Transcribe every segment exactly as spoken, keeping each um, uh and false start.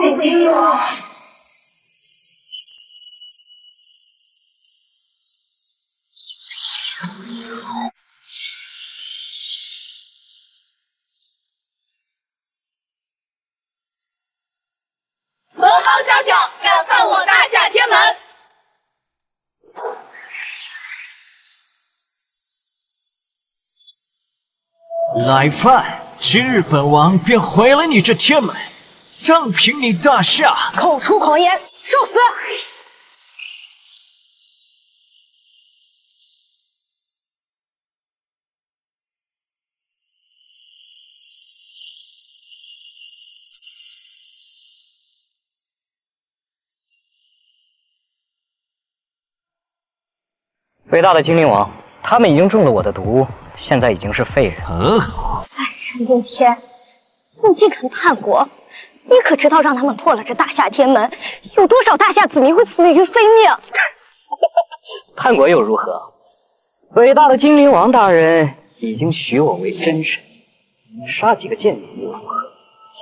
请听我。门房小小，敢犯我大夏天门！ 来犯，今日本王便毁了你这天门，正平你大夏！口出狂言，受死！伟大的精灵王，他们已经中了我的毒。 现在已经是废人，很好。反神登天，你竟肯叛国！你可知道让他们破了这大夏天门，有多少大夏子民会死于非命？叛国又如何？伟大的精灵王大人已经许我为真神，杀几个贱民又如何？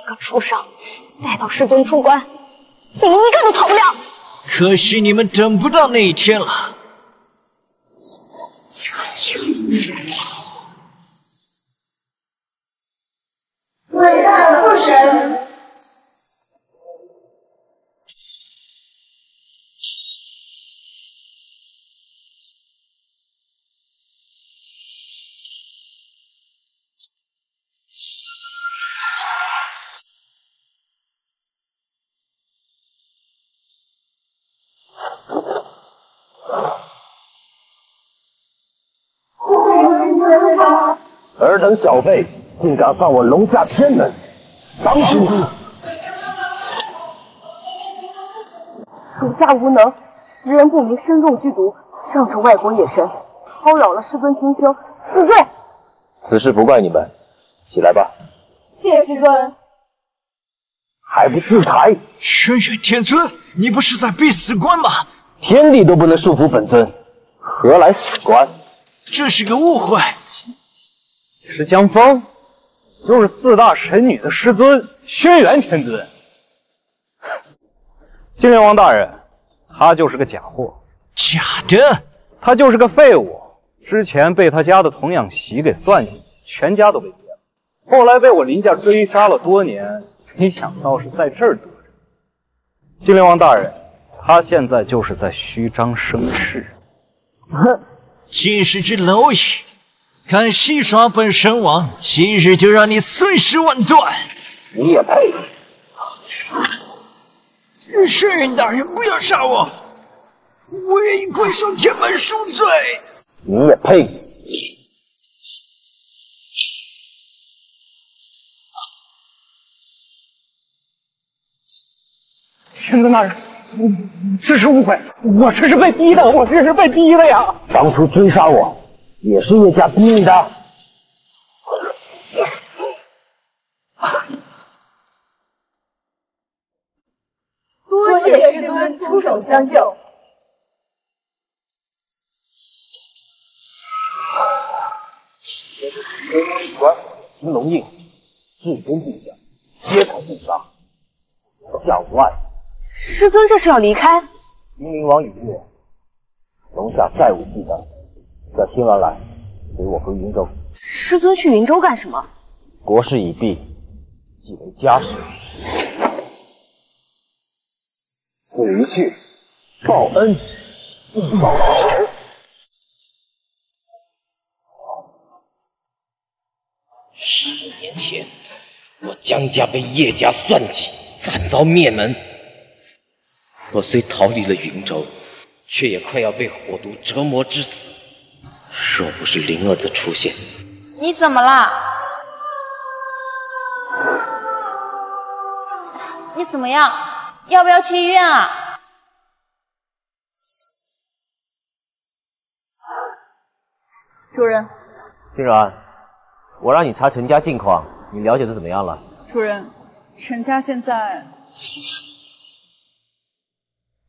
一个畜生，待到师尊出关，你们一个都逃不了。可惜你们等不到那一天了。 伟大的父神，尔等小辈！ 竟敢犯我龙家天门，当心！属下无能，识人不明，身中剧毒，仗着外国野神，叨扰了师尊清修，死罪！此事不怪你们，起来吧。谢师尊。还不自裁！轩辕天尊，你不是在逼死关吗？天地都不能束缚本尊，何来死关？这是个误会。石江峰。 就是四大神女的师尊轩辕天尊，精灵王大人，他就是个假货，假的，他就是个废物。之前被他家的童养媳给算计，全家都被劫了。后来被我林家追杀了多年，没想到是在这儿得着。精灵王大人，他现在就是在虚张声势。哼，竟是只蝼蚁！ 敢戏耍本神王，今日就让你碎尸万段！你也配？轩辕大人，不要杀我！我愿意跪上天门赎罪！你也配？天尊大人，这是误会，我这是被逼的，我这是被逼的呀！当初追杀我。 也是叶家逼你的，多谢师尊出手相救。管金龙印，至尊陛下，皆可自杀，下无碍。师尊这是要离开？金陵王已灭，龙家再无忌惮。 叫青鸾来，随我回云州。师尊去云州干什么？国事已毕，即为家事。死一去，报恩一报仇。十年前，我江家被叶家算计，惨遭灭门。我虽逃离了云州，却也快要被火毒折磨致死。 若不是灵儿的出现，你怎么了？你怎么样？要不要去医院啊？主人，静然，我让你查陈家近况，你了解的怎么样了？主人，陈家现在……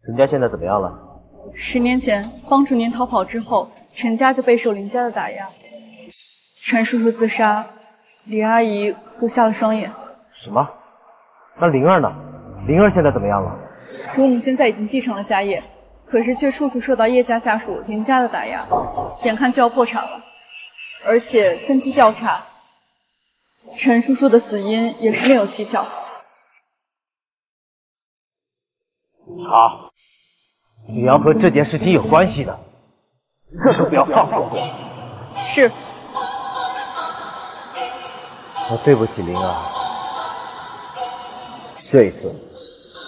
陈家现在怎么样了？ 十年前帮助您逃跑之后，陈家就备受林家的打压。陈叔叔自杀，李阿姨哭瞎了双眼。什么？那灵儿呢？灵儿现在怎么样了？周母现在已经继承了家业，可是却处处受到叶家下属林家的打压，眼看就要破产了。而且根据调查，陈叔叔的死因也是另有蹊跷。查，只要和这件事情有关系的，就不要放过我。是。 我对不起灵儿，这一次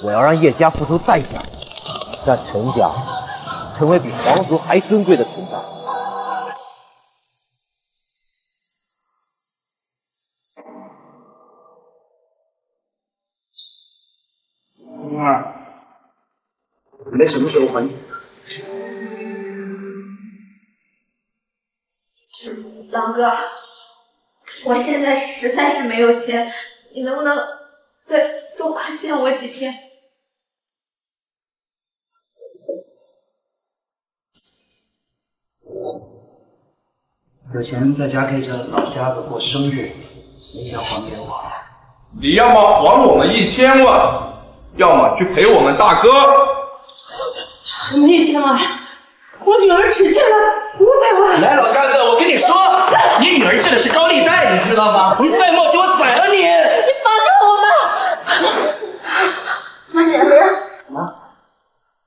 我要让叶家付出代价，让陈家成为比皇族还尊贵的存在。灵儿，准备什么时候还你？狼哥。 我现在实在是没有钱，你能不能再多宽限我几天？有钱在家陪着老瞎子过生日，你也要还给我。你要么还我们一千万，要么去陪我们大哥。什么一千万？我女儿只借了。 五百万！来，老瞎子，我跟你说，你女儿借的是高利贷，你知道吗？你再冒进，我宰了你！你放开我妈！妈，你怎么了？怎么？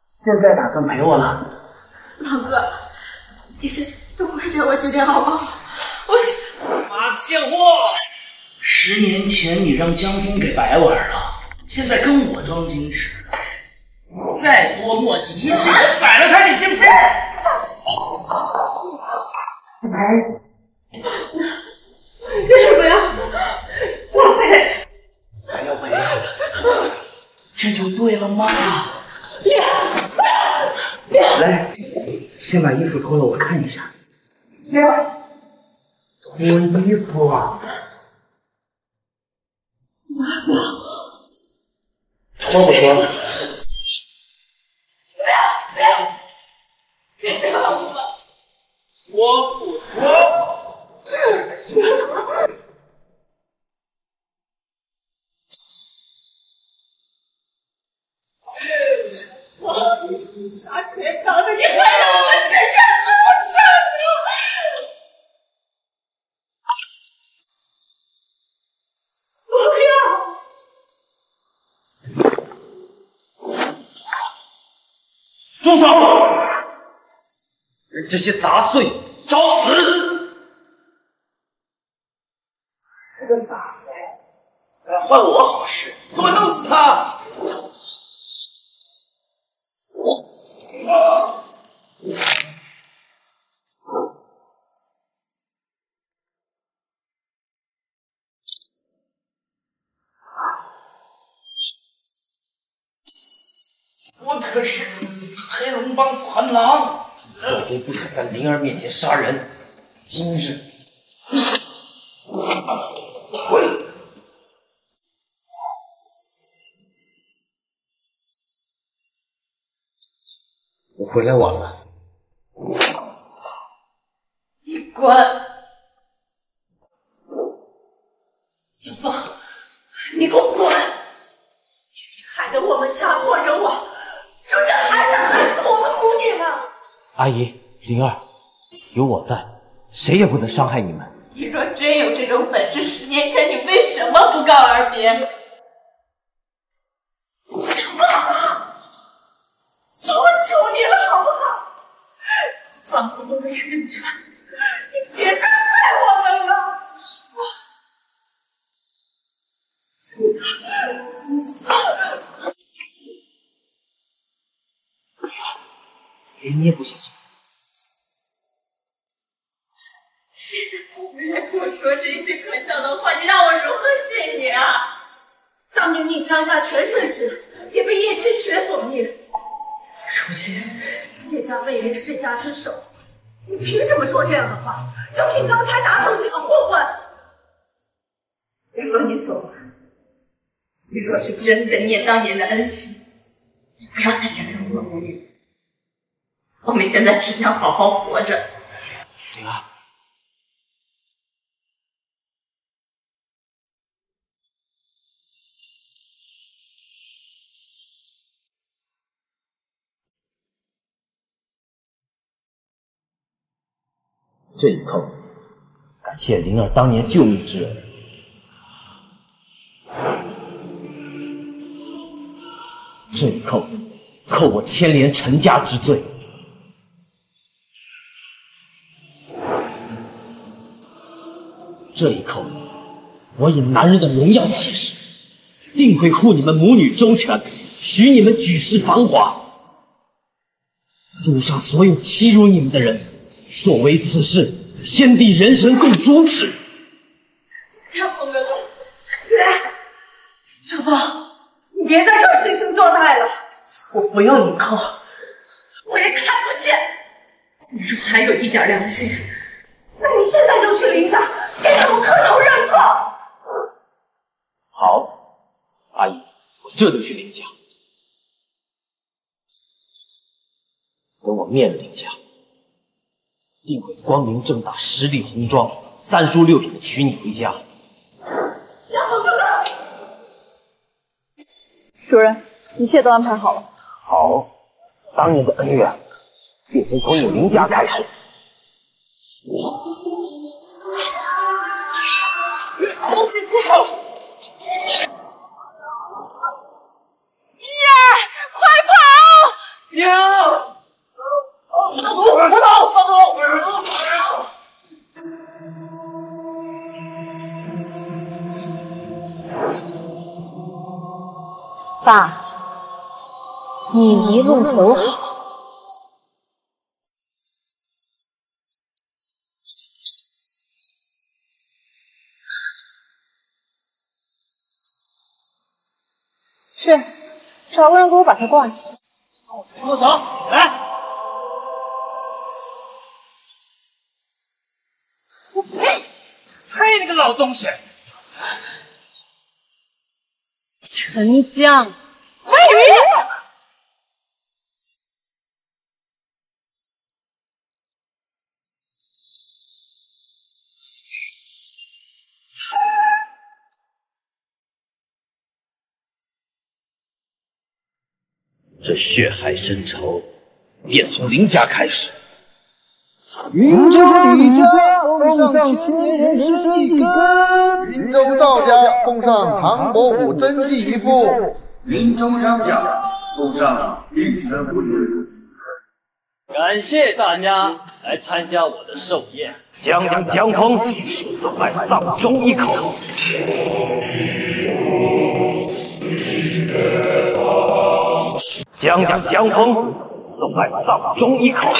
现在打算陪我了？老哥，这次多亏欠我几天好不好？我去！妈，贱货！十年前你让江峰给白玩了，现在跟我装矜持，再多墨迹，一起宰了他，你信不信？ 哎，不要，我赔，还要赔，这就对了嘛。来，先把衣服脱了，我看一下。脱衣服。脱不脱？ 我不脱，我杀全堂的，你害得我们陈家族惨了！不要！住手！ 这些杂碎，找死！这个杂碎，来换我好使，给我弄死他！啊！我可是黑龙帮残狼。 老爹不想在灵儿面前杀人，今日我回来晚了。你滚！小凤，你给我滚！你害得我们家破人亡，如今还想害死我们母女吗？ 阿姨，灵儿，有我在，谁也不能伤害你们。你若真有这种本事，十年前你为什么不告而别？小梦，我求你了，好不好？放过我们人家，你别再害我们了。我。 连你也不相信。现在我们来跟我说这些可笑的话，你让我如何信你啊？当年你张家全盛时，也被叶青雪所灭。如今叶家位列世家之首，你凭什么说这样的话？就凭刚才拿走几个混混？如果你走了，你若是真的念当年的恩情，你不要再原谅我们母女。 我们现在只想好好活着。灵儿，这一叩，感谢灵儿当年救命之恩。这一叩，叩我牵连陈家之罪。 这一刻，我以男人的荣耀起誓，定会护你们母女周全，许你们举世繁华。诛杀所有欺辱你们的人，若为此事，天地人神共诛之。天蓬哥哥，小芳，你别在这儿惺惺作态了。我不要你靠，我也看不见。你若还有一点良心，那你现在就去林家。 给我磕头认错！好，阿姨，我这就去林家。等我灭了林家，定会光明正大、十里红妆、三书六品的娶你回家。小虎哥哥，主任，一切都安排好了。好，当年的恩怨，便先从你林家开始。 爸，你一路走好。去，找个人给我把它挂起来。跟我走，来。我呸！呸！你个老东西！ 沉江，喂！这血海深仇，也从林家开始。云州李家奉上千年人参一根。 云州赵家奉上唐伯虎真迹一幅，云州张家奉上玉泉古鼎。感谢大家来参加我的寿宴。将将江峰，拜藏州一口。将将江峰，拜藏州一口。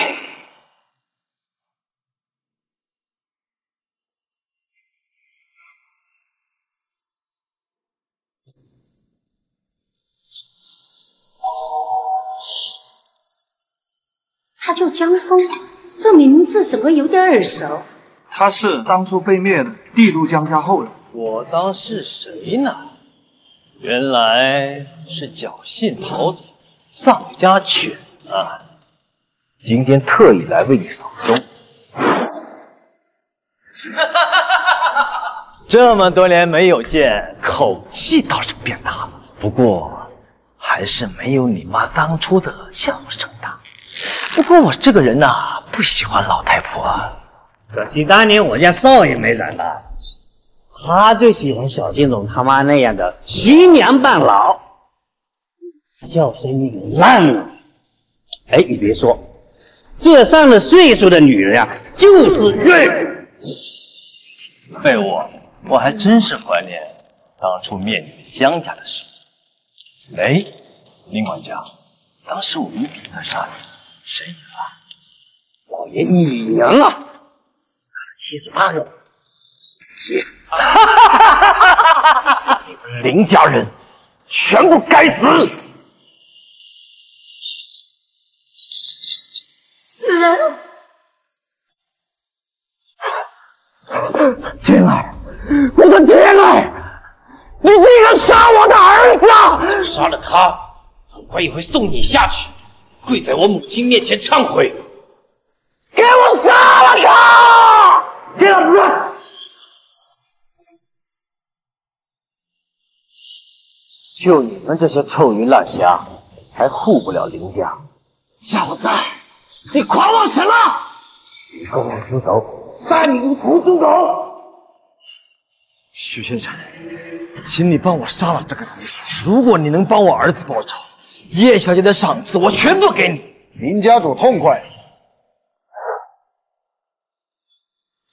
他叫江峰，这名字怎么有点耳熟？他是当初被灭的帝都江家后人。我当是谁呢？原来是侥幸逃走丧家犬啊！今天特意来为你扫钟。这么多年没有见，口气倒是变大了。不过还是没有你妈当初的笑声大。 不过我这个人呐、啊，不喜欢老太婆、啊。可惜当年我家少爷没长大，他就喜欢小金总他妈那样的徐娘半老。叫声你给烂了！哎，你别说，这上了岁数的女人啊，就是怨。废物，我还真是怀念当初灭你们江家的事。哎，林管家，当时我们比赛杀你。 谁赢了？老爷你赢了，杀了七十八个。你，你们林家人全部该死！死人！天籁，我的天籁，你竟然杀我的儿子！就杀了他，很快也会送你下去。 跪在我母亲面前忏悔，给我杀了他！给老子！就你们这些臭鱼烂虾，还护不了林家。小子，你狂妄什么？你跟我出手，杀你无头猪狗！许先生，请你帮我杀了这个人。如果你能帮我儿子报仇，叶小姐的赏赐我全部给你。林家主痛快。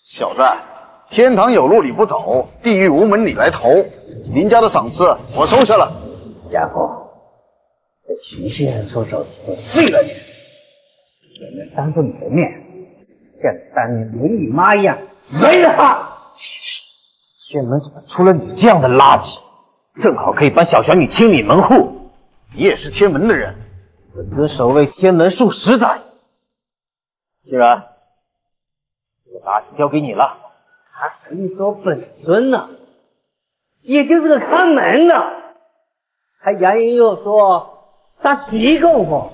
小子，天堂有路你不走，地狱无门你来投。林家的赏赐我收下了。家伙，被徐先生收手以后，废了你，也没当着你的面，像当年轮椅妈一样没了他。 这门怎么出了你这样的垃圾？正好可以帮小玄女清理门户。你也是天门的人，本尊守卫天门数十载。既然，我把你交给你了。他可以说本尊呢，也就是个看门的，还扬言又说杀徐公公。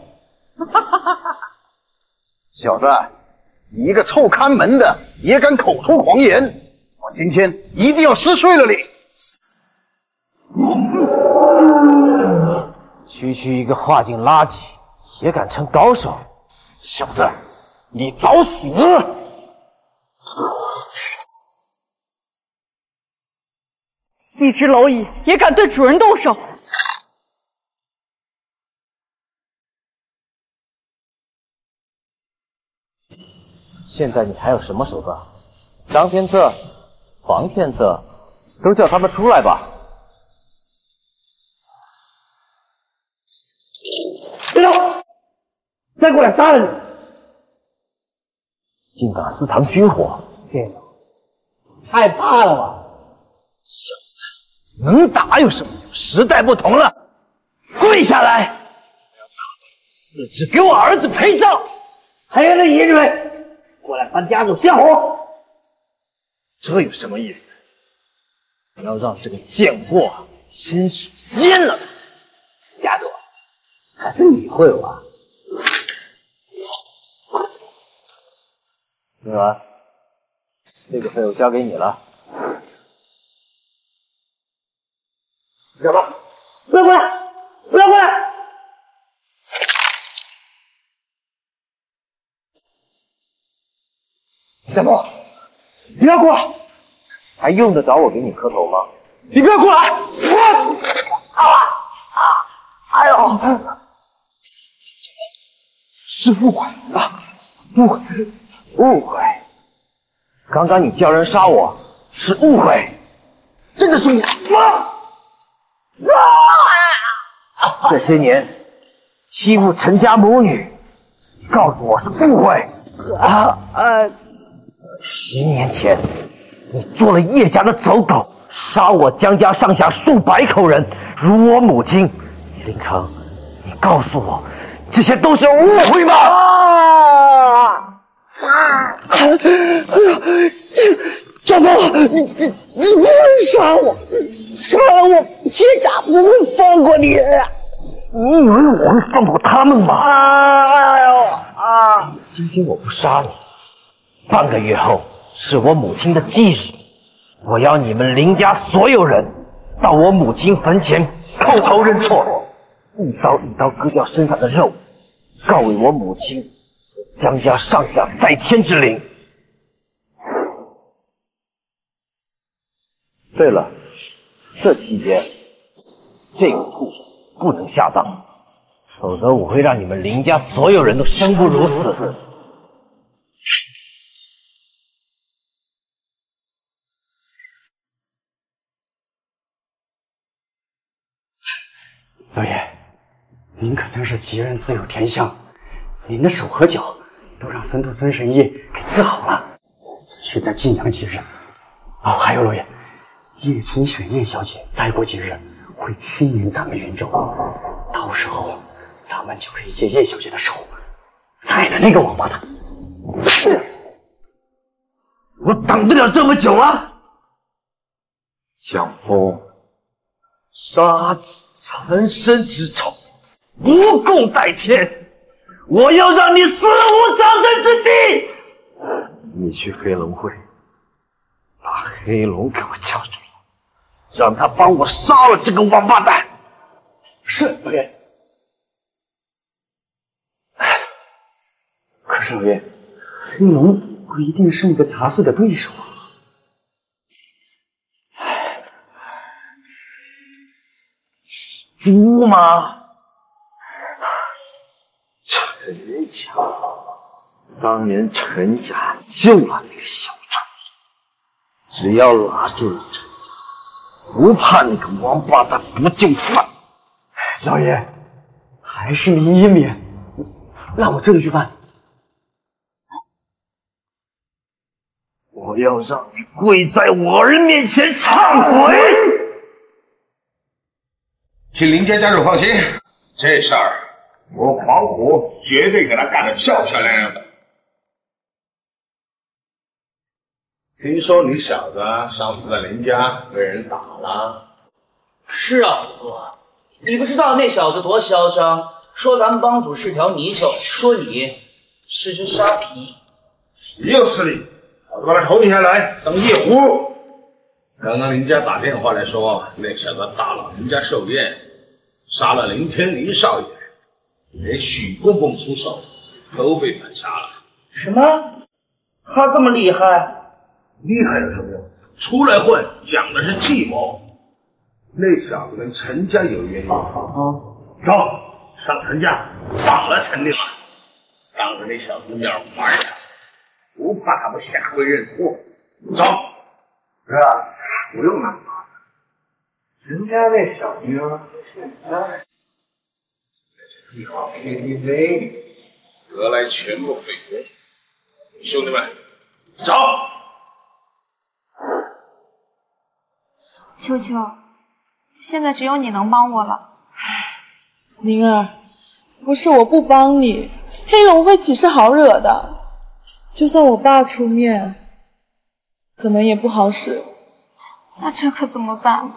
哈哈哈哈！小子，你一个臭看门的也敢口出狂言！ 我今天一定要撕碎了你！区区一个化境垃圾也敢逞高手，小子，你找死！一只蝼蚁也敢对主人动手！现在你还有什么手段？张天策。 王天策，都叫他们出来吧！别动，再过来杀了你！竟敢私藏军火，这个害怕了吧？小子，能打有什么用？时代不同了，跪下来！我要打断你四肢，给我儿子陪葬！还有那野女们，过来帮家主下火！ 这有什么意思？我要让这个贱货亲手阉了他！家主，还是你会玩。女儿，这个费我交给你了。干嘛？不要过来！不要过来！家主，你不要过来！ 还用得着我给你磕头吗？你不要过来！啊啊！哎呦，是误会啊，误会，误会。刚刚你叫人杀我，是误会，真的是我。啊！这些年欺负陈家母女，告诉我是误会。啊呃，十年前。 你做了叶家的走狗，杀我江家上下数百口人，辱我母亲。林城，你告诉我，这些都是误会吗？啊！哎呀，这张鹏，你你你不能杀我，杀了我叶家不会放过你。你以为我会放过他们吗？哎呦啊！今天我不杀你，半个月后。 是我母亲的忌日，我要你们林家所有人到我母亲坟前叩头认错，一刀一刀割掉身上的肉，告慰我母亲江家上下在天之灵。对了，这期间这个畜生不能下葬，否则我会让你们林家所有人都生不如死。 老爷，您可真是吉人自有天相，您的手和脚都让孙渡孙神医给治好了，只需在静养几日。哦，还有老爷，叶清雪叶小姐再过几日会亲临咱们云州，到时候咱们就可以借叶小姐的手宰了那个王八蛋。我等不了这么久啊！江峰，杀子！ 残生之丑，无共戴天！我要让你死无葬身之地！你去黑龙会，把黑龙给我叫出来，让他帮我杀了这个王八蛋！是老爷。可是老爷，黑龙不一定是那个杂碎的对手啊。 猪吗？陈家，当年陈家救了那个小畜生，只要拉住了陈家，不怕那个王八蛋不就范。老爷，还是你英明，那我这就去办。我要让你跪在我儿面前忏悔。 去林家家主放心，这事儿我狂虎绝对给他干得漂漂亮亮的。听说你小子上次在林家被人打了？是啊，虎哥，你不知道那小子多嚣张，说咱们帮主是条泥鳅，说你是只沙皮。谁有势力？把他头顶下来，当夜壶。刚刚林家打电话来说，那小子大闹林家寿宴。 杀了林天林少爷，连许公公出手都被反杀了。什么？他这么厉害？厉害有什么用？出来混讲的是计谋。那小子跟陈家有渊源。啊！走，上陈家绑了陈立马，当着那小子面玩他，不怕他不下跪认错。走。是啊，不用了。 人家那小妞现在你好 K T V 得来全部费工，兄弟们，走！秋秋，现在只有你能帮我了。宁儿，不是我不帮你，黑龙会岂是好惹的？就算我爸出面，可能也不好使。那这可怎么办？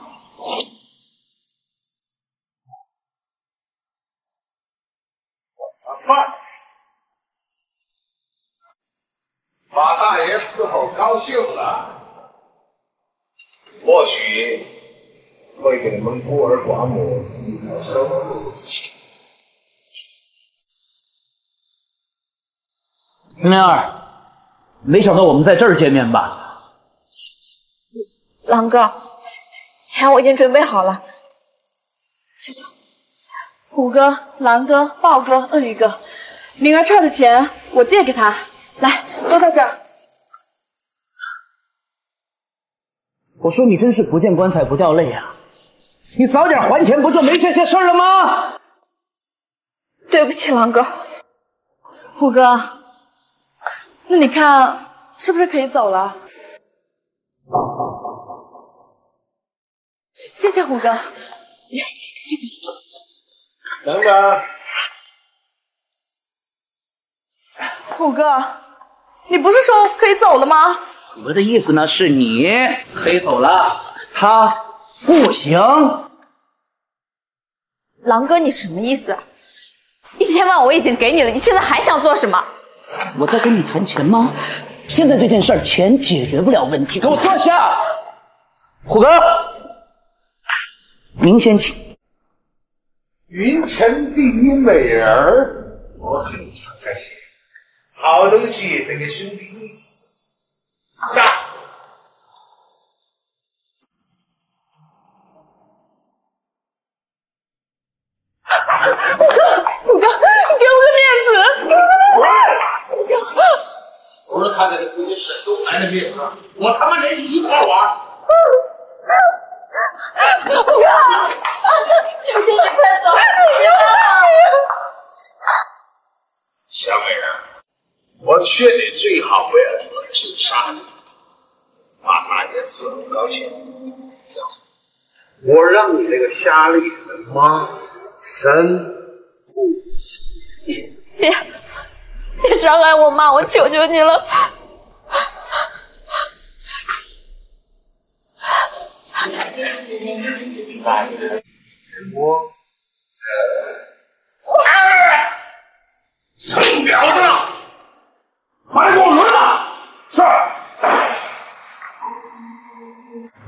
怎么办？马大爷伺候高兴了，或许会给你们孤儿寡母一条生路。玲玲儿，没想到我们在这儿见面吧？狼哥。 钱我已经准备好了，秋秋、虎哥、狼哥、豹哥、鳄鱼哥，灵儿差的钱我借给他，来，都在这儿。我说你真是不见棺材不掉泪啊！你早点还钱不就没这些事儿了吗？对不起，狼哥、虎哥，那你看是不是可以走了？ 谢谢虎哥，别别等等，虎哥，你不是说可以走了吗？我的意思呢，是你可以走了，他不行。狼哥，你什么意思？一千万我已经给你了，你现在还想做什么？我在跟你谈钱吗？现在这件事儿，钱解决不了问题。给我坐下，虎哥。 您先请。云城第一美人儿，我可以尝尝鲜。好东西得跟兄弟一起上。虎哥，虎哥，你给我个面子！我这不是看在你父亲沈东来的面子，我他妈连你一块玩。 不要！求求你快走！不要！小美人，我劝你最好不要做自杀。马大爷是很高兴，我让你那个瞎了眼的妈生不起。别别伤害我妈！我求求你了。 大爷，我臭婊子，还给我轮了！是，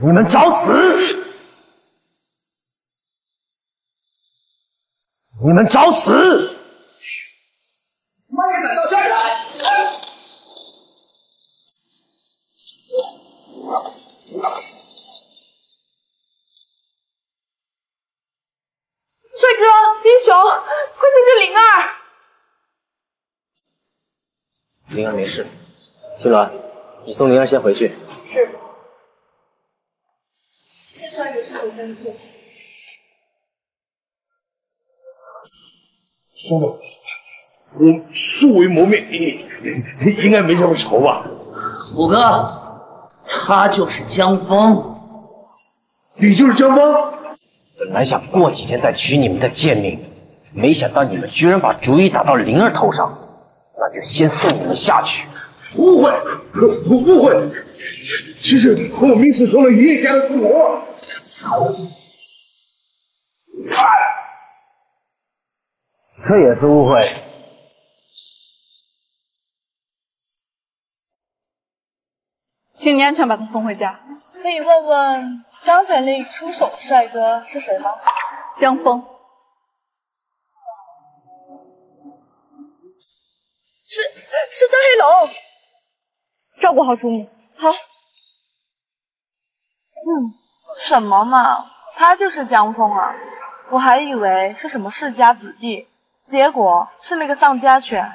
你们找死！你们找死！他妈也敢到这儿来！灵儿没事。青鸾，你送灵儿先回去。是。先说一声，我先去。叔母，我素未谋面，应应该没什么仇吧？虎哥，他就是江峰。你就是江峰？本来想过几天再取你们的贱命，没想到你们居然把主意打到灵儿头上，那就先送你们下去。误会，误会，其实我明是受了爷爷家的苦。这也是误会。请你安全把他送回家。可以问问刚才那出手的帅哥是谁吗？江峰。是是张黑龙，照顾好主母。好。嗯，什么嘛，他就是江峰啊！我还以为是什么世家子弟，结果是那个丧家犬。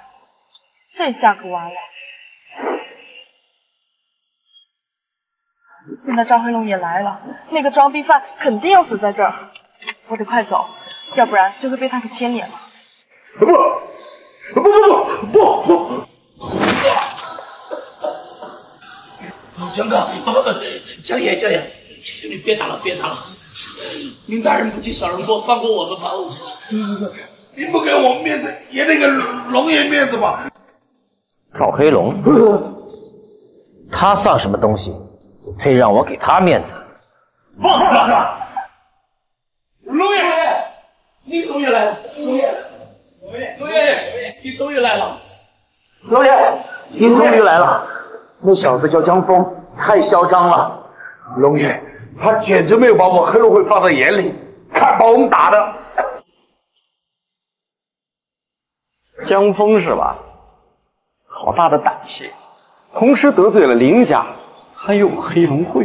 这下可完了。现在张黑龙也来了，那个装逼犯肯定要死在这儿。我得快走，要不然就会被他给牵连了。不。 不不不不不！江哥，不不不，江爷江爷，求求你别打了别打了！您大人不计小人过，放过我们吧！你不给我面子，也得给龙爷面子吧！赵黑龙，他算什么东西，配让我给他面子？放肆吧！龙爷，你终于来了！龙爷，龙爷。 你终于来了，龙爷，你终于来了。那小子叫江峰，太嚣张了。龙爷，他简直没有把我黑龙会放在眼里，看把我们打的。江峰是吧？好大的胆气，同时得罪了林家，还有黑龙会。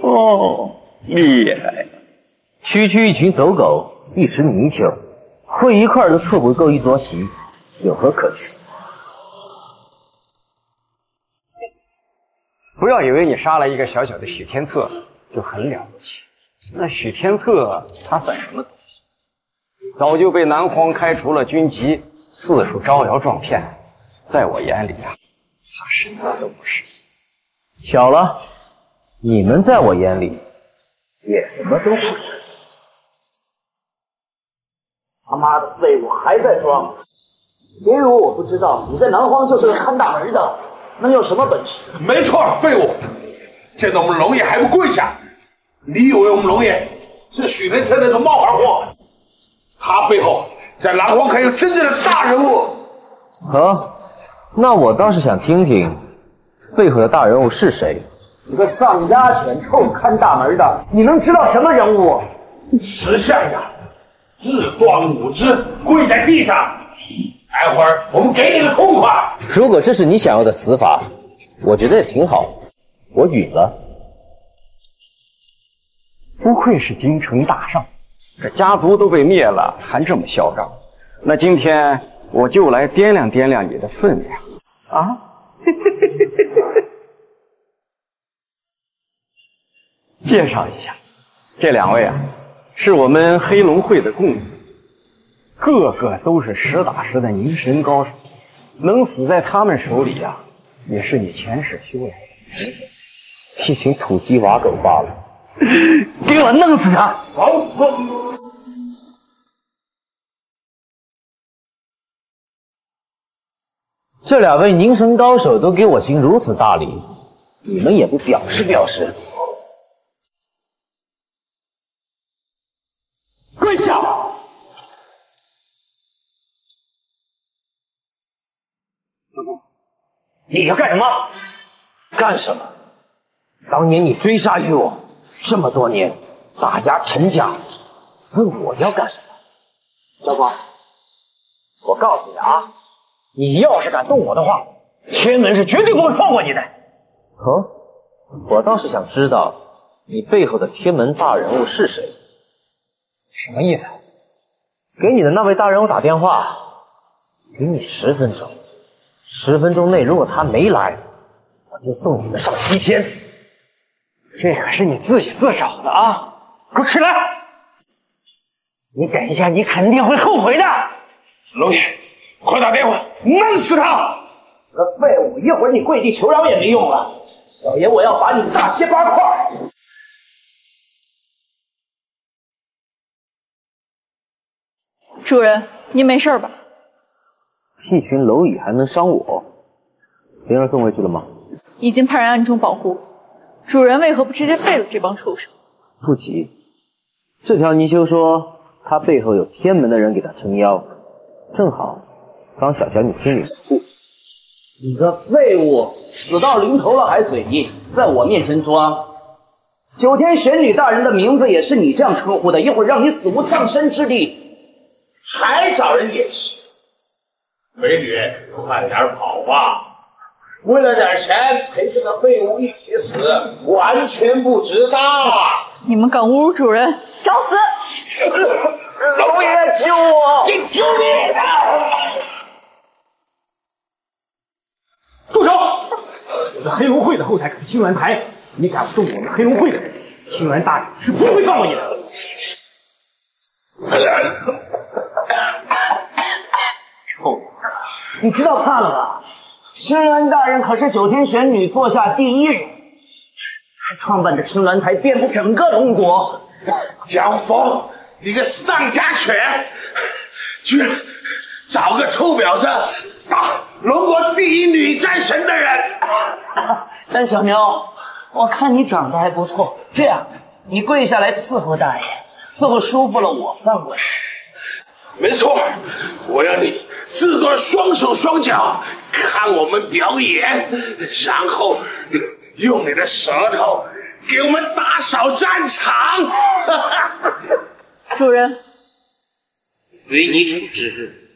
哦，厉害！区区一群走狗，一池泥鳅，混一块都凑不够一桌席。 有何可取？不要以为你杀了一个小小的许天策就很了不起，那许天策他算什么东西？早就被南荒开除了军籍，四处招摇撞骗，在我眼里啊，他什么都不是。巧了，你们在我眼里也什么都不是。他妈的废物还在装！ 别以为我不知道，你在南荒就是个看大门的，能有什么本事？没错，废物！见到我们龙爷还不跪下？你以为我们龙爷是许天策那种冒牌货？他背后在南荒可有真正的大人物。哦，那我倒是想听听背后的大人物是谁。你个丧家犬，臭看大门的，你能知道什么人物？识相呀，自断五肢，跪在地上。 待会儿我们给你个痛快！如果这是你想要的死法，我觉得也挺好，我允了。不愧是京城大少，这家族都被灭了，还这么嚣张。那今天我就来掂量掂量你的分量啊！介绍一下，这两位啊，是我们黑龙会的贡子。 个个都是实打实的凝神高手，能死在他们手里啊，也是你前世修来的。一群土鸡瓦狗罢了，给我弄死他！好，我。这两位凝神高手都给我行如此大礼，你们也不表示表示？跪下！ 你要干什么？干什么？当年你追杀于我，这么多年打压陈家，问我要干什么？小宝，我告诉你啊，你要是敢动我的话，天门是绝对不会放过你的。哦，我倒是想知道你背后的天门大人物是谁？什么意思？给你的那位大人物打电话，给你十分钟。十分钟内如果他没来，我就送你们上西天。这可是你自己自找的啊！给我起来！你等一下，你肯定会后悔的。龙爷，快打电话，弄死他！个废物，一会儿你跪地求饶也没用了。小爷，我要把你大卸八块！ 主人，您没事吧？一群蝼蚁还能伤我？灵儿送回去了吗？已经派人暗中保护。主人为何不直接废了这帮畜生？不急，这条泥鳅说它背后有天门的人给它撑腰，正好当小仙女心里护。你个废物，死到临头了还嘴硬，在我面前装。九天玄女大人的名字也是你这样称呼的，一会儿让你死无葬身之地。 还找人解释？美女，快点跑吧！为了点钱陪这个废物一起死，完全不值当！你们敢侮辱主人，找死！老爷救我！救救你！住手！我们黑龙会的后台可是青鸾台，你敢动我们黑龙会的人，青鸾大人是不会放过你的！ 你知道怕了吧？青鸾大人可是九天玄女座下第一人，还创办的青鸾台遍布整个龙国。江峰，你个丧家犬，居然找个臭婊子打龙国第一女战神的人！但小妞，我看你长得还不错，这样，你跪下来伺候大爷，伺候舒服了我放过你。没错，我要你。 自断双手双脚，看我们表演，然后用你的舌头给我们打扫战场。主人，随你处置。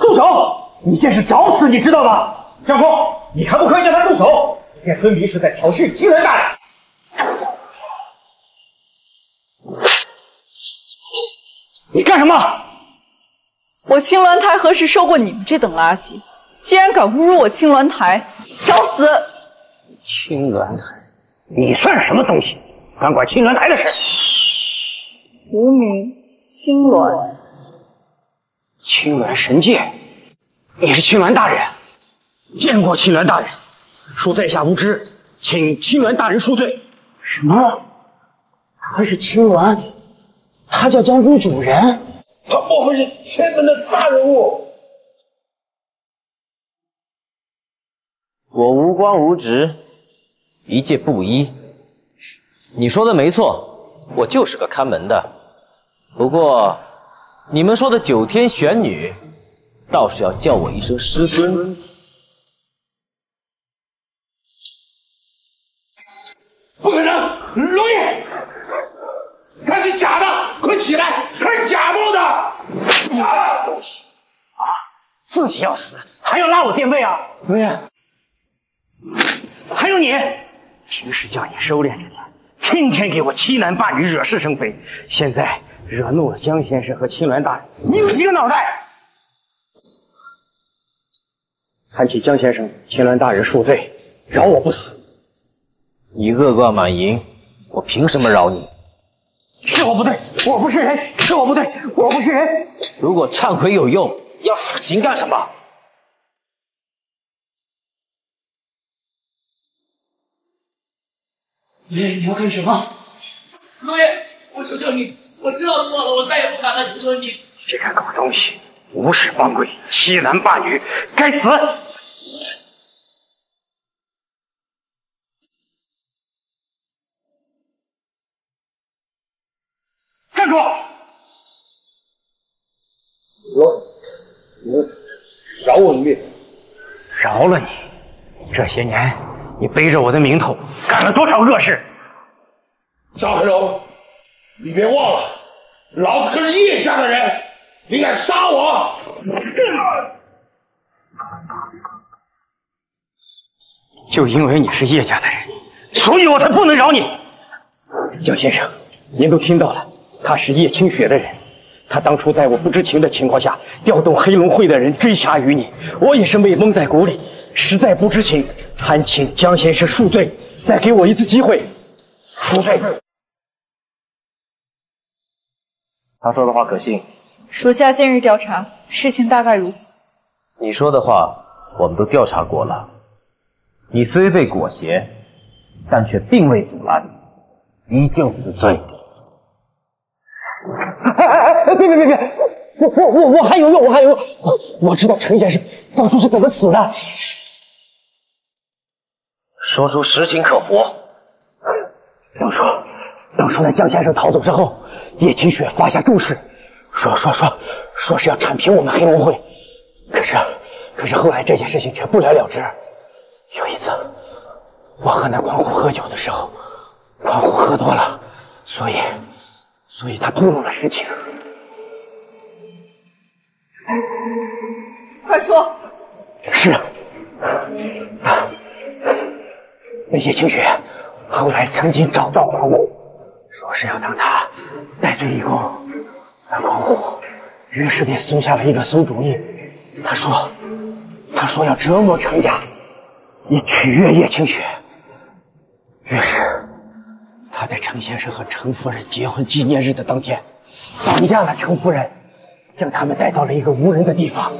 住手！你这是找死，你知道吗？ 张峰，你还不快叫他住手！这分明是在挑衅青鸾大人！你干什么？我青鸾台何时受过你们这等垃圾？竟然敢侮辱我青鸾台，找死！青鸾台，你算什么东西？敢管青鸾台的事？无名青鸾，青鸾神界，你是青鸾大人。 见过青鸾大人，恕在下无知，请青鸾大人恕罪。什么？他是青鸾？他叫江峰主人？他莫非是天门的大人物？我无官无职，一介布衣。你说的没错，我就是个看门的。不过，你们说的九天玄女，倒是要叫我一声师尊。 不可能，龙爷，他是假的！快起来，他是假冒的！啊，东西啊，自己要死还要拉我垫背啊！龙爷，还有你，平时叫你收敛着点，天天给我欺男霸女，惹是生非，现在惹怒了江先生和青鸾大人，你有几个脑袋？还请江先生、青鸾大人恕罪，饶我不死。 你恶贯满盈，我凭什么饶你？是我不对，我不是人，是我不对，我不是人。如果忏悔有用，要死刑干什么？龙爷，你要干什么？龙爷，我求求你，我知道错了，我再也不敢来求你。这个狗东西，无视帮规，欺男霸女，该死！ 站住！我我饶我一命，饶了你。这些年你背着我的名头，干了多少恶事？张恒荣，你别忘了，老子可是叶家的人，你敢杀我？就因为你是叶家的人，所以我才不能饶你。蒋先生，您都听到了，他是叶清雪的人。 他当初在我不知情的情况下，调动黑龙会的人追查于你，我也是被蒙在鼓里，实在不知情，还请江先生恕罪，再给我一次机会，恕罪。他说的话可信？属下近日调查，事情大概如此。你说的话我们都调查过了，你虽被裹挟，但却并未阻拦，一定死罪。 哎哎哎！别别别别！我我我我还有用，我还有用！我我知道陈先生当初是怎么死的。说出实情可否？当初，当初在江先生逃走之后，叶清雪发下重誓，说说说说是要铲平我们黑龙会。可是，可是后来这件事情却不了了之。有一次，我和那狂虎喝酒的时候，狂虎喝多了，所以。 所以他透露了实情。快说！是啊，那叶清雪后来曾经找到黄虎，说是要当他戴罪立功。那黄虎于是便搜下了一个馊主意，他说，他说要折磨程家，以取悦叶清雪。于是。 他在程先生和程夫人结婚纪念日的当天，绑架了程夫人，将他们带到了一个无人的地方，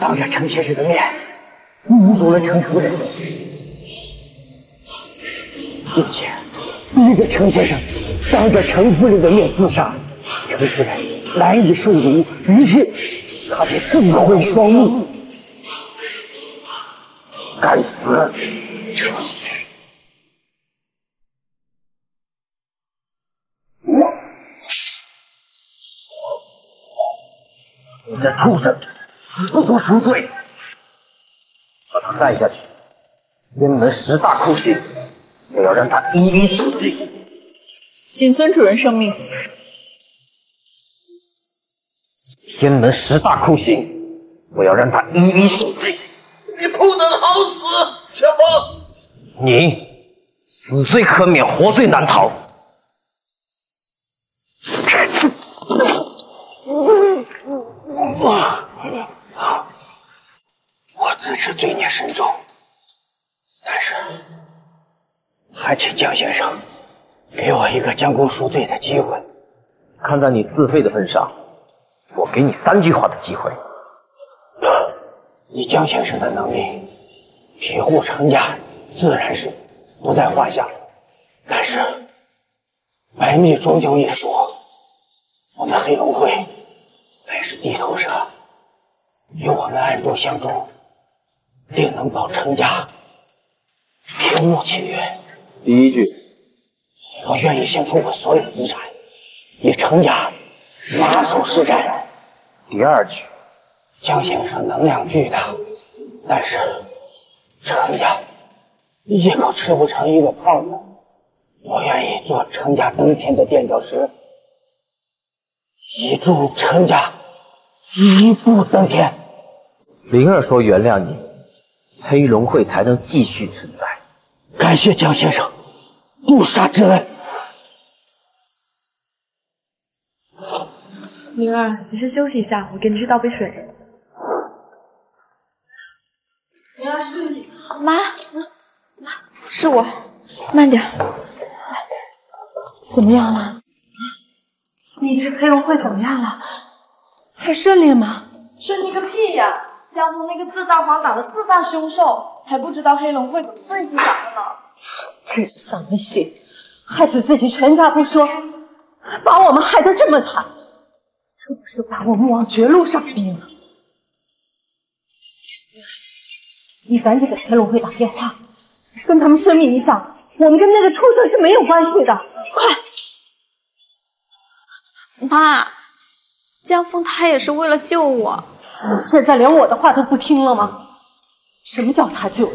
当着程先生的面侮辱了程夫人，并且逼着程先生当着程夫人的面自杀。程夫人难以受辱，于是他便自毁双目。该死！ 你这畜生，死不足赎罪！把他带下去，阴门十大酷刑，我要让他一一数尽。谨遵主人圣命。阴门十大酷刑，我要让他一一数尽。你不能好死，前锋！你死罪可免，活罪难逃。 我自知罪孽深重，但是还请江先生给我一个将功赎罪的机会。看在你自费的份上，我给你三句话的机会。以江先生的能力，庇护程家自然是不在话下，但是白蜜终究一说，我们黑龙会。 乃是地头蛇，有我们暗中相助，定能保程家平幕起源。第一句，我愿意献出我所有资产，以程家拿手施展。第二句，江先生能量巨大，但是程家一口吃不成一个胖子，我愿意做程家登天的垫脚石。 以助程家一步登天。灵儿说：“原谅你，黑龙会才能继续存在。”感谢江先生不杀之恩。灵儿，你先休息一下，我给你去倒杯水。灵儿是你妈，妈是我，慢点。怎么样了？ 你这黑龙会怎么样了？还顺利吗？顺利个屁呀！江从那个自大皇党的四大凶兽，还不知道黑龙会怎么对付咱们呢。这丧没心，害死自己全家不说，把我们害得这么惨，这不是把我们往绝路上逼吗？你赶紧给黑龙会打电话，跟他们声明一下，我们跟那个畜生是没有关系的，快！ 妈，江峰他也是为了救我。你现在连我的话都不听了吗？什么叫他救你？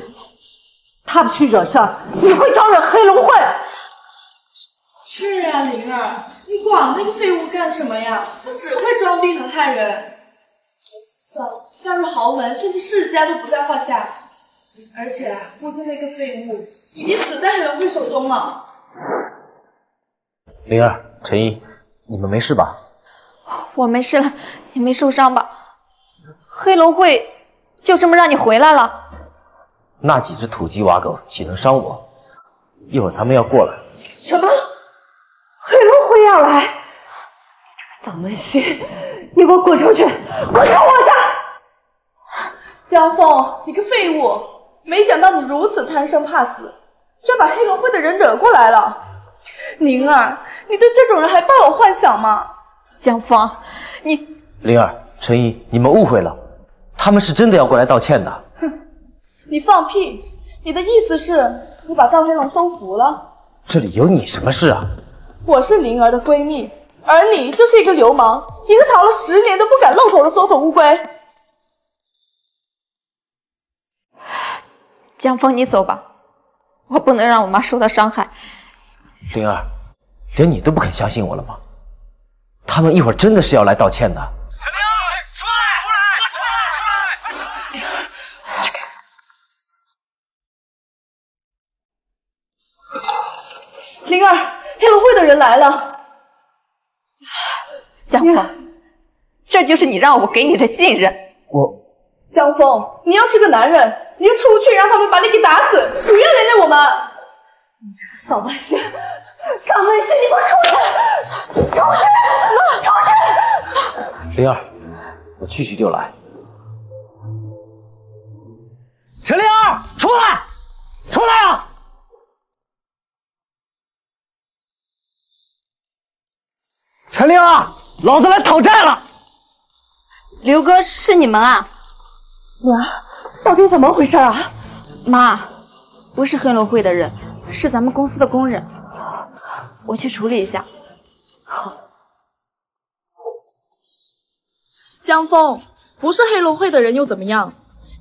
他不去惹事儿，你会招惹黑龙会。是啊，灵儿，你管那个废物干什么呀？他只会装逼和害人。算了，嫁入豪门甚至世家都不在话下。而且啊，我这么一个废物，已经死在人慧手中了。灵儿、陈一，你们没事吧？我没事了，你没受伤吧？黑龙会就这么让你回来了？那几只土鸡瓦狗岂能伤我？一会儿他们要过来。什么？黑龙会要来？这个嗓门虚，你给我滚出去！滚出我家！ 江枫，你个废物！没想到你如此贪生怕死，居然把黑龙会的人惹过来了。灵儿，你对这种人还抱有幻想吗？江枫，你……灵儿、陈一，你们误会了，他们是真的要过来道歉的。哼，你放屁！你的意思是，你把赵黑龙收服了？这里有你什么事啊？我是灵儿的闺蜜，而你就是一个流氓，一个逃了十年都不敢露头的缩头乌龟。 江枫，你走吧，我不能让我妈受到伤害。灵儿，连你都不肯相信我了吗？他们一会儿真的是要来道歉的。灵儿，出来！出来！出来！灵儿，这个。灵儿，黑龙会的人来了。江枫，这就是你让我给你的信任。我。江枫，你要是个男人。 你就出去，让他们把你给打死！不要连累我们。扫把星，扫把星，你给我出去！出去！出去！灵儿，我去去就来。陈灵儿，出来！出来啊！陈灵儿，老子来讨债了！刘哥，是你们啊？我。 到底怎么回事啊？妈，不是黑龙会的人，是咱们公司的工人。我去处理一下。好。江枫，不是黑龙会的人又怎么样？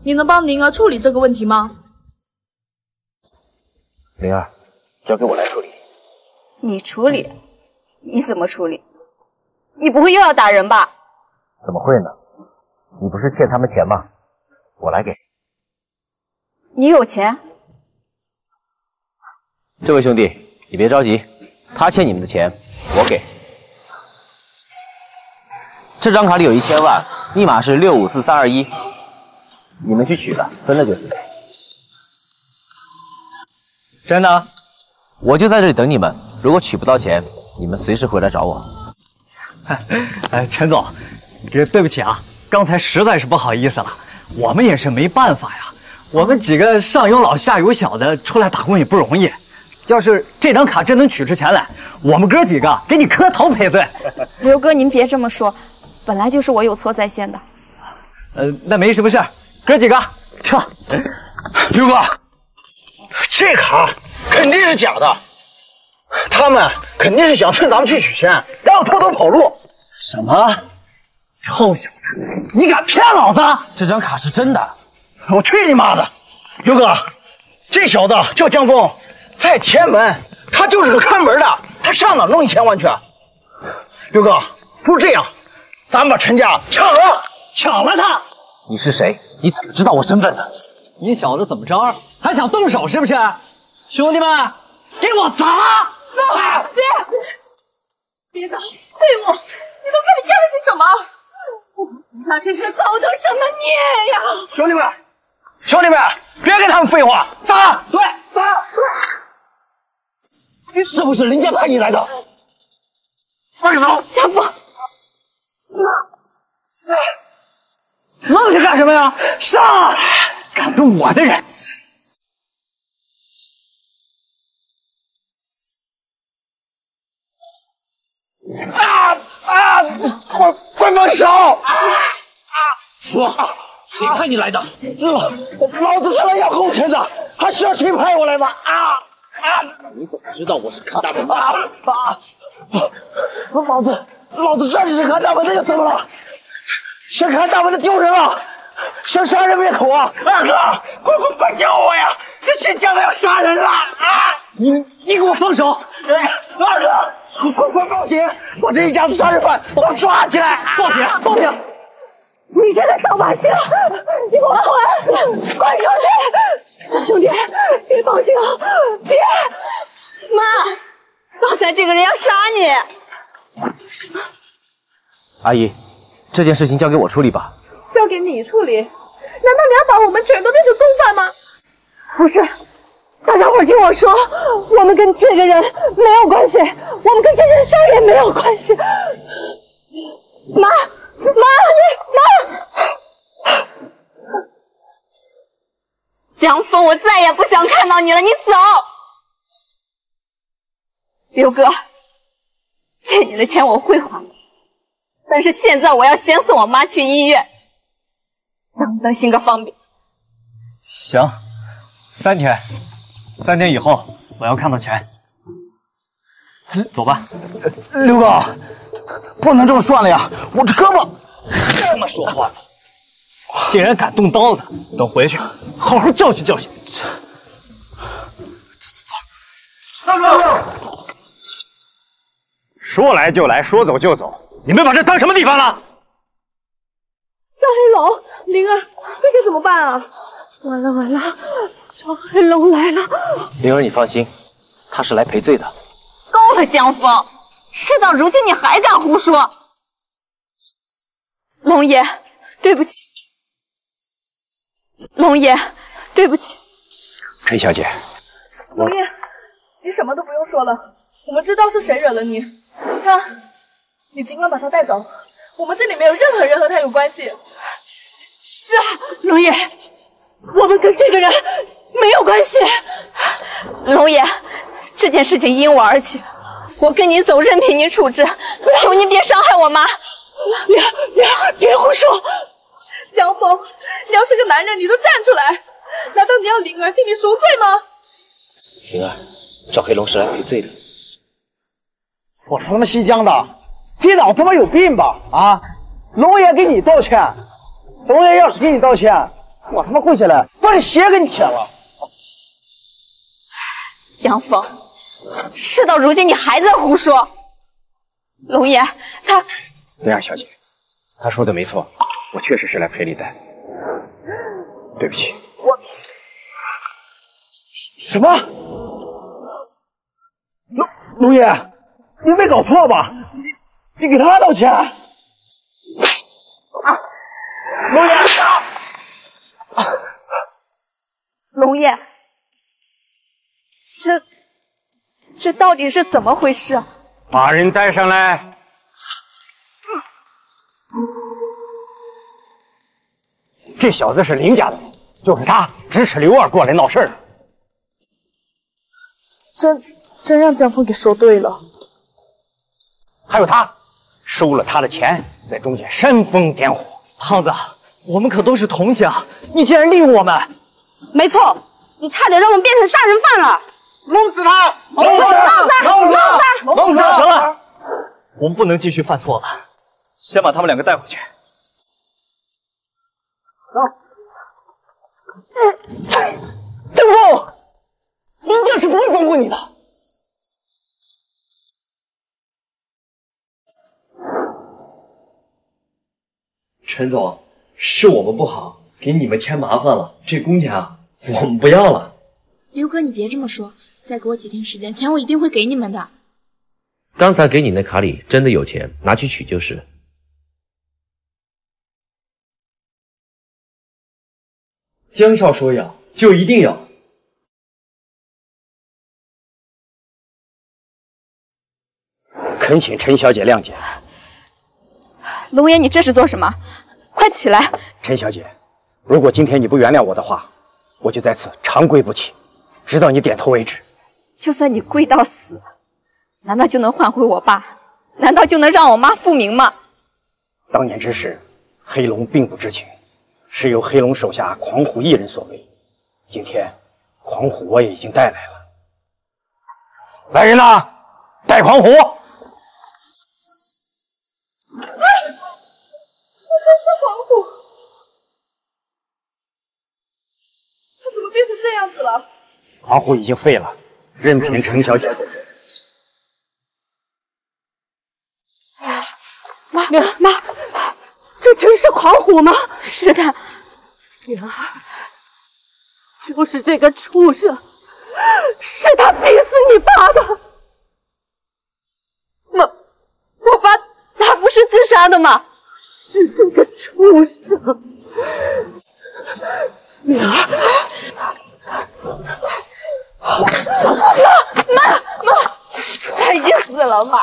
你能帮宁儿处理这个问题吗？灵儿，交给我来处理。你处理？你怎么处理？你不会又要打人吧？怎么会呢？你不是欠他们钱吗？我来给。 你有钱？这位兄弟，你别着急，他欠你们的钱我给。这张卡里有一千万，密码是六五四三二一，你们去取了，分了就是。真的？我就在这里等你们，如果取不到钱，你们随时回来找我。哎，哎，陈总，别对不起啊，刚才实在是不好意思了，我们也是没办法呀。 我们几个上有老下有小的，出来打工也不容易。要是这张卡真能取出钱来，我们哥几个给你磕头赔罪。刘哥，您别这么说，本来就是我有错在先的。呃，那没什么事儿，哥几个撤。刘哥，这卡肯定是假的，他们肯定是想趁咱们去取钱，然后偷偷跑路。什么？臭小子，你敢骗老子？这张卡是真的。 我去你妈的，刘哥，这小子叫江枫，在前门，他就是个看门的，他上哪弄一千万去？刘哥，不如这样，咱们把陈家抢了，抢了他。你是谁？你怎么知道我身份的？你小子怎么着？还想动手是不是？兄弟们，给我砸！别别砸！废物，你都看你干了些什么？我们陈家这是遭的什么孽呀？兄弟们！ 兄弟们，别跟他们废话，砸！对，砸！你是不是林家派你来的？放手！家父，愣着干什么呀？上啊！敢动我的人！啊啊！快快放手！啊啊！说。 谁派你来的？老老子是来要工钱的，还需要谁派我来吗？啊啊！你怎么知道我是看大门的？啊啊！老子老子真是看大门的又怎么了？想看大门的丢人了，想杀人灭口啊！二哥，快快快救我呀！这新疆的要杀人了！啊！你你给我放手！哎，二哥，快快报警！把这一家子杀人犯都抓起来！报警！报警！ 你这个扫把星，你给我滚！滚出去！大兄弟，别报警！别！妈，刚才这个人要杀你！什么？阿姨，这件事情交给我处理吧。交给你处理？难道你要把我们全都变成共犯吗？不是，大家伙听我说，我们跟这个人没有关系，我们跟这件事也没有关系。妈，妈，妈！ 江枫，我再也不想看到你了，你走！刘哥，欠你的钱我会还的，但是现在我要先送我妈去医院，能不能行个方便？行，三天，三天以后我要看到钱。走吧，刘哥，不能这么算了呀！我这胳膊，这么说话呢。 竟然敢动刀子！等回去好好教训教训。大哥，说来就来，说走就走，你们把这当什么地方了？张黑龙，灵儿，这可怎么办啊？完了完了，张黑龙来了！灵儿，你放心，他是来赔罪的。够了，江枫，事到如今你还敢胡说？龙爷，对不起。 龙爷，对不起。裴小姐，龙爷，你什么都不用说了，我们知道是谁惹了你。他，你尽管把他带走，我们这里没有任何人和他有关系。是啊，龙爷，我们跟这个人没有关系。龙爷，这件事情因我而起，我跟您走，任凭您处置。求您别伤害我妈。别别别胡说！ 江枫，你要是个男人，你都站出来！难道你要灵儿替你赎罪吗？灵儿，赵黑龙是来赔罪的。我他妈西江的，这脑他妈有病吧？啊！龙爷给你道歉，龙爷要是给你道歉，我他妈跪下来把你鞋给你舔了。江枫，事到如今你还在胡说。龙爷，他灵儿小姐，他说的没错。 我确实是来赔礼的，对不起。我什么？龙龙爷，你没搞错吧？你你给他道歉？啊！龙爷，啊、龙爷，这这到底是怎么回事、啊？把人带上来。嗯 这小子是林家的，就是他指使刘二过来闹事儿。真真让江枫给说对了。还有他，收了他的钱，在中间煽风点火。胖子，我们可都是同乡，你竟然利用我们！没错，你差点让我们变成杀人犯了！弄死他！弄死他！弄死他！弄死他！行了，我们不能继续犯错了，先把他们两个带回去。 走，对不住，林家是不会放过你的。陈总，是我们不好，给你们添麻烦了。这公家我们不要了。刘哥，你别这么说，再给我几天时间，钱我一定会给你们的。刚才给你那卡里真的有钱，拿去取就是。 江少说要，就一定要。恳请陈小姐谅解。龙爷，你这是做什么？快起来！陈小姐，如果今天你不原谅我的话，我就在此长跪不起，直到你点头为止。就算你跪到死，难道就能换回我爸？难道就能让我妈复明吗？当年之事，黑龙并不知情。 是由黑龙手下狂虎一人所为，今天狂虎我也已经带来了。来人呐，带狂虎！哎，这真是狂虎！他怎么变成这样子了？狂虎已经废了，任凭程小姐。妈妈妈！ 这真是狂虎吗？是的，女儿，就是这个畜生，是他逼死你爸的。我，我爸他不是自杀的吗？是这个畜生，女儿。妈妈妈，他已经死了，妈，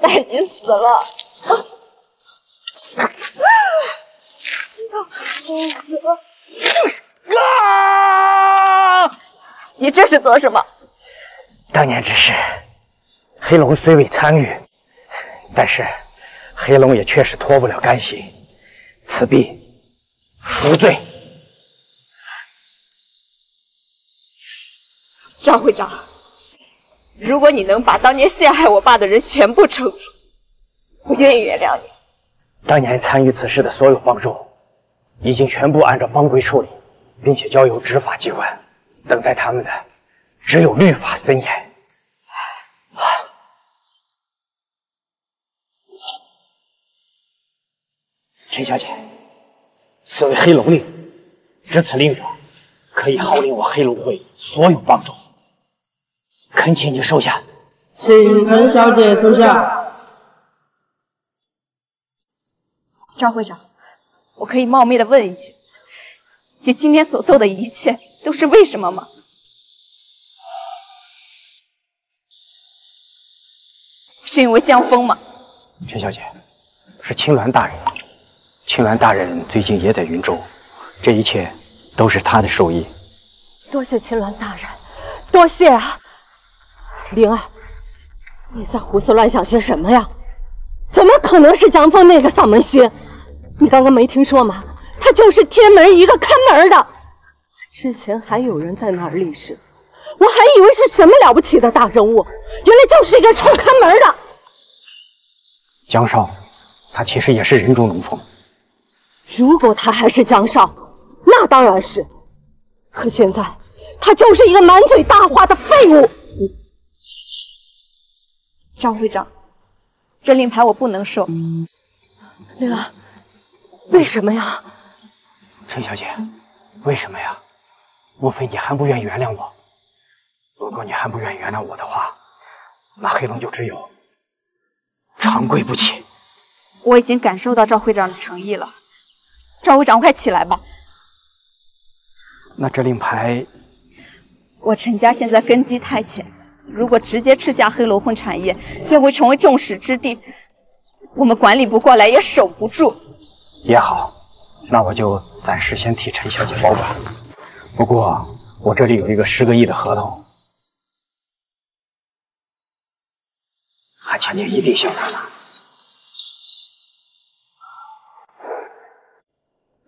他已经死了。 啊！你这是做什么？当年之事，黑龙虽未参与，但是黑龙也确实脱不了干系。此必赎罪。张会长，如果你能把当年陷害我爸的人全部惩处，我愿意原谅你。 当年参与此事的所有帮众，已经全部按照帮规处理，并且交由执法机关。等待他们的，只有律法森严。啊！陈小姐，此为黑龙令，执此令者，可以号令我黑龙会所有帮众。恳请你收下。请陈小姐收下。 张会长，我可以冒昧的问一句，你今天所做的一切都是为什么吗？是因为江峰吗？陈小姐，是青鸾大人。青鸾大人最近也在云州，这一切都是他的授意。多谢青鸾大人，多谢啊！灵儿，你在胡思乱想些什么呀？ 怎么可能是江峰那个丧门星？你刚刚没听说吗？他就是天门一个看门的。之前还有人在那儿立誓，我还以为是什么了不起的大人物，原来就是一个臭看门的。江少，他其实也是人中龙凤。如果他还是江少，那当然是。可现在，他就是一个满嘴大话的废物。张会长。 这令牌我不能收，灵儿，为什么呀？陈小姐，为什么呀？莫非你还不愿原谅我？如果你还不愿原谅我的话，那黑龙就只有长跪不起。我已经感受到赵会长的诚意了，赵会长，快起来吧。那这令牌，我陈家现在根基太浅。 如果直接吃下黑龙混产业，便会成为众矢之的，我们管理不过来，也守不住。也好，那我就暂时先替陈小姐保管。不过我这里有一个十个亿的合同，还请您一定效纳。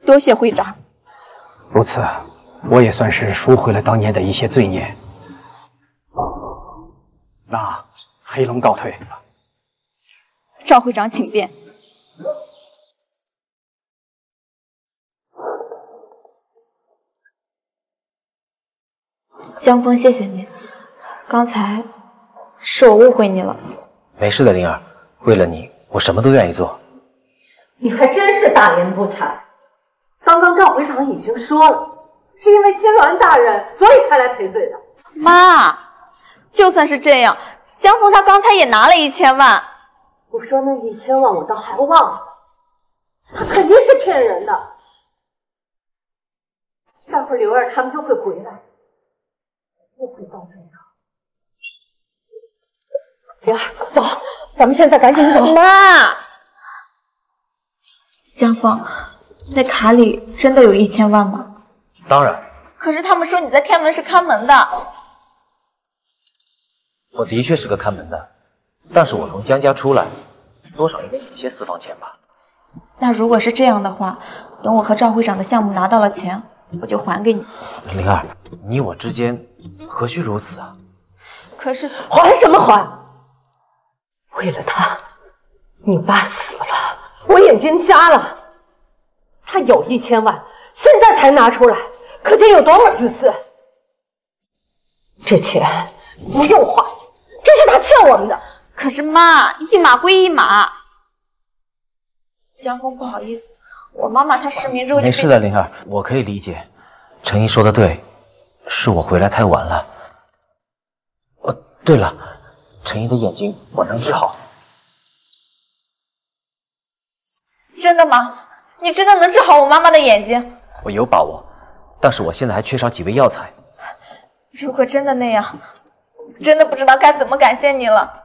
多谢会长。如此，我也算是赎回了当年的一些罪孽。 那黑龙告退。赵会长，请便。江峰，谢谢您，刚才是我误会你了。没事的，灵儿，为了你，我什么都愿意做。你还真是大言不惭。刚刚赵会长已经说了，是因为青鸾大人，所以才来赔罪的。妈。 就算是这样，江峰他刚才也拿了一千万。我说那一千万我倒还忘了，他肯定是骗人的。待会刘二他们就会回来，我会告诉他。灵儿，走，咱们现在赶紧走。妈，江峰，那卡里真的有一千万吗？当然。可是他们说你在天门是看门的。 我的确是个看门的，但是我从江家出来，多少应该有些私房钱吧。那如果是这样的话，等我和赵会长的项目拿到了钱，我就还给你。灵儿，你我之间何须如此啊？可是还什么还？为了他，你爸死了，我眼睛瞎了。他有一千万，现在才拿出来，可见有多么自私。这钱不用还。 这是他欠我们的，可是妈，一码归一码。江峰，不好意思，我妈妈她失明之后就……没事的，灵儿，我可以理解。程一说的对，是我回来太晚了。哦，对了，陈姨的眼睛我能治好。真的吗？你真的能治好我妈妈的眼睛？我有把握，但是我现在还缺少几味药材。如果真的那样，真的不知道该怎么感谢你了。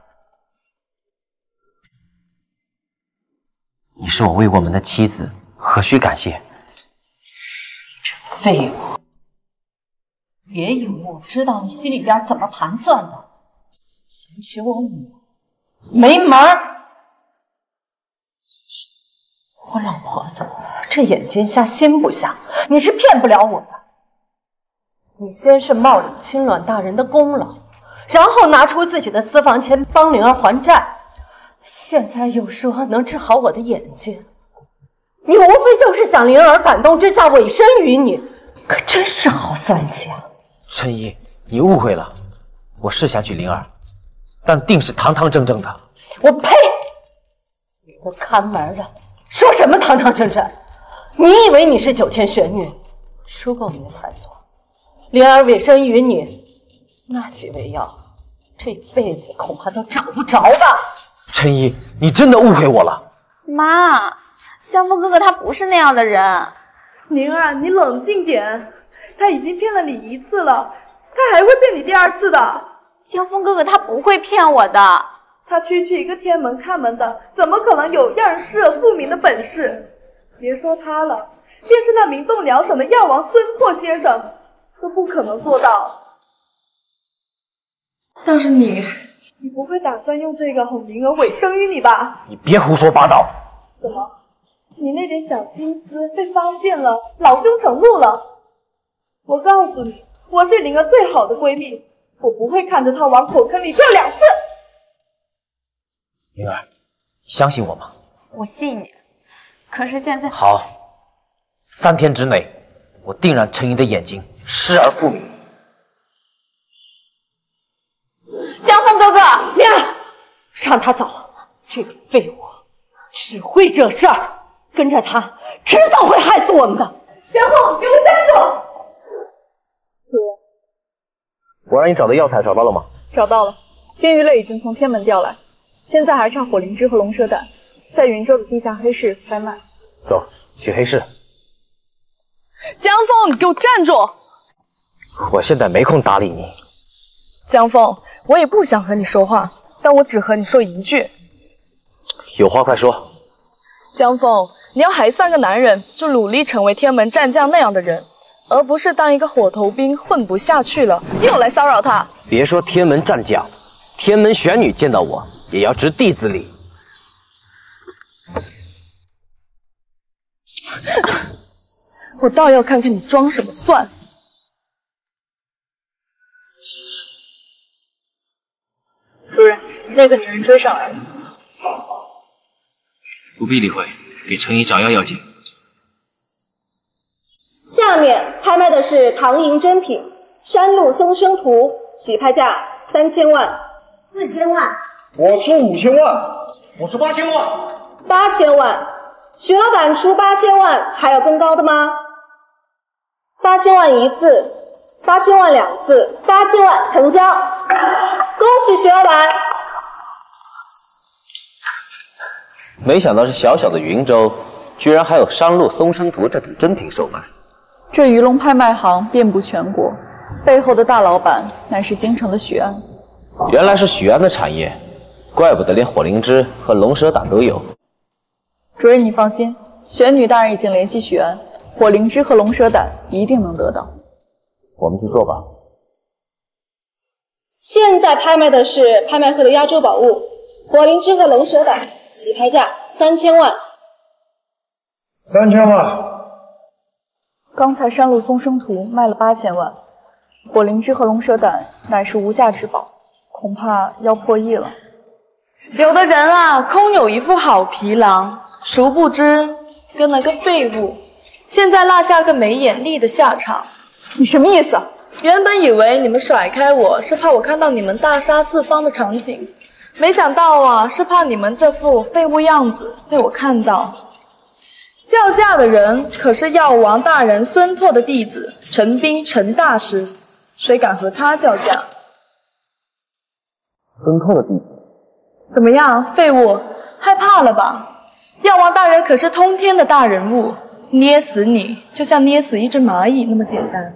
你是我未过门的妻子，何须感谢？废物！别以为我不知道你心里边怎么盘算的，想娶我母，没门儿！我老婆子，这眼睛瞎心不瞎，你是骗不了我的。你先是冒领亲阮大人的功劳，然后拿出自己的私房钱帮灵儿还债。 现在又说能治好我的眼睛，你无非就是想灵儿感动之下委身于你，可真是好算计啊！陈姨，你误会了，我是想娶灵儿，但定是堂堂正正的。我呸！你个看门的，说什么堂堂正正？你以为你是九天玄女？说够你的才算。灵儿委身于你，那几味药，这辈子恐怕都找不着吧？ 陈姨，你真的误会我了。妈，江峰哥哥他不是那样的人。宁儿，你冷静点，他已经骗了你一次了，他还会骗你第二次的。江峰哥哥他不会骗我的，他区区一个天门看门的，怎么可能有让人失而复明的本事？别说他了，便是那名动辽省的药王孙拓先生，都不可能做到。倒是你。 你不会打算用这个哄灵儿委身于你吧？你别胡说八道！怎么，你那点小心思被发现了，老羞成怒了？我告诉你，我是灵儿最好的闺蜜，我不会看着她往火坑里掉两次。灵儿，你相信我吗？我信你，可是现在好，三天之内，我定让陈姨的眼睛失而复明。 灵儿，让他走！这个废物只会惹事儿，跟着他迟早会害死我们的。江峰，给我站住！我让你找的药材找到了吗？找到了，天娱类已经从天门调来，现在还差火灵芝和龙舌丹，在云州的地下黑市拍卖。走，去黑市。江峰，给我站住！我现在没空搭理你。江峰。 我也不想和你说话，但我只和你说一句。有话快说。江峰，你要还算个男人，就努力成为天门战将那样的人，而不是当一个火头兵混不下去了，又来骚扰他。别说天门战将，天门玄女见到我也要知弟子礼。我倒要看看你装什么蒜。 主任，那个女人追上来了。不必理会，给陈姨找药要紧。下面拍卖的是唐寅珍品《山路松生图》，起拍价三千万。四千万。我出五千万。我出八千万。八千万，徐老板出八千万，还有更高的吗？八千万一次，八千万两次，八千万成交。啊 恭喜徐老板！没想到这小小的云州，居然还有山路松生图这等珍品售卖。这鱼龙拍卖行遍布全国，背后的大老板乃是京城的许安。原来是许安的产业，怪不得连火灵芝和龙舌胆都有。主任，你放心，玄女大人已经联系许安，火灵芝和龙舌胆一定能得到。我们去做吧。 现在拍卖的是拍卖会的压轴宝物——火灵芝和龙舌胆，起拍价三千万。三千万。刚才山路松生图卖了八千万，火灵芝和龙舌胆乃是无价之宝，恐怕要破亿了。有的人啊，空有一副好皮囊，殊不知跟了个废物，现在落下个没眼力的下场。你什么意思？ 原本以为你们甩开我是怕我看到你们大杀四方的场景，没想到啊，是怕你们这副废物样子被我看到。叫价的人可是药王大人孙拓的弟子陈斌陈大师，谁敢和他较劲？孙涛的弟弟。怎么样，废物，害怕了吧？药王大人可是通天的大人物，捏死你就像捏死一只蚂蚁那么简单。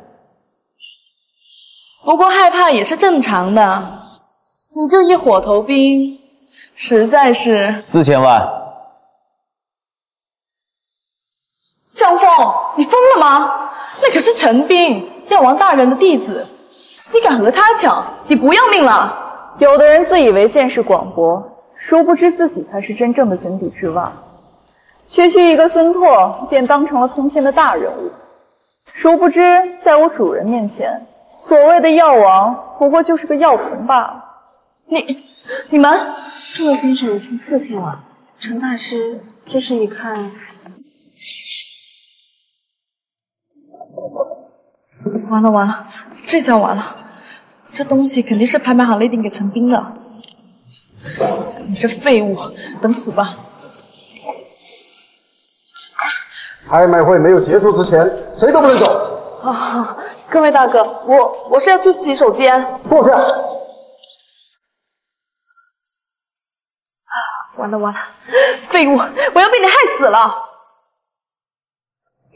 不过害怕也是正常的，你这一火头兵，实在是……四千万。 江峰，你疯了吗？那可是陈斌，药王大人的弟子，你敢和他抢，你不要命了？有的人自以为见识广博，殊不知自己才是真正的井底之蛙。区区一个孙拓，便当成了通天的大人物，殊不知在我主人面前，所谓的药王不过就是个药虫罢了。你、你们，骆先生出四千万，陈大师，这是你看。 完了完了，这下完了！这东西肯定是拍卖行内定给陈斌的。你这废物，等死吧！拍卖会没有结束之前，谁都不能走。啊，各位大哥，我我是要去洗手间。坐下。啊，完了完了，废物，我要被你害死了！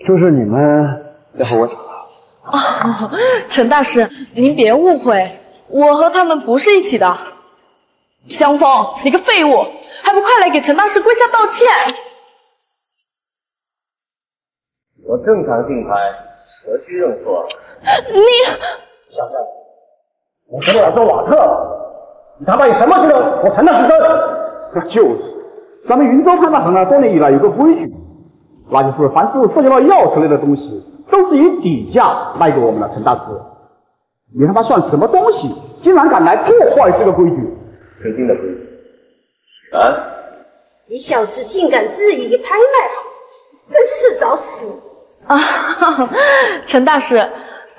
就是你们在和我抢。 哦，陈大师，您别误会，我和他们不是一起的。江峰，你个废物，还不快来给陈大师跪下道歉！我正常竞拍，何须认错？你小子，我跟你来做瓦特，你他妈有什么资格？我陈大师争？就是，咱们云州拍卖行呢，多年以来有个规矩，那就是凡是涉及到药之类的东西。 都是以底价卖给我们了，陈大师，你他妈算什么东西？竟然敢来破坏这个规矩！谁定的规矩？啊！你小子竟敢质疑拍卖行，真是找死！啊，陈大师，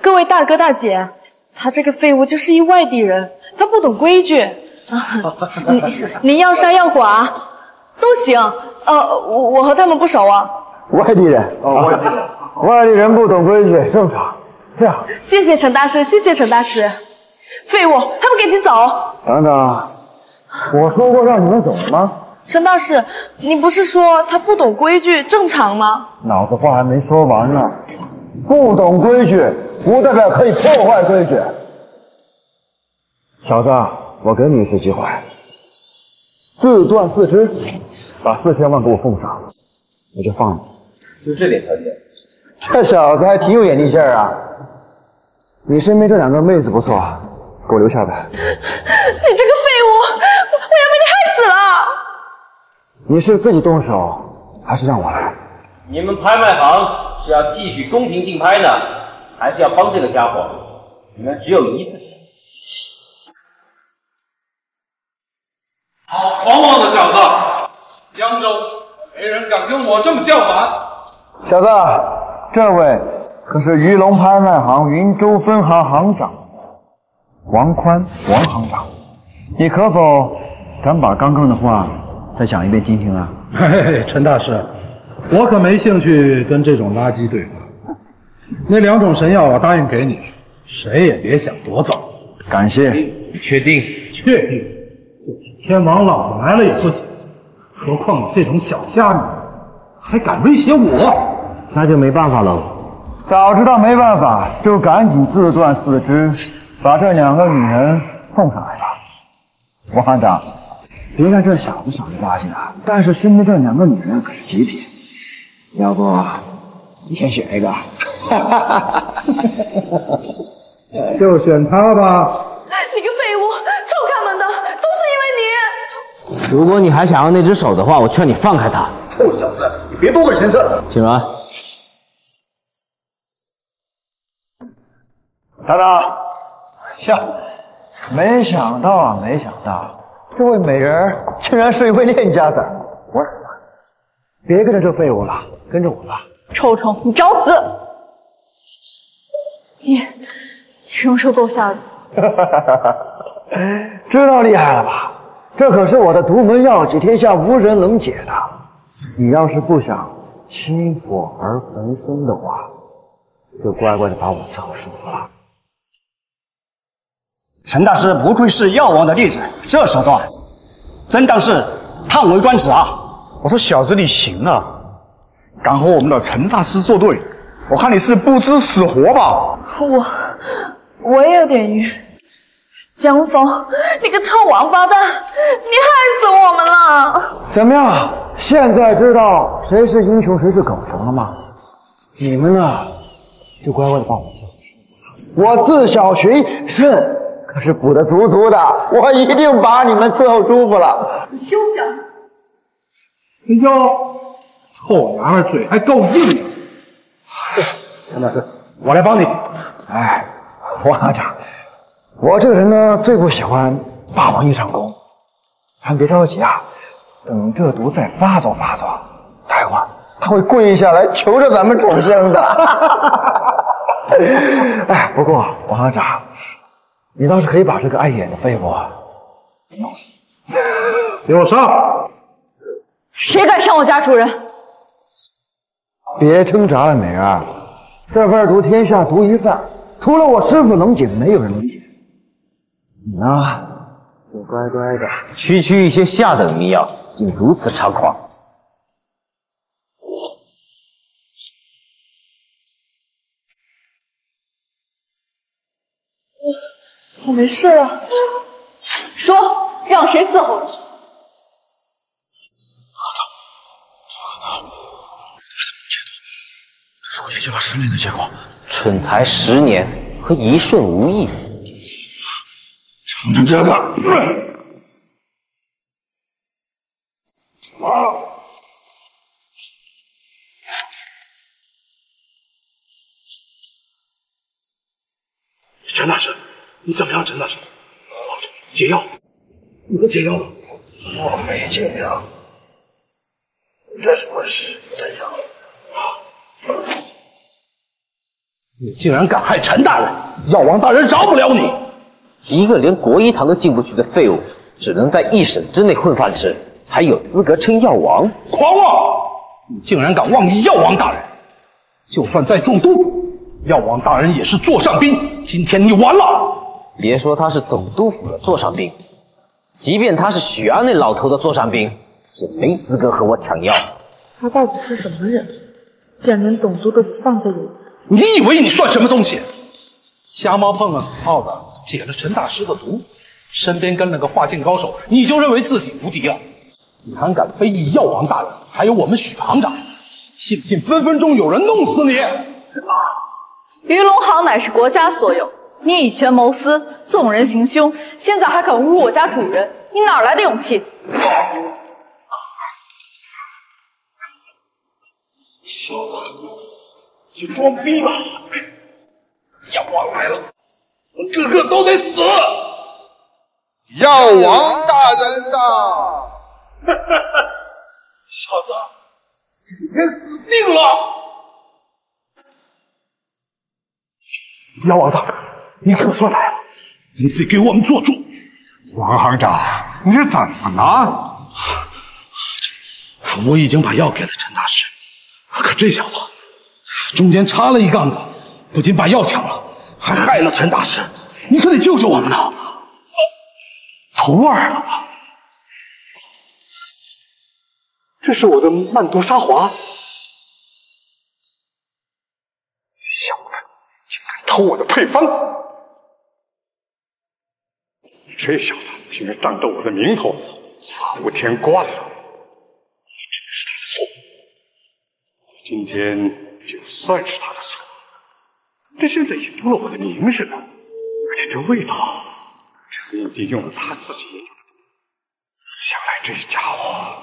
各位大哥大姐，他这个废物就是一外地人，他不懂规矩啊！您您要杀要剐都行，呃，我我和他们不熟啊。外地人，哦，外地人。 外地人不懂规矩，正常。这样，谢谢陈大师，谢谢陈大师。废物，还不赶紧走！等等，我说过让你们走了吗？陈大师，你不是说他不懂规矩正常吗？脑子话还没说完呢。不懂规矩，不代表可以破坏规矩。小子，我给你一次机会，自断四肢，把四千万给我奉上，我就放你。就这点条件。 这小子还挺有眼力劲儿啊！你身边这两个妹子不错，给我留下吧。你这个废物，我我要被你害死了！你是自己动手，还是让我来？你们拍卖行是要继续公平竞拍呢，还是要帮这个家伙？你们只有一次。好狂妄的小子！江州没人敢跟我这么叫板。小子。 这位可是鱼龙拍卖行云州分行行长王宽，王行长，你可否敢把刚刚的话再讲一遍听听啊？嘿嘿，陈大师，我可没兴趣跟这种垃圾对话。那两种神药我答应给你，谁也别想夺走。感谢。确定？确定。就是天王老子来了也不行，何况你这种小虾米，还敢威胁我？ 那就没办法了。早知道没办法，就赶紧自断四肢，把这两个女人送上来吧。王行长，别看这小子长得垃圾呢，但是身边这两个女人可是极品。要不你先选一个？就选她吧。你个废物，臭看门的，都是因为你。如果你还想要那只手的话，我劝你放开她。臭小子，你别多管闲事。景然。 大大，呀，没想到啊，没想到，这位美人竟然是一位练家子儿！我忍了，别跟着这废物了，跟着我吧。臭虫，你找死！你，你什么时候够下的？知道厉害了吧？这可是我的独门药技，天下无人能解的。你要是不想惜火而焚身的话，就乖乖的把我葬树了。陈大师不愧是药王的弟子，这手段真当是叹为观止啊！我说小子你行啊，敢和我们的陈大师作对，我看你是不知死活吧！我我也有点晕。江峰，你个臭王八蛋，你害死我们了！怎么样，现在知道谁是英雄谁是狗熊了吗？你们呢，就乖乖的把我交出来。我自小寻肾。 可是补得足足的，我一定把你们伺候舒服了。你休想！陈兄，臭娘们嘴还够硬的。陈大哥，我来帮你。哎，王科长，我这个人呢，最不喜欢霸王硬上弓。咱别着急啊，等这毒再发作发作，待会儿他会跪下来求着咱们重生的。哎，不过王科长。 你倒是可以把这个碍眼的废物弄死！给我上！谁敢伤我家主人？别挣扎了，美儿，这份毒天下独一份，除了我师傅能解，没有人能解。你呢，就乖乖的区区一些下等迷药，竟如此猖狂！我。 我没事了、啊。说，让谁伺候你？这是我研究了十年的结果。蠢材十年和一瞬无异。尝尝这个。啊！陈大师。 你怎么样，陈大师？解药，你都解药了？我没解药，这是我师傅的药。你竟然敢害陈大人！药王大人饶不了你！一个连国医堂都进不去的废物，只能在一省之内混饭吃，还有资格称药王？狂妄！你竟然敢妄议药王大人！就算在总督府，药王大人也是座上宾。今天你完了！ 别说他是总督府的座上宾，即便他是许安那老头的座上宾，也没资格和我抢药。他到底是什么人？竟然连总督都不放在眼里！你以为你算什么东西？瞎猫碰了死耗子，解了陈大师的毒，身边跟了个化境高手，你就认为自己无敌了？你还敢非议药王大人，还有我们许行长？信不信分分钟有人弄死你？鱼龙行乃是国家所有。 你以权谋私，纵人行凶，现在还敢侮辱我家主人，你哪来的勇气？小子，你装逼吧！药王来了，我个个都得死！药王大人到！小子，你今天死定了！药王大人。 你可算来了！你得给我们做主，王行长，你是怎么了？我已经把药给了陈大师，可这小子中间插了一杠子，不仅把药抢了，还害了陈大师。你可得救救我们呐！徒儿了吧？这是我的曼陀沙华。小子，竟敢偷我的配方！ 这小子平时仗着我的名头法无天冠了，我真是他的错。我今天就算是他的错，这是累丢了我的名声，而且这味道这已经用了他自己研究的毒，想来这家伙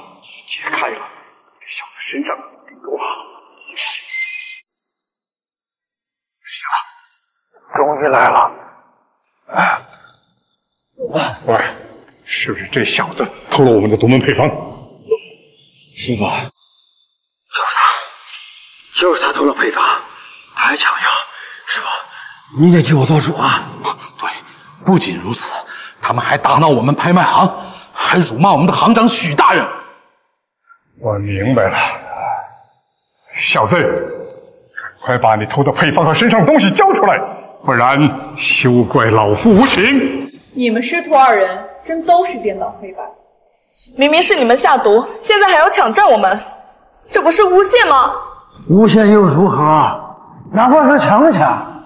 解开了，这小子身上定有啊！行了，终于来了，啊！ 喂，是不是这小子偷了我们的独门配方？师傅，就是他，就是他偷了配方，他还抢药。师傅，你得替我做主啊！对，不仅如此，他们还打闹我们拍卖行，还辱骂我们的行长许大人。我明白了，小子，赶快把你偷的配方和身上的东西交出来，不然休怪老夫无情。你们师徒二人真都是颠倒黑白。明明是你们下毒，现在还要抢占我们，这不是诬陷吗？诬陷又如何？哪怕是强抢，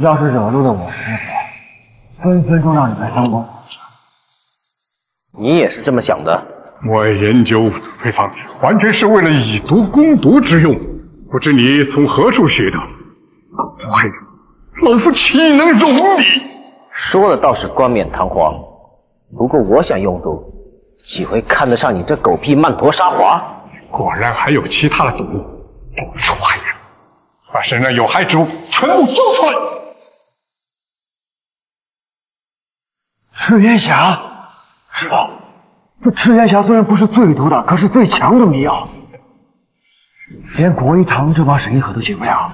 要是惹怒了我师傅，分分钟让你们伤光。你也是这么想的？我研究配方，完全是为了以毒攻毒之用，不知你从何处学的？不会，老夫岂能容你？ 说的倒是冠冕堂皇，不过我想用毒，岂会看得上你这狗屁曼陀沙华？果然还有其他的毒，都出来呀！把身上有害之物全部揪出来！赤焰侠，师傅，这赤焰侠虽然不是最毒的，可是最强的迷药，连国医堂这帮神医可都解不了。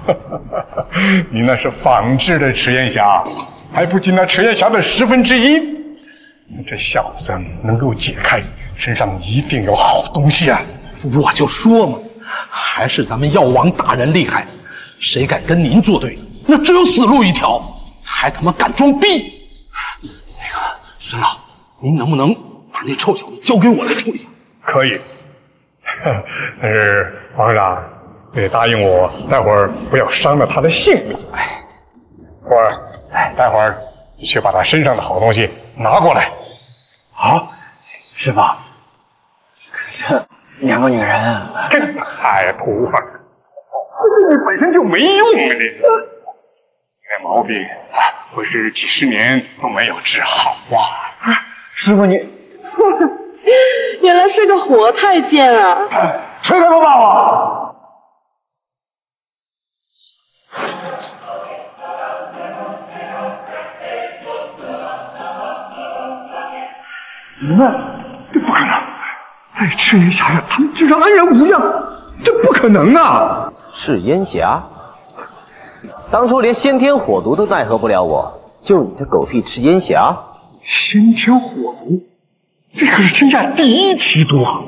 你那是仿制的赤焰侠。 还不及那赤焰侠的十分之一，这小子能够解开，身上一定有好东西啊！我就说嘛，还是咱们药王大人厉害，谁敢跟您作对，那只有死路一条，还他妈敢装逼！那个孙老，您能不能把那臭小子交给我来处理？可以，但是王院长得答应我，待会儿不要伤了他的性命。哎，我。 哎，待会儿你去把他身上的好东西拿过来。好，师傅，这两个女人、啊，这太土了，这对你本身就没用啊！你，你那毛病会是几十年都没有治好哇！师傅你，原来是个活太监啊！谁他妈骂我？ 那这不可能！在赤焰峡上，他们居然安然无恙，这不可能啊！赤焰峡，当初连先天火毒都奈何不了我，就你这狗屁赤焰峡！先天火毒，这可是天下第一奇毒啊！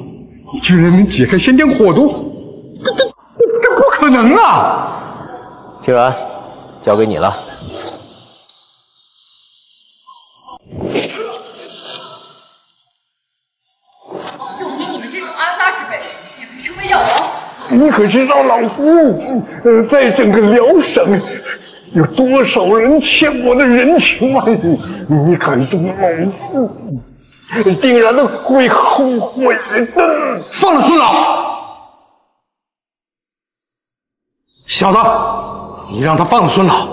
你居然能解开先天火毒，这这这不可能啊！既然交给你了。 你可知道老夫，呃，在整个辽省有多少人欠我的人情吗？你可知老夫定然的会后悔的。放了四老，小子，你让他放了孙老。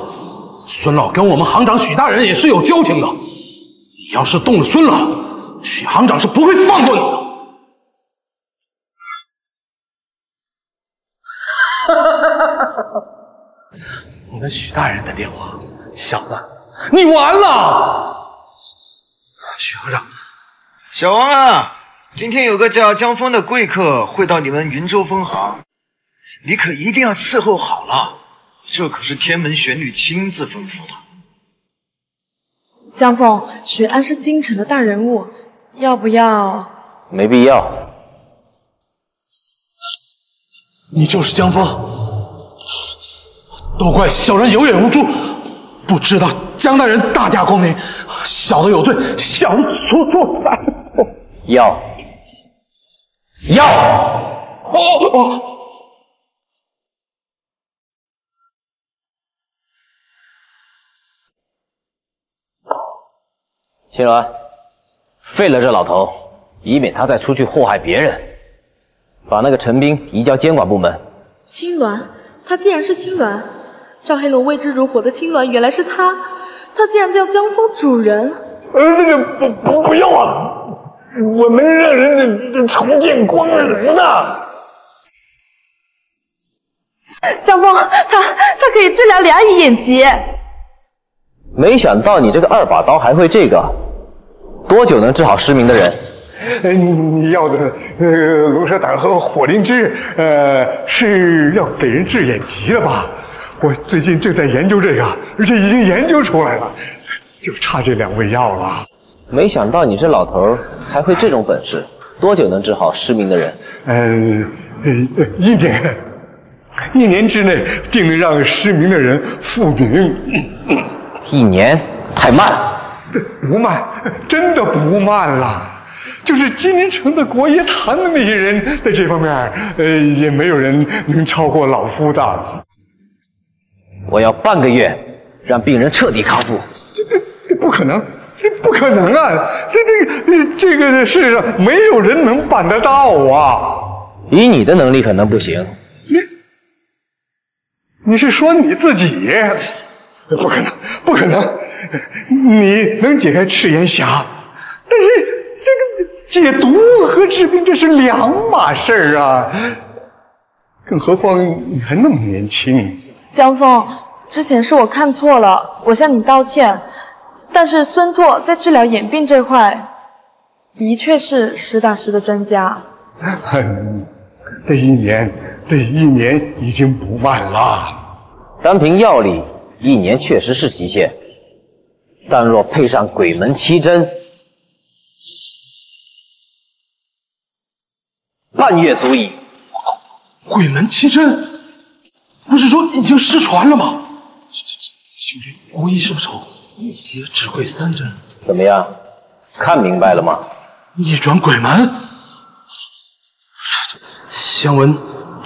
孙老跟我们行长许大人也是有交情的，你要是动了孙老，许行长是不会放过你的。 你跟许大人的电话，小子，你完了！许和尚，小王啊，今天有个叫江峰的贵客会到你们云州分行，你可一定要伺候好了，这可是天门玄女亲自吩咐的。江峰，许安是京城的大人物，要不要？没必要。你就是江峰。 都怪小人有眼无珠，不知道江大人大驾光临，小的有罪，小的错错了。要要哦哦！青鸾，废了这老头，以免他再出去祸害别人。把那个陈兵移交监管部门。青鸾，他既然是青鸾。 赵黑龙为之如火的青鸾原来是他，他竟然叫江峰主人。呃，这个不不不要啊！我能让人这重见光明的。江峰，他他可以治疗两仪眼疾。没想到你这个二把刀还会这个，多久能治好失明的人？ 呃，你要的呃龙舌胆和火灵芝，呃是要给人治眼疾的吧？ 我最近正在研究这个，而且已经研究出来了，就差这两味药了。没想到你这老头还会这种本事，多久能治好失明的人？嗯、呃呃，一年，一年之内定能让失明的人复明。一年太慢，不慢，真的不慢了。就是金城的国乐坛的那些人，在这方面，呃，也没有人能超过老夫大了。我要半个月，让病人彻底康复。这这这不可能！ 这不可能啊！这这个这个世上没有人能办得到啊！以你的能力可能不行。你你是说你自己？不可能，不可能！你能解开赤炎侠，但是这个解毒和治病这是两码事儿啊！更何况你还那么年轻。江峰，之前是我看错了，我向你道歉。 但是孙拓在治疗眼病这块，的确是实打实的专家。嗯，这一年，这一年已经不晚了。单凭药理，一年确实是极限，但若配上鬼门七针，半月足矣。鬼门七针，不是说已经失传了吗？这这这，兄弟，国医是不是？ 一节只会三针，怎么样？看明白了吗？逆转鬼门，香闻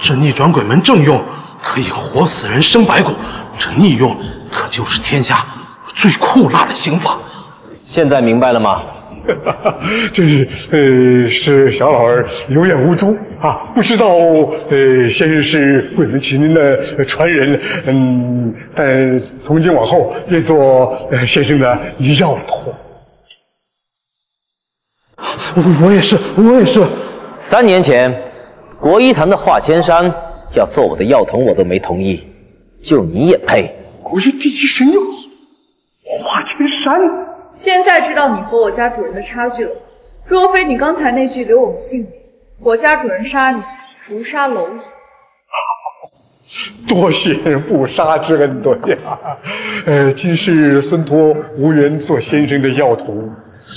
这逆转鬼门正用可以活死人生白骨，这逆用可就是天下最酷辣的刑法。现在明白了吗？真是，呃，是小老儿有眼无珠啊，不知道，呃，先生是鬼门奇人的传人，嗯，但从今往后愿做呃先生的一药徒。我我也是，我也是。三年前，国医坛的华千山要做我的药童，我都没同意，就你也配？国医第一神药，华千山。 现在知道你和我家主人的差距了。若非你刚才那句留我们性命，我家主人杀你如杀蝼蚁。多谢不杀之恩，多谢。呃，今世孙托无缘做先生的药徒，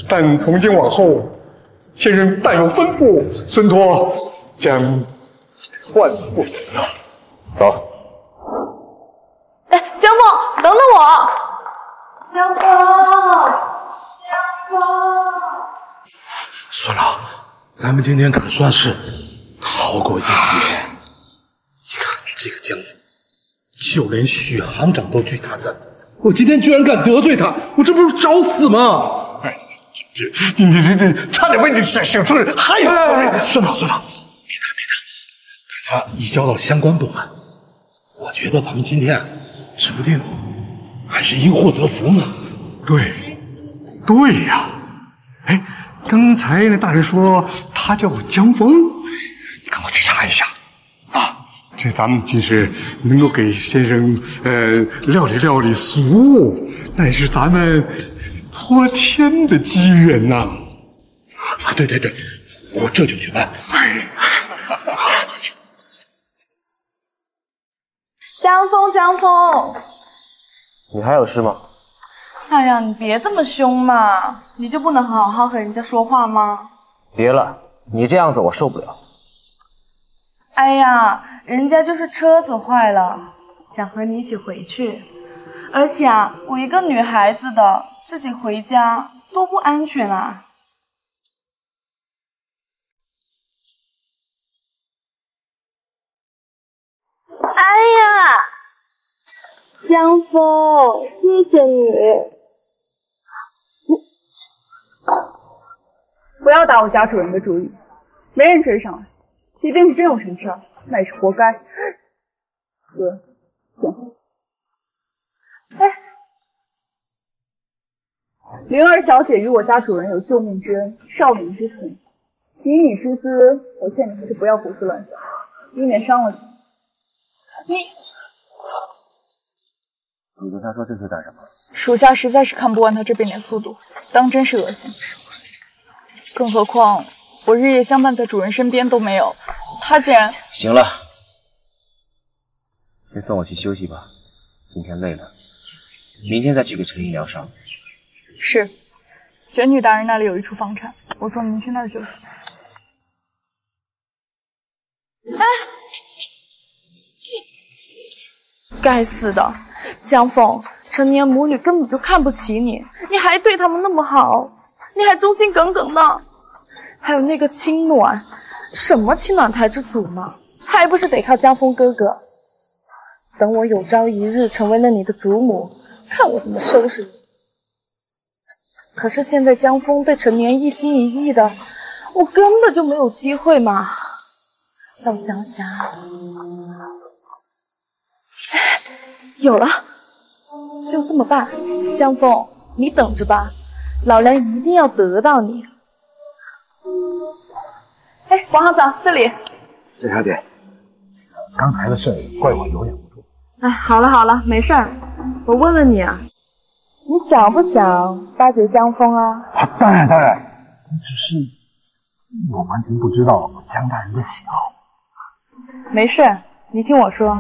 但从今往后，先生但有吩咐，孙托将万不辞劳。走。哎，江枫，等等我。 江枫，江枫，孙老，咱们今天可算是逃过一劫。你看这个江枫，就连许行长都惧他赞叹。我今天居然敢得罪他，我这不是找死吗？哎，这这这这这，差点被你小小孙害死了。孙老，孙老，别打别打，把他移交到相关部门。我觉得咱们今天指不定。 还是因祸得福呢。对，对呀、啊。哎，刚才那大人说他叫江枫，你赶快去查一下啊。这咱们即使能够给先生呃料理料理俗物，那也是咱们泼天的机缘呐、啊。啊，对对对，我这就去办。哎，江枫，江枫。 你还有事吗？哎呀，你别这么凶嘛！你就不能好好和人家说话吗？别了，你这样子我受不了。哎呀，人家就是车子坏了，想和你一起回去。而且啊，我一个女孩子的自己回家多不安全啊！哎呀！ 江枫，谢谢你。不要打我家主人的主意，没人追上来。即便是真有神车，那也是活该。哥，行。哎，灵儿小姐与我家主人有救命之恩、少女之情，以你之姿，我劝你还是不要胡思乱想，以免伤了你。你。 你跟他说这些干什么？属下实在是看不惯他这变脸速度，当真是恶心。更何况我日夜相伴在主人身边都没有，他竟然……行了，先送我去休息吧，今天累了，明天再去给陈毅疗伤。是，玄女大人那里有一处房产，我送您去那儿休息。哎，该死的！ 江枫，成年母女根本就看不起你，你还对他们那么好，你还忠心耿耿的。还有那个青暖，什么青暖台之主嘛，还不是得靠江风哥哥。等我有朝一日成为了你的主母，看我怎么收拾你。可是现在江风对陈年一心一意的，我根本就没有机会嘛。让我想想，哎，有了，就这么办。江风，你等着吧，老梁一定要得到你。哎，王行长，这里。这小姐，刚才的事怪我有眼无珠。哎，好了好了，没事儿。我问问你啊，你想不想巴结江峰啊？啊，当然当然，只是我完全不知道江大人的喜好。没事，你听我说。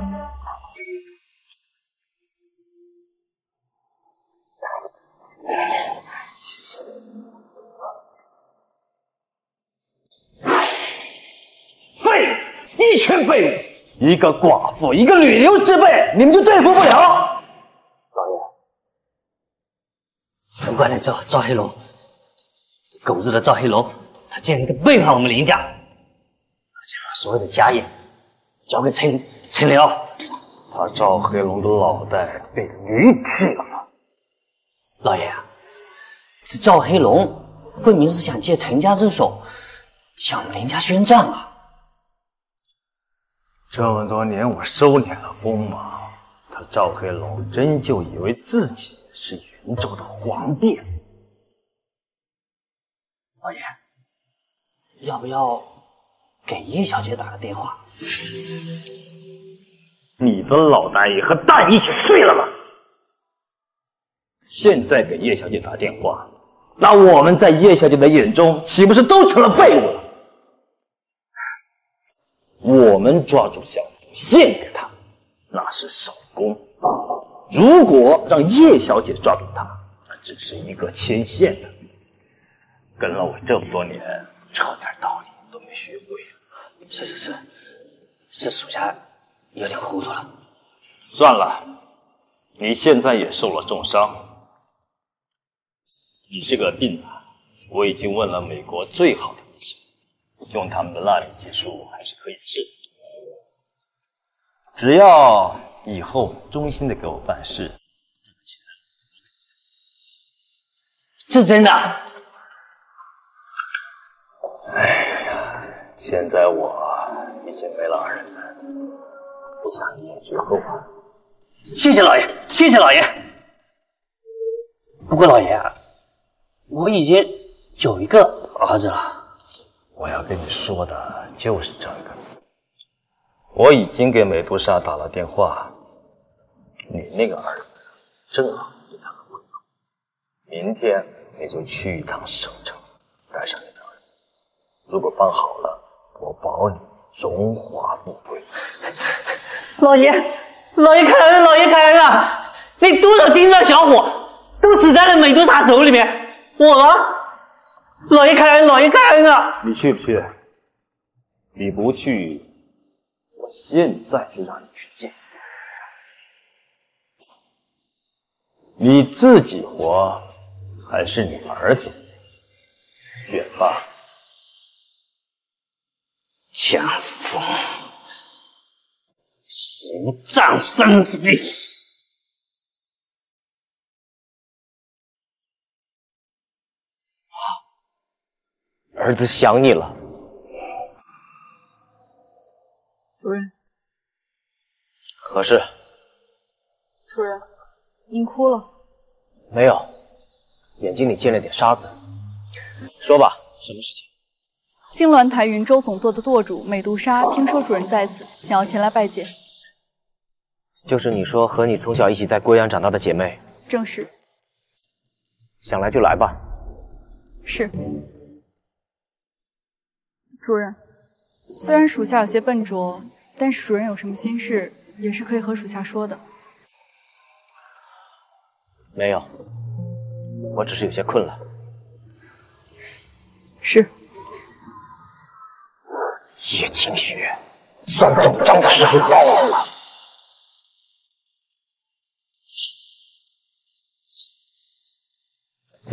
废物，一群废物，一个寡妇，一个女流之辈，你们就对付不了。老爷，城关的赵赵黑龙，狗日的赵黑龙，他竟然敢背叛我们林家，而且把所有的家业交给陈陈辽，他赵黑龙的脑袋被驴踢了。老爷啊，这赵黑龙分明是想借陈家之手向我们林家宣战啊！这么多年我收敛了锋芒，他赵黑龙真就以为自己是云州的皇帝。老爷，要不要给叶小姐打个电话？你的脑袋也和蛋一起碎了吗？现在给叶小姐打电话，那我们在叶小姐的眼中岂不是都成了废物了？我们抓住小福献给他，那是首功；如果让叶小姐抓住他，那只是一个牵线的。跟了我这么多年，这点道理都没学会。是是是，是属下有点糊涂了。算了，你现在也受了重伤，你这个病啊，我已经问了美国最好的医生，用他们的纳米技术还是。 可以治，只要以后忠心的给我办事，这真的。哎呀，现在我已经没了二人了，不想你也绝后啊。谢谢老爷，谢谢老爷。不过老爷啊，我已经有一个儿子了。 我要跟你说的就是这个。我已经给美杜莎打了电话，你那个儿子正好非常的温柔。明天你就去一趟省城，带上你的儿子。如果办好了，我保你荣华富贵。老爷，老爷开恩，老爷开恩啊！那多少精壮小伙都死在了美杜莎手里面，我。 老爷开恩，老爷开恩啊！你去不去？你不去，我现在就让你去见。你自己活，还是你儿子？选吧。江峰，无葬身之地！ 儿子想你了，主任。何事？主任，您哭了？没有，眼睛里见了点沙子。说吧，什么事情？金銮台云州总舵的舵主美杜莎听说主人在此，想要前来拜见。就是你说和你从小一起在贵阳长大的姐妹。正是。想来就来吧。是。 主任，虽然属下有些笨拙，但是主任有什么心事也是可以和属下说的。没有，我只是有些困了。是。叶清雪，算董章的时候到了。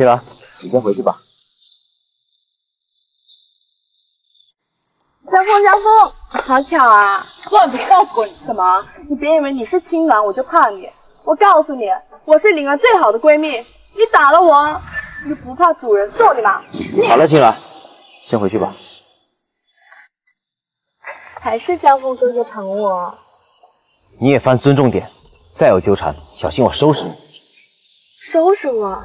可以了，你先回去吧。江枫，江枫，好巧啊！昨晚不是告诉过你什么？你别以为你是青鸾，我就怕你。我告诉你，我是灵儿最好的闺蜜。你打了我，你不怕主人揍你吗？好了，青鸾，先回去吧。还是江枫哥哥疼我。你也犯尊重点，再有纠缠，小心我收拾你。收拾我？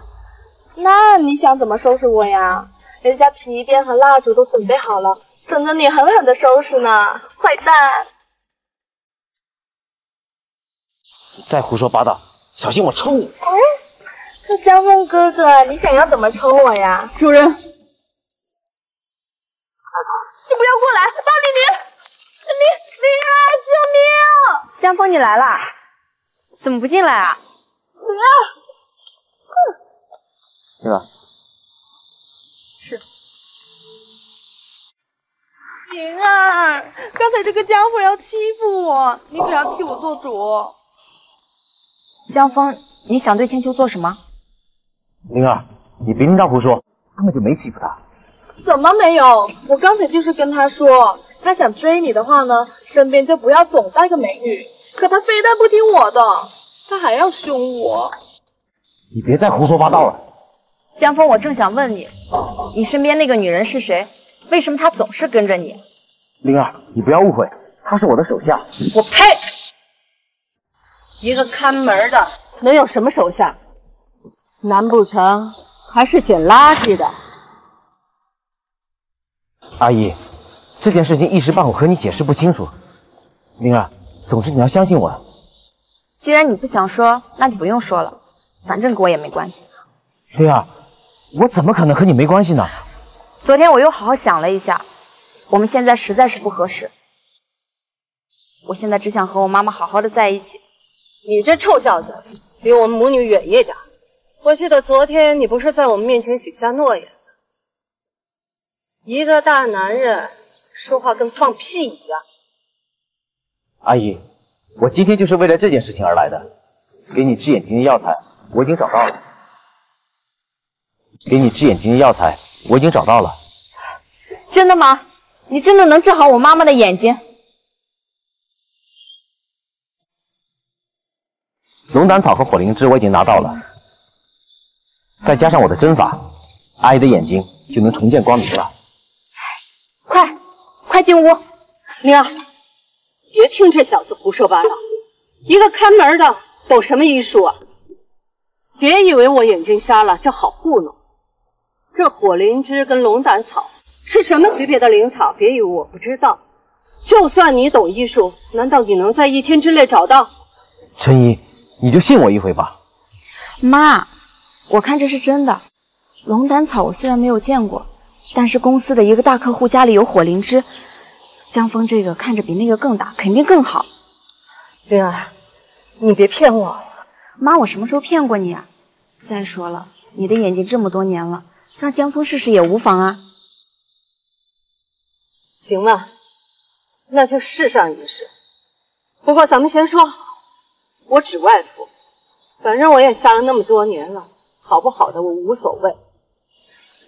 那你想怎么收拾我呀？人家皮鞭和蜡烛都准备好了，等着你狠狠的收拾呢！坏蛋！你再胡说八道，小心我抽你！哎，这江枫哥哥，你想要怎么抽我呀？主人，你不要过来！包丽玲，玲玲啊，救命！江枫，你来啦？怎么不进来啊？啊！ 对吧？是。灵儿，刚才这个江枫要欺负我，你可要替我做主。江枫，你想对千秋做什么？灵儿，你别听他胡说，根本就没欺负他。怎么没有？我刚才就是跟他说，他想追你的话呢，身边就不要总带个美女。可他非但不听我的，他还要凶我。你别再胡说八道了。 江枫，我正想问你，你身边那个女人是谁？为什么她总是跟着你？灵儿，你不要误会，她是我的手下。我呸！一个看门的能有什么手下？难不成还是捡垃圾的？阿姨，这件事情一时半会和你解释不清楚。灵儿，总之你要相信我。既然你不想说，那就不用说了，反正跟我也没关系。灵儿。 我怎么可能和你没关系呢？昨天我又好好想了一下，我们现在实在是不合适。我现在只想和我妈妈好好的在一起。你这臭小子，离我们母女远一点。我记得昨天你不是在我们面前许下诺言？一个大男人说话跟放屁一样。阿姨，我今天就是为了这件事情而来的。给你治眼睛的药材我已经找到了。 给你治眼睛的药材，我已经找到了。真的吗？你真的能治好我妈妈的眼睛？龙胆草和火灵芝我已经拿到了，再加上我的针法，阿姨的眼睛就能重见光明了。快，快进屋！灵儿，别听这小子胡说八道，一个看门的懂什么医术啊？别以为我眼睛瞎了就好糊弄。 这火灵芝跟龙胆草是什么级别的灵草？别以为我不知道。就算你懂医术，难道你能在一天之内找到？陈姨，你就信我一回吧。妈，我看这是真的。龙胆草我虽然没有见过，但是公司的一个大客户家里有火灵芝。江枫这个看着比那个更大，肯定更好。灵儿，你别骗我。妈，我什么时候骗过你啊？再说了，你的眼睛这么多年了。 让江枫试试也无妨啊。行吧，那就试上一试。不过咱们先说好，我只外敷，反正我也瞎了那么多年了，好不好的我无所谓。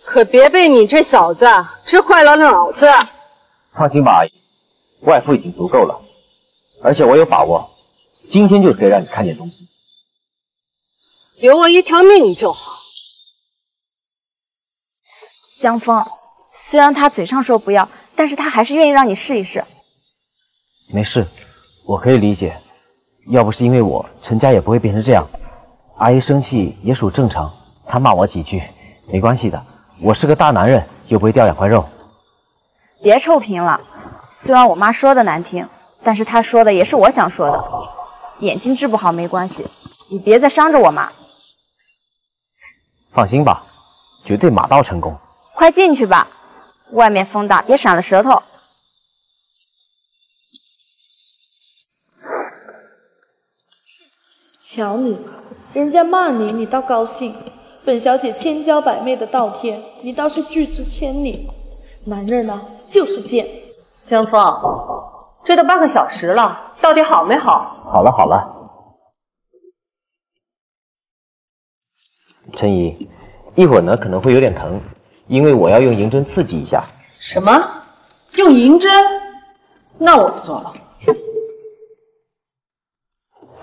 可别被你这小子治坏了脑子。放心吧，阿姨，外敷已经足够了，而且我有把握，今天就可以让你看见东西。留我一条命就好。 江枫，虽然他嘴上说不要，但是他还是愿意让你试一试。没事，我可以理解。要不是因为我，陈家也不会变成这样。阿姨生气也属正常，她骂我几句没关系的。我是个大男人，又不会掉两块肉。别臭贫了，虽然我妈说的难听，但是她说的也是我想说的。眼睛治不好没关系，你别再伤着我妈。放心吧，绝对马到成功。 快进去吧，外面风大，别闪了舌头。瞧你，人家骂你，你倒高兴。本小姐千娇百媚的倒贴，你倒是拒之千里。男人呢、啊，就是贱。江枫，这都半个小时了，到底好没好？好了好了，陈姨。一会儿呢可能会有点疼，因为我要用银针刺激一下。什么？用银针？那我不做了。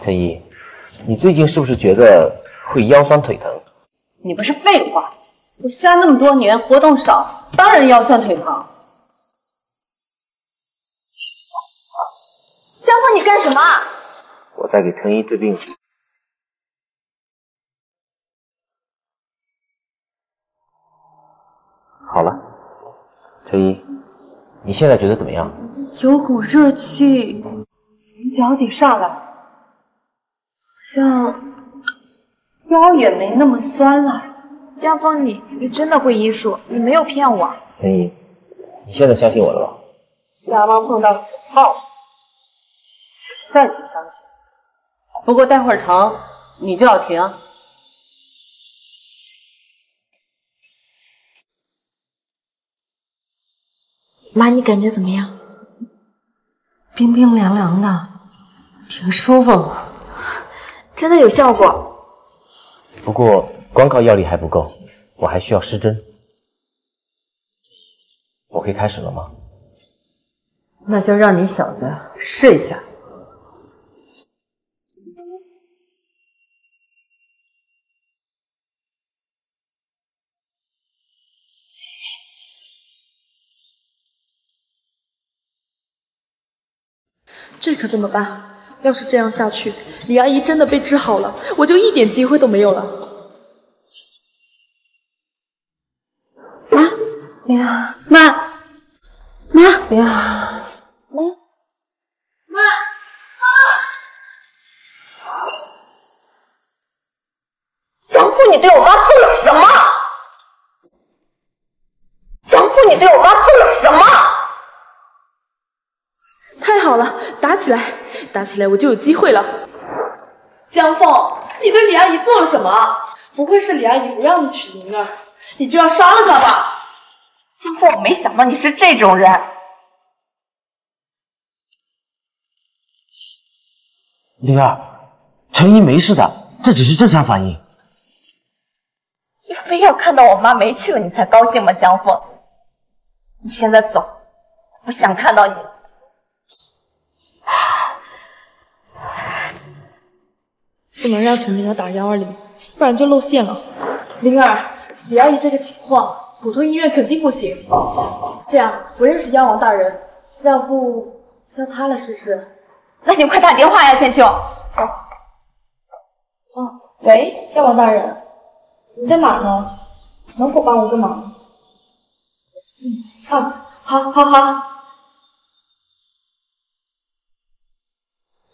陈姨，你最近是不是觉得会腰酸腿疼？你不是废话？我瞎那么多年，活动少，当然腰酸腿疼。 江峰，你干什么？我在给陈姨治病。好了，陈姨，你现在觉得怎么样？有股热气从脚底上来，像腰也没那么酸了。江峰，你你真的会医术，你没有骗我。陈姨，你现在相信我了吧？瞎猫碰到死耗子。 暂且相信，不过待会儿疼，你就要停。妈，你感觉怎么样？冰冰凉凉的，挺舒服。真的有效果。不过光靠药力还不够，我还需要施针。我可以开始了吗？那就让你小子试一下。 这可怎么办？要是这样下去，李阿姨真的被治好了，我就一点机会都没有了。妈，玲儿，妈，妈，玲儿，妈，妈，妈，江父，你对我妈做了什么？江父，你对我妈做了什么？ 太好了，打起来，打起来，我就有机会了。江凤，你对李阿姨做了什么？不会是李阿姨不让你娶宁儿，你就要杀了她吧？江凤，我没想到你是这种人。宁儿，陈姨没事的，这只是正常反应。你非要看到我妈没气了你才高兴吗？江凤，你现在走，我不想看到你。 不能让陈灵儿打一二零，不然就露馅了。灵儿，李阿姨这个情况，普通医院肯定不行。这样，我认识妖王大人，要不让他来试试？那你快打电话呀，千秋。哦，哦，喂，妖王大人，你在哪呢？能否帮我个忙？嗯，啊，好，好，好。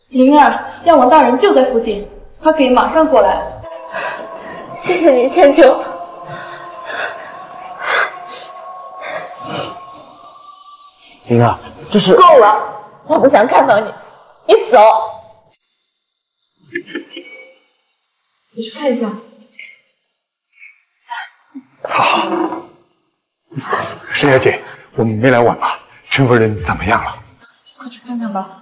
灵儿，妖王大人就在附近。 他可以马上过来，谢谢您，千秋。灵儿，这是够了，我不想看到你，你走。你去看一下。好，沈小姐，我们没来晚吧？陈夫人怎么样了？快去看看吧。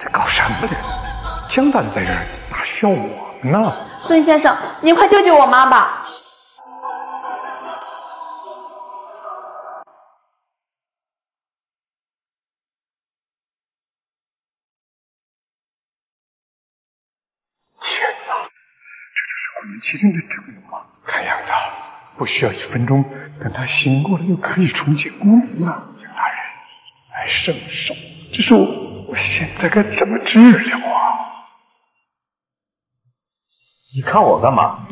这搞什么？这江大人在这儿，哪需要我们呢？孙先生，您快救救我妈吧！天哪，这就是鬼门奇症的症状吗？看样子不需要一分钟，等他醒过来又可以重见光明了。江大人，来圣手，这是我。 我现在该怎么治疗啊？你看我干嘛？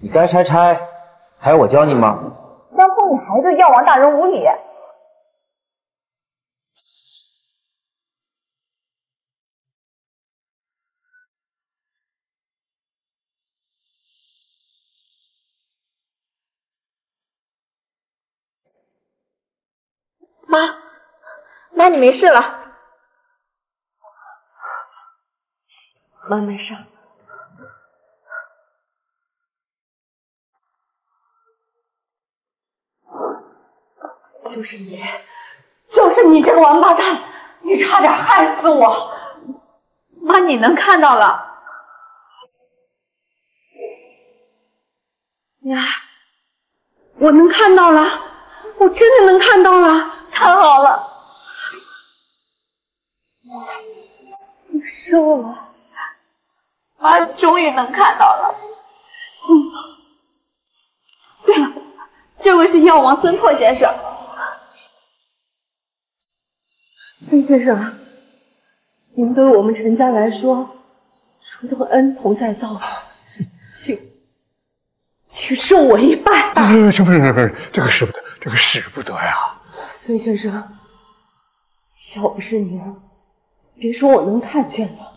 你该拆拆，还要我教你吗？江峰，你还对药王大人无礼！妈，妈，你没事了。 妈没事。就是你，就是你这个王八蛋！你差点害死我！妈，你能看到了。女儿，我能看到了，我真的能看到了，太好了！你救我，妈终于能看到了。嗯，对了，这位是药王孙破先生。孙先生，您对我们陈家来说，除了恩同再造，请。 请受我一拜！不是不是不是，这个使不得，这个使不得呀！孙先生，要不是您，别说我能看见了，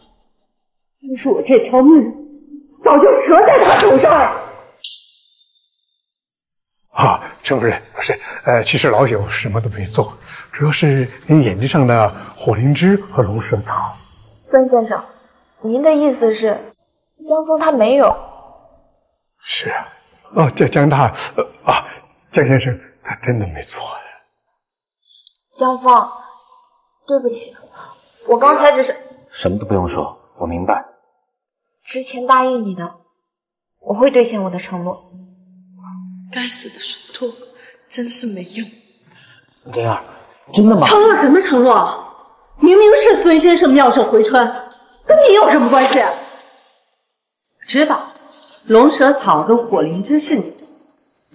就是我这条命，早就折在他手上了。啊，陈夫人，不是，呃，其实老朽什么都没做，主要是您眼睛上的火灵芝和龙舌草。孙先生，您的意思是，江峰他没有？是啊。 哦，江江大、呃、啊，江先生，他真的没错。江峰，对不起，我刚才只是什么都不用说，我明白。之前答应你的，我会兑现我的承诺。该死的神托，真是没用。灵儿，真的吗？承诺什么承诺？明明是孙先生妙手回春，跟你有什么关系？知道。 龙舌草跟火灵芝是你的，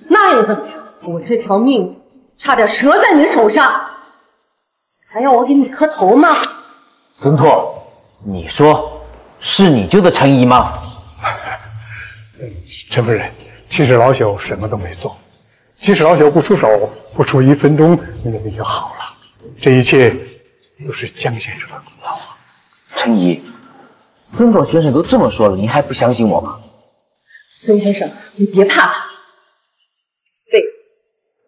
那又怎么样？我这条命差点折在你手上，还要我给你磕头吗？孙拓，你说是你救的陈姨吗？陈夫人，其实老朽什么都没做，其实老朽不出手，不出一分钟，你们就好了。这一切都是江先生的功劳啊！陈姨，孙拓先生都这么说了，您还不相信我吗？ 孙先生，你别怕他。对，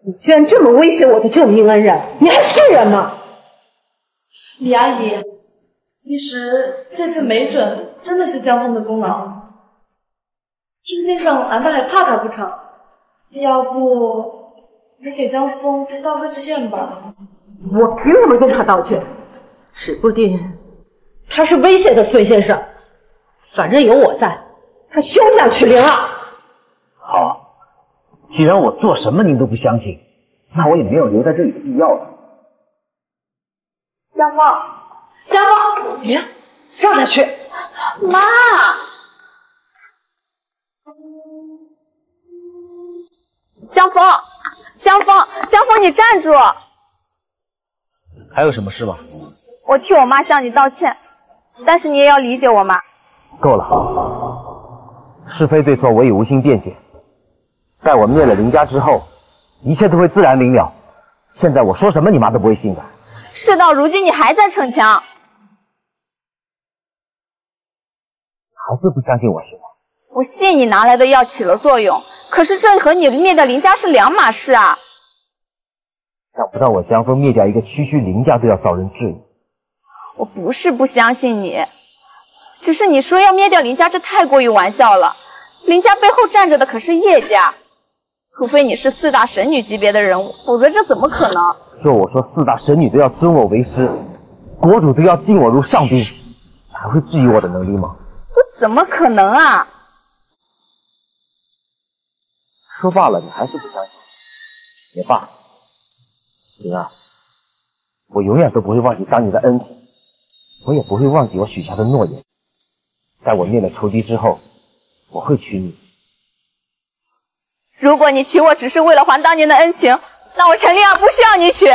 你居然这么威胁我的救命恩人，你还是人吗？李阿姨，其实这次没准真的是江峰的功劳。孙先生难道还怕他不成？要不你给江峰道个歉吧？我凭什么跟他道歉？指不定他是威胁的孙先生，反正有我在。 他凶下去，灵儿。好，既然我做什么您都不相信，那我也没有留在这里的必要了。江峰，江峰，别让他去。妈，江峰，江峰，江峰，你站住！还有什么事吗？我替我妈向你道歉，但是你也要理解我妈。够了。 是非对错，我已无心辩解。待我灭了林家之后，一切都会自然明了。现在我说什么，你妈都不会信的。事到如今，你还在逞强，还是不相信我是吗？我信你拿来的药起了作用，可是这和你灭掉林家是两码事啊！想不到我江峰灭掉一个区区林家都要遭人质疑。我不是不相信你。 只是你说要灭掉林家，这太过于玩笑了。林家背后站着的可是叶家，除非你是四大神女级别的人物，否则这怎么可能？若我说四大神女都要尊我为师，国主都要敬我如上宾，还会质疑我的能力吗？这怎么可能啊！说罢了，你还是不相信，也罢。灵儿，我永远都不会忘记当你的恩情，我也不会忘记我许下的诺言。 在我灭了仇敌之后，我会娶你。如果你娶我只是为了还当年的恩情，那我陈灵儿不需要你娶。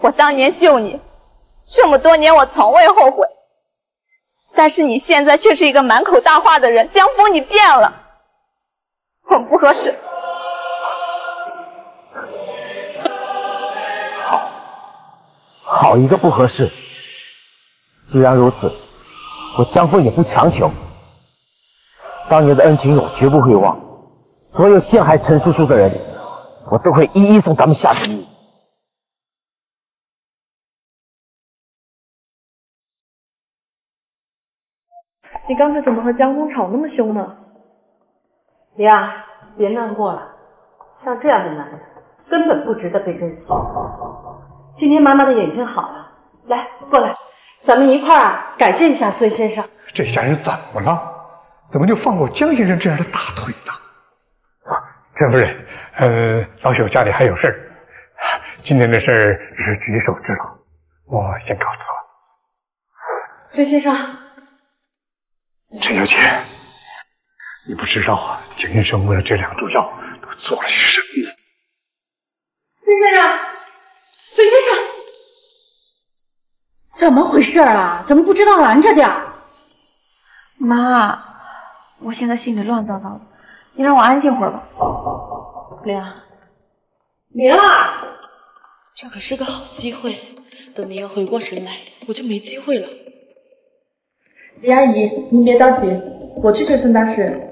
我当年救你，这么多年我从未后悔。但是你现在却是一个满口大话的人，江峰，你变了，我们不合适。好，好一个不合适。 既然如此，我江峰也不强求。当年的恩情我绝不会忘，所有陷害陈叔叔的人，我都会一一送他们下地狱。你刚才怎么和江峰吵那么凶呢？灵儿，别难过了，像这样的男人根本不值得被珍惜。今天妈妈的眼睛好了，来，过来。 咱们一块儿啊，感谢一下孙先生。这家人怎么了？怎么就放过江先生这样的大腿呢？啊，陈夫人，呃，老朽家里还有事儿，今天的事儿是举手之劳，我先告辞了。孙先生，陈小姐，你不知道啊，江先生为了这两株药都做了些什么。孙先生，孙先生，怎么回事啊？怎么不知道拦着点？妈，我现在心里乱糟糟的，你让我安静会儿吧。玲儿，玲儿，这可是个好机会，等你要回过神来，我就没机会了。李阿姨，您别着急，我去救孙大师。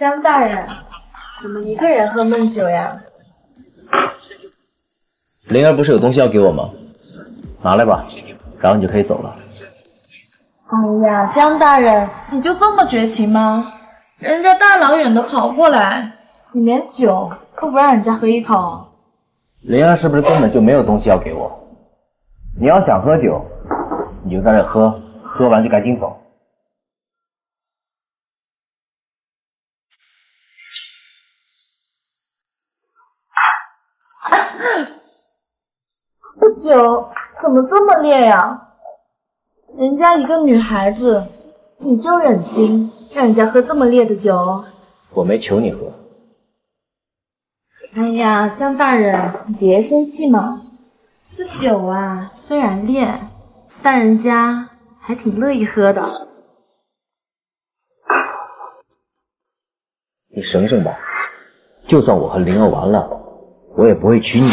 江大人，怎么一个人喝闷酒呀？灵儿不是有东西要给我吗？拿来吧，然后你就可以走了。哎呀，江大人，你就这么绝情吗？人家大老远的跑过来，你连酒都不让人家喝一口。灵儿是不是根本就没有东西要给我？你要想喝酒，你就在这喝，喝完就赶紧走。这酒怎么这么烈呀？人家一个女孩子，你就忍心让人家喝这么烈的酒？我没求你喝。哎呀，江大人，你别生气嘛。这酒啊，虽然烈，但人家还挺乐意喝的。你省省吧，就算我和灵儿完了，我也不会娶你。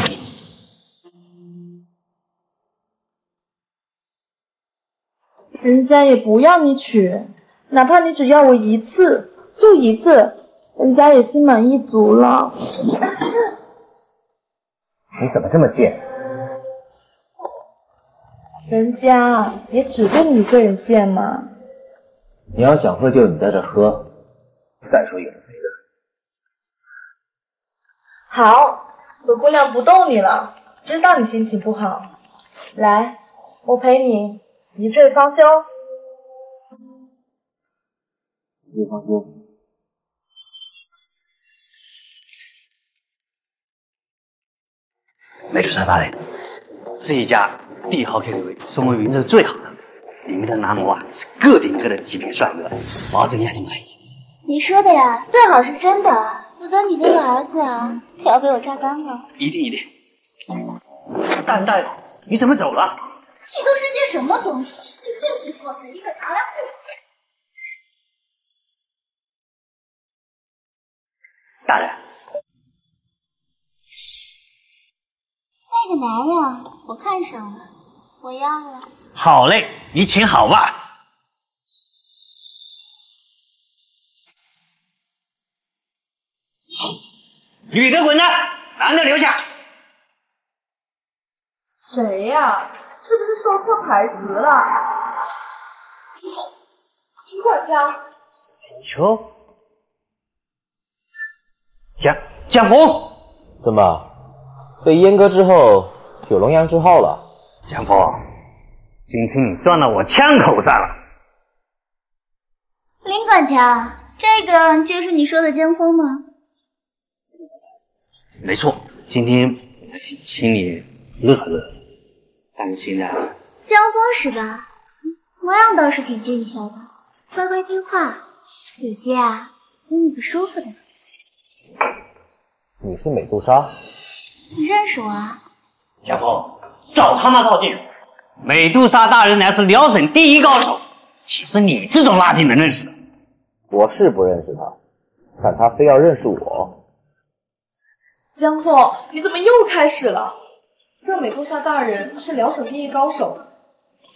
人家也不要你娶，哪怕你只要我一次，就一次，人家也心满意足了。你怎么这么贱？人家也只对你一个人贱嘛。你要想喝就你在这喝，再说有的没的。好，我姑娘不动你了，知道你心情不好，来，我陪你。 一醉方休，一醉方休。没出三八的，这一家帝豪 K T V， 宋文云是最好的，里面的男模啊是个顶个的极品帅哥，保准让你满意。你说的呀，最好是真的，否则你那个儿子啊，可要被我榨干了。一定一定。蛋蛋，你怎么走了？ 这都是些什么东西？就这些破事，你可拿来不？大人，那个男人我看上了，我要了。好嘞，你请好吧。女的滚蛋，男的留下。谁呀？ 是不是说错台词了？一会儿江，请求江江峰，怎么被阉割之后有龙阳之好了？江峰，今天你撞到我枪口上了。林管家，这个就是你说的江峰吗？没错，今天请你乐呵乐呵。 担心的，江峰是吧？模样倒是挺俊俏的，乖乖听话。姐姐啊，给你个舒服的死。你是美杜莎？你认识我啊？江峰，少他妈靠近！美杜莎大人乃是辽沈第一高手，岂是你这种垃圾能认识的？我是不认识他，但他非要认识我。江峰，你怎么又开始了？ 这美杜莎大人是辽沈第一高手，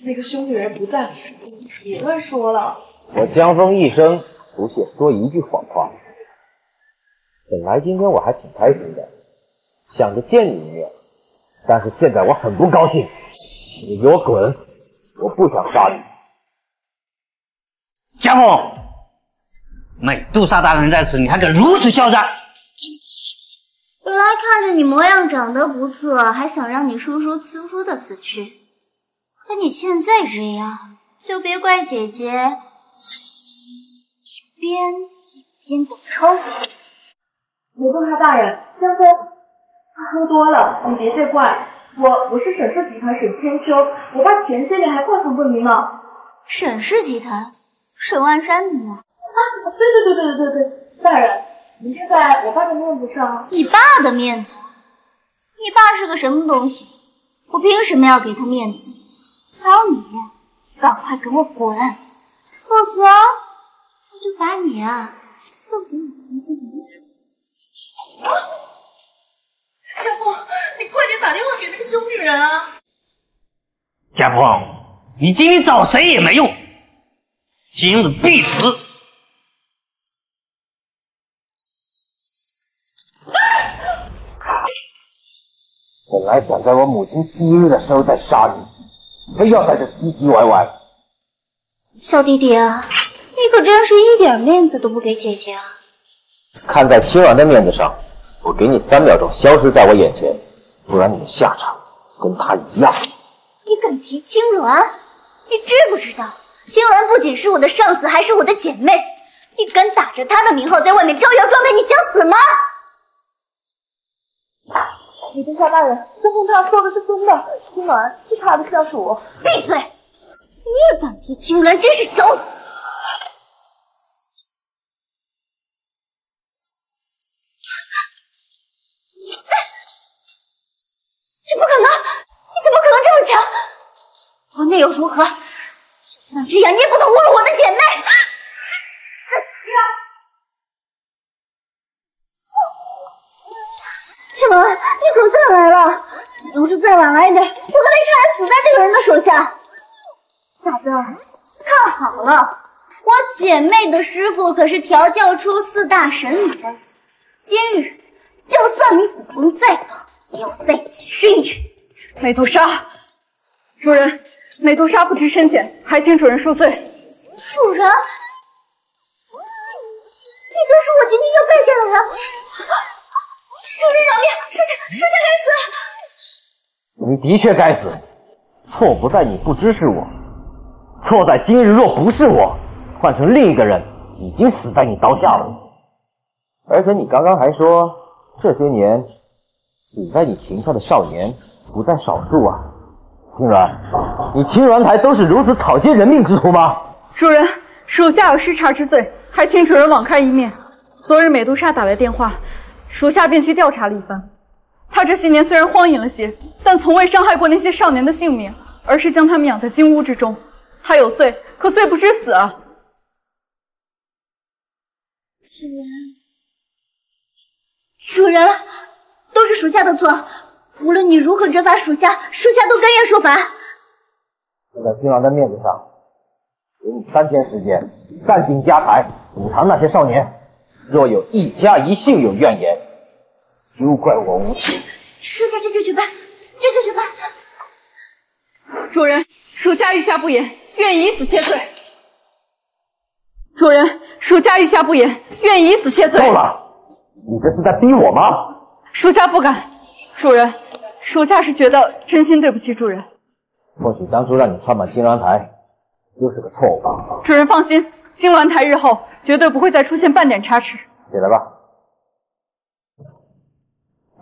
那个凶女人不在，别乱说了。我江峰一生不屑说一句谎话。本来今天我还挺开心的，想着见你一面，但是现在我很不高兴。你给我滚！我不想杀你。江峰，美杜莎大人在此，你还敢如此嚣张！本来看着你模样长得不错，还想让你说说慈父的死去，可你现在这样，就别怪姐姐一边一边的抽死你。美杜莎大人，先生，他喝多了，你别责怪我。我是沈氏集团沈千秋，我爸前些年还冠上过名呢。沈氏集团，沈万山的吗？ 啊，对对对对对对，大人，您是在我爸的面子上。你爸的面子？你爸是个什么东西？我凭什么要给他面子？还有你，赶快给我滚，否则我就把你啊送给你同学女主。啊！家凤，你快点打电话给那个凶女人啊！家凤，你今天找谁也没用，今日必死。 本来想在我母亲忌日的时候再杀你，非要在这唧唧歪歪。小弟弟啊，你可真是一点面子都不给姐姐啊！看在亲王的面子上，我给你三秒钟消失在我眼前，不然你的下场跟他一样。你敢提青鸾？你知不知道，青鸾不仅是我的上司，还是我的姐妹。你敢打着她的名号在外面招摇撞骗，你想死吗？ 美杜莎大人，先生他说的是真的，青鸾是他的下属。闭嘴！你也敢提青鸾，真是找死！这不可能！你怎么可能这么强？国内又如何？就算这样，你也不能侮辱我的姐妹！ 青鸾，你可算来了！要是再晚来一点，我刚才差点死在这个人的手下。傻子，看好了，我姐妹的师傅可是调教出四大神女的，今日就算你武功再高，也要在此试一试。美杜莎，主人，美杜莎不知深浅，还请主人恕罪。主人，你就是我今天要拜见的人。 主人饶命！属下属下该死。你的确该死，错不在你不支持我，错在今日若不是我，换成另一个人，已经死在你刀下了。而且你刚刚还说，这些年死在你情上的少年不在少数啊。青鸾，你青鸾台都是如此草菅人命之徒吗？主人，属下有失察之罪，还请主人网开一面。昨日美杜莎打来电话。 属下便去调查了一番，他这些年虽然荒淫了些，但从未伤害过那些少年的性命，而是将他们养在金屋之中。他有罪，可罪不至死啊！主人，主人，都是属下的错，无论你如何责罚属下，属下都甘愿受罚。看在亲王的面子上，给你三天时间，散尽家财，补偿那些少年。 若有一家一姓有怨言，休怪我无情。属下这就去办，这就去办。主人，属下御下不言，愿以死谢罪。主人，属下御下不言，愿以死谢罪。够了，你这是在逼我吗？属下不敢。主人，属下是觉得真心对不起主人。或许当初让你穿满青鸾台，就是个错误吧。主人放心。 青鸾台日后绝对不会再出现半点差池。起来吧，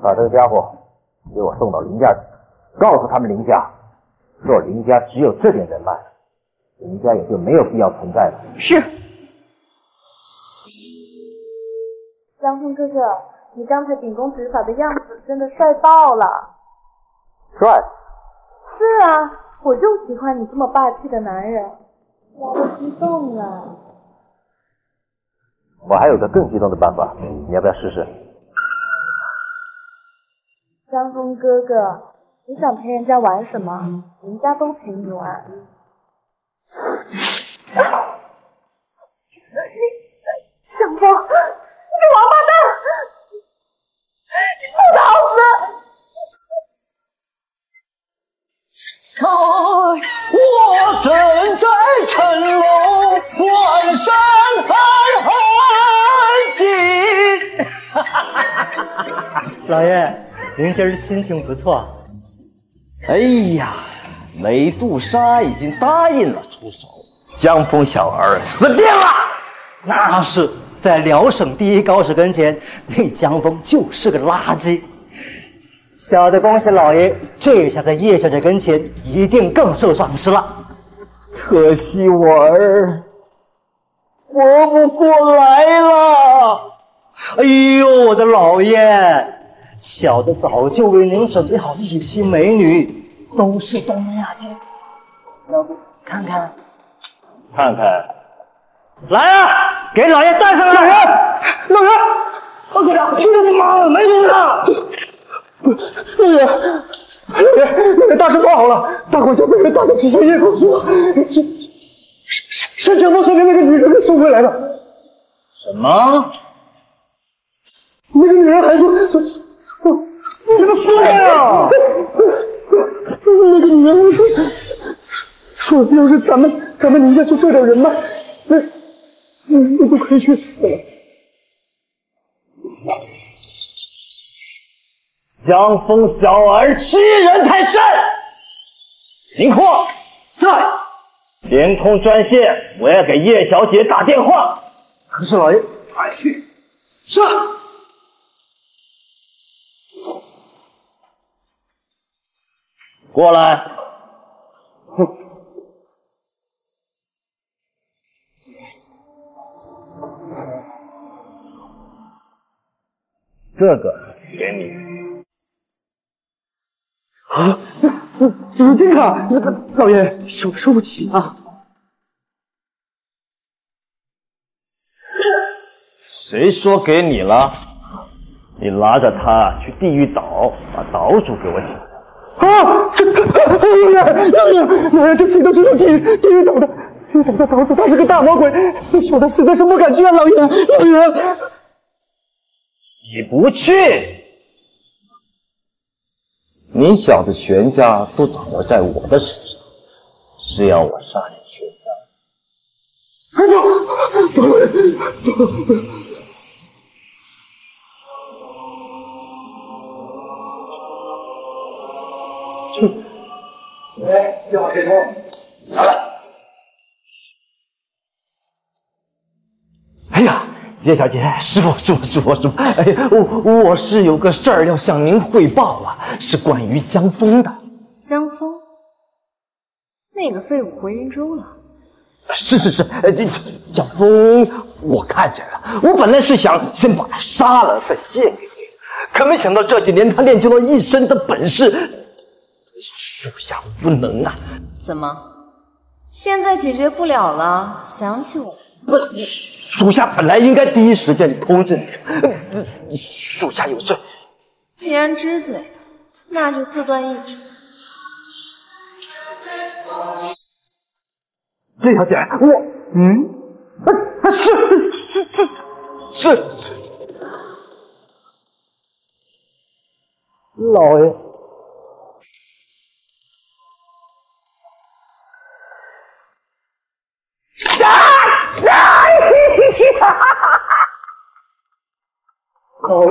把这个家伙给我送到林家去，告诉他们林家，若林家只有这点人脉，林家也就没有必要存在了。是。江峰哥哥，你刚才秉公执法的样子真的帅爆了。帅？是啊，我就喜欢你这么霸气的男人。我激动了。 我还有个更激动的办法，你要不要试试？江峰哥哥，你想陪人家玩什么？人家都陪你玩。啊、你江峰，你个王八蛋！你不打死！哦，我正在城楼观山寒号。老爷，您今儿心情不错。哎呀，美杜莎已经答应了出手，江峰小儿死定了。那是在辽省第一高手跟前，那江峰就是个垃圾。小的恭喜老爷，这下在叶小姐跟前一定更受赏识了。可惜我儿活不过来了。 哎呦，我的老爷！小的早就为您准备好一批美女，都是东南亚的。要不看看？看看。来呀、啊，给老爷带上来！老爷，老爷，这个俩去了你妈的，没人了！老爷，老爷，老爷，大事报好了！大伙就被人打得只剩一口气了。这是是江峰身边那个女人给送回来的。什么？ 那个女人还说说说那个孙啊，那个女人说说要是咱们咱们宁家就这点人脉，那那那都亏去死了。江峰小儿欺人太甚！林阔在，连通专线，我要给叶小姐打电话。可是老爷，快去是。 过来！这个给你。啊，这这这个，老爷收收不起啊！谁说给你了？你拉着他去地狱岛，把岛主给我请。 啊！这老爷，老爷，老爷，这谁都知道地狱地狱岛的地狱岛的岛主他是个大魔鬼，小的实在是不敢去啊，老爷，老爷，你不去，你小子全家都掌握在我的手上，是要我杀你全家？哎呀，走了，走了。 来，电话接通，拿来。哎呀，叶小姐，师傅，师傅，师傅，师傅，哎呀，我我是有个事儿要向您汇报啊，是关于江峰的。江峰，那个废物回云州了。是是是，这江峰我看见了，我本来是想先把他杀了再献给您，可没想到这几年他练就了一身的本事。 属下无能啊！怎么，现在解决不了了？想起我不，属下本来应该第一时间通知你，属下有罪。既然知罪，那就自断一指。叶小姐，我嗯，啊是是是是，老爷。 老爷，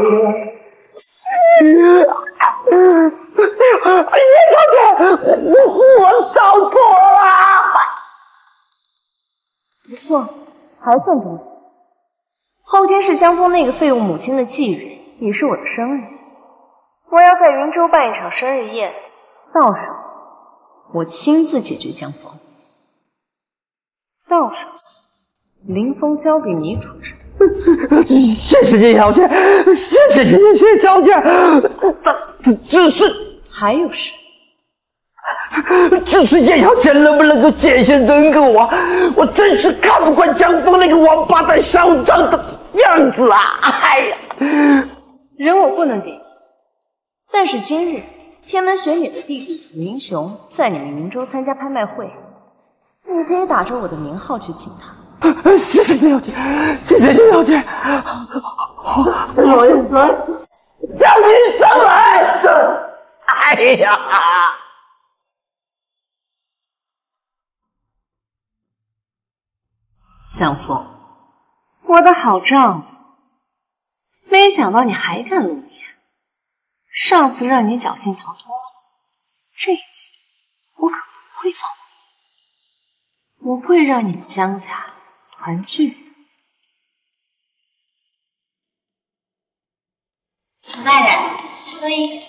叶小姐，我找错了，不错，还算不错。后天是江峰那个废物母亲的忌日，也是我的生日，我要在云州办一场生日宴，到时候我亲自解决江峰，到时候林峰交给你处置。 谢谢叶小姐，谢谢叶小姐。只只是还有事，只是叶小姐能不能够解些人给我？我真是看不惯江峰那个王八蛋嚣张的样子啊！哎呀，人我不能给你，但是今日天门玄女的弟弟楚云雄在你们云州参加拍卖会，你可以打着我的名号去请他。 谢谢叶小姐，谢谢叶小姐。好，老爷来，叫医生来。是，哎呀，江峰，我的好丈夫，没想到你还敢露面，上次让你侥幸逃脱了，这一次我可不会放过你，我会让你们江家团聚。老大人，喝一杯。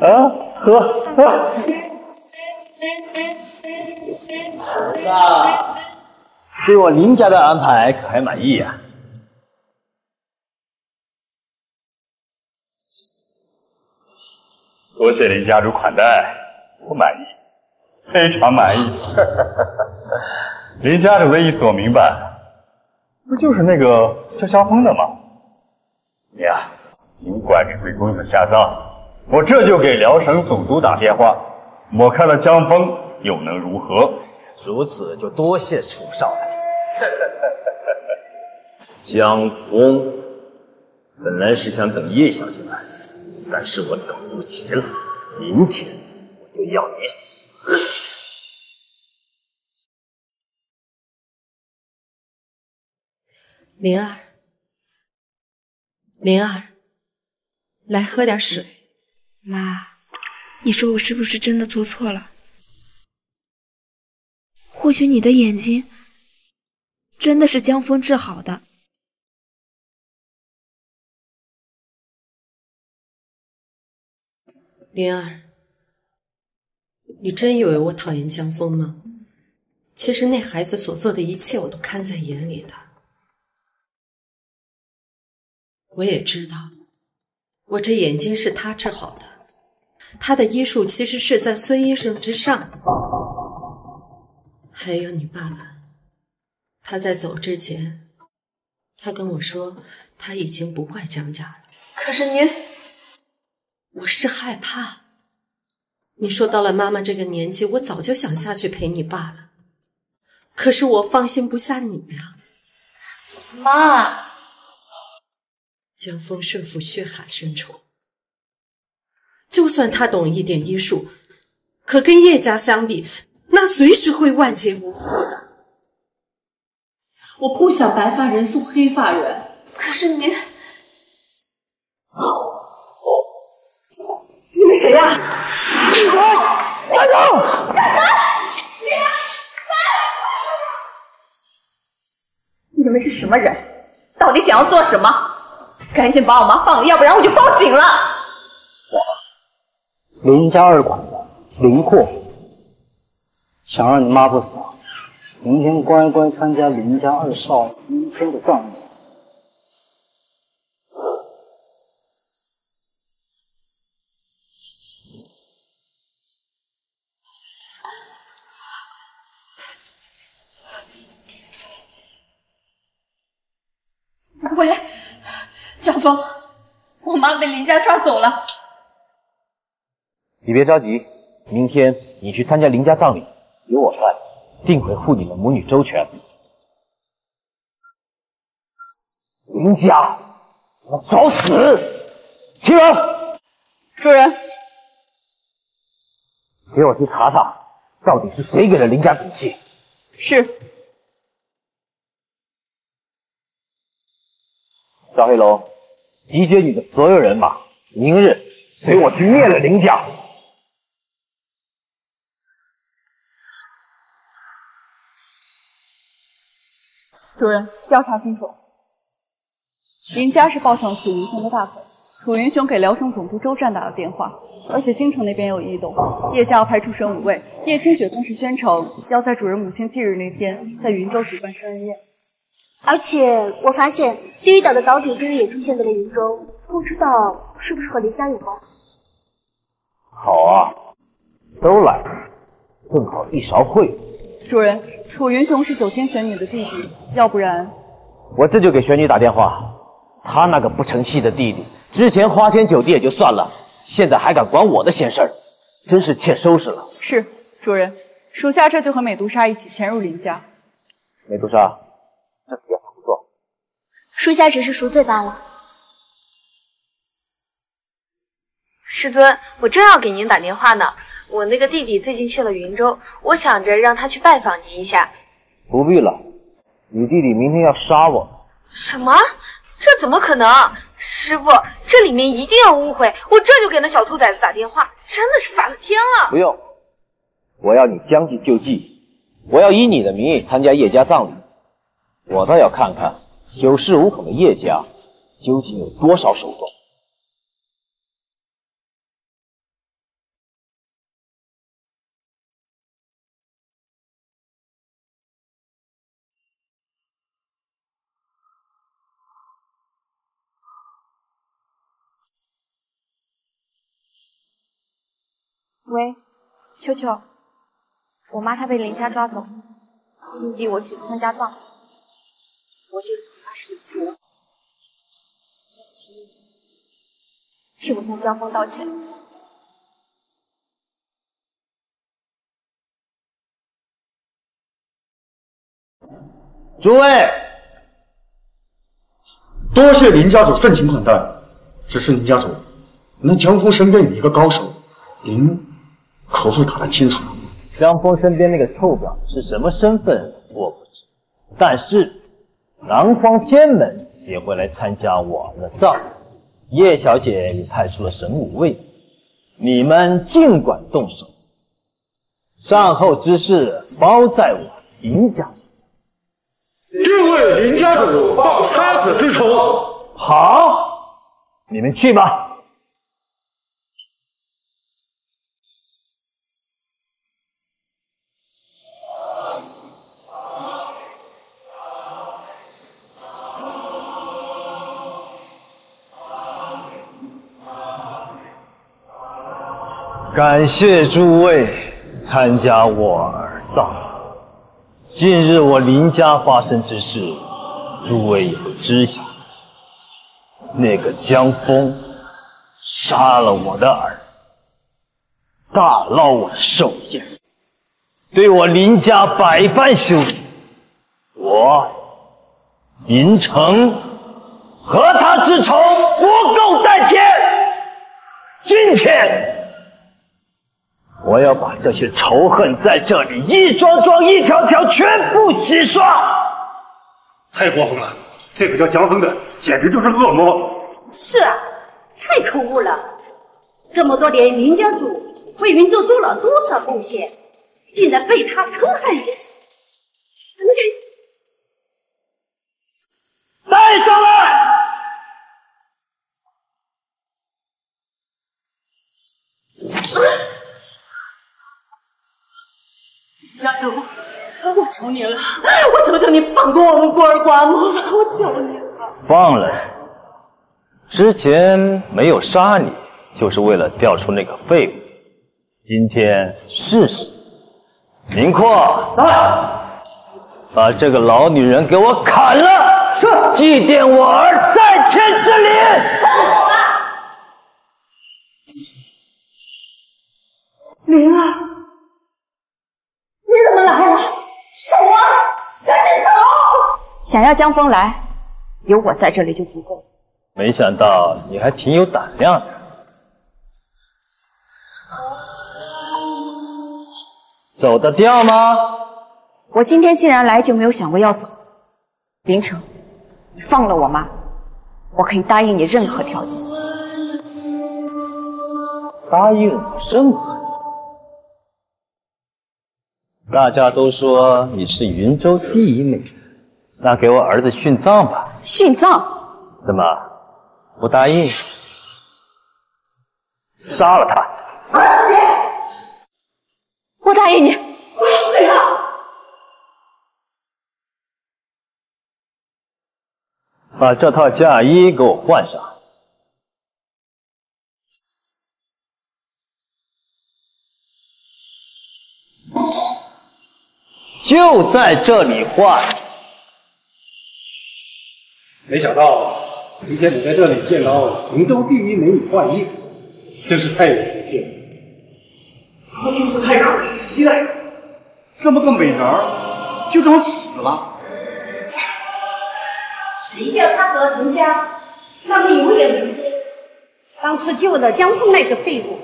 啊，喝喝。那对我林家的安排可还满意啊？ 多谢林家主款待，我满意，非常满意。林家主的意思我明白，不就是那个叫萧峰的吗？你呀、啊，尽管给贵公子下葬，我这就给辽省总督打电话，我看了江峰又能如何？如此就多谢楚少了。江峰本来是想等叶小姐来的。 但是我等不及了，明天我就要你死！灵儿，灵儿，来喝点水。妈，你说我是不是真的做错了？或许你的眼睛真的是江峰治好的。 灵儿，你真以为我讨厌江峰吗？其实那孩子所做的一切，我都看在眼里的。我也知道，我这眼睛是他治好的，他的医术其实是在孙医生之上。还有你爸爸，他在走之前，他跟我说他已经不怪江家了。可是您。 我是害怕，你说到了妈妈这个年纪，我早就想下去陪你爸了，可是我放心不下你呀、啊。妈，江峰胜负血海深仇，就算他懂一点医术，可跟叶家相比，那随时会万劫无复的。我不想白发人送黑发人，可是您。 你是谁呀、啊？住手！干什么？干什么？你们是什么人？到底想要做什么？赶紧把我妈放了，要不然我就报警了。我林家二管子林阔，想让你妈不死，明天乖乖参加林家二少林真的葬礼。 回来，江峰，我妈被林家抓走了。你别着急，明天你去参加林家葬礼，由我带，定会护你们母女周全。林家，我找死！秦雯，主人，给我去查查，到底是谁给了林家底气？是。 赵黑龙，集结你的所有人马，明日随我去灭了林家。主人，调查清楚，林家是抱上楚云雄的大腿。楚云雄给辽城总督周湛打了电话，而且京城那边有异动，叶家要派出神武卫。叶清雪更是宣称要在主人母亲忌日那天，在云州举办生日宴。 而且我发现绿岛的岛主今日也出现在了云州，不知道是不是和林家有关。好啊，都来，正好一勺烩。主人，楚云雄是九天玄女的弟弟，要不然我这就给玄女打电话。他那个不成器的弟弟，之前花天酒地也就算了，现在还敢管我的闲事儿，真是欠收拾了。是，主人，属下这就和美杜莎一起潜入林家。美杜莎。 这次别想不做，属下只是赎罪罢了。师尊，我正要给您打电话呢。我那个弟弟最近去了云州，我想着让他去拜访您一下。不必了，你弟弟明天要杀我。什么？这怎么可能？师傅，这里面一定有误会，我这就给那小兔崽子打电话，真的是烦了天了。不用，我要你将计就计，我要以你的名义参加叶家葬礼，我倒要看看有恃无恐的叶家究竟有多少手段。 喂，秋秋，我妈她被林家抓走，硬逼我去参加葬礼。我这次恐怕是你去了，想请你替我向江峰道歉。诸位，多谢林家主盛情款待。只是林家主，那江峰身边有一个高手，林。 可否打探清楚？江峰身边那个臭婊是什么身份，我不知。但是南荒天门也会来参加我的葬礼。叶小姐也派出了神武卫，你们尽管动手，善后之事包在我林家身上。定为林家主报杀子之仇。好，你们去吧。 感谢诸位参加我儿葬。近日我林家发生之事，诸位也都知晓。那个江峰杀了我的儿子，大闹我的寿宴，对我林家百般羞辱。我银城和他之仇无垢代天。今天。 我要把这些仇恨在这里一桩桩、一条条全部洗刷！太过分了，这个叫江峰的简直就是恶魔！是啊，太可恶了！这么多年，林家主为民做出了多少贡献，竟然被他坑害一次，真该死！带上来！啊 家主，我求您了，我求求您放过我们孤儿寡母吧，我求您了。忘了，之前没有杀你，就是为了调出那个废物。今天试试。明阔，来，把这个老女人给我砍了，是祭奠我儿在天之灵。灵儿。 你怎么来了？走啊！赶紧走！想要江峰来，有我在这里就足够了。没想到你还挺有胆量的。走得掉吗？我今天既然来，就没有想过要走。林城，你放了我妈，我可以答应你任何条件。答应我任何条件？ 大家都说你是云州第一美人，那给我儿子殉葬吧。殉葬？怎么不答应？杀了他！我答应你，我不要。把这套嫁衣给我换上。 就在这里换。没想到今天你在这里见到云州第一美女换衣服，真是太有福气了。我就是太可惜了，这么个美人儿就这么死了。谁叫他和陈家那么有眼无珠？当初救了江峰那个废物，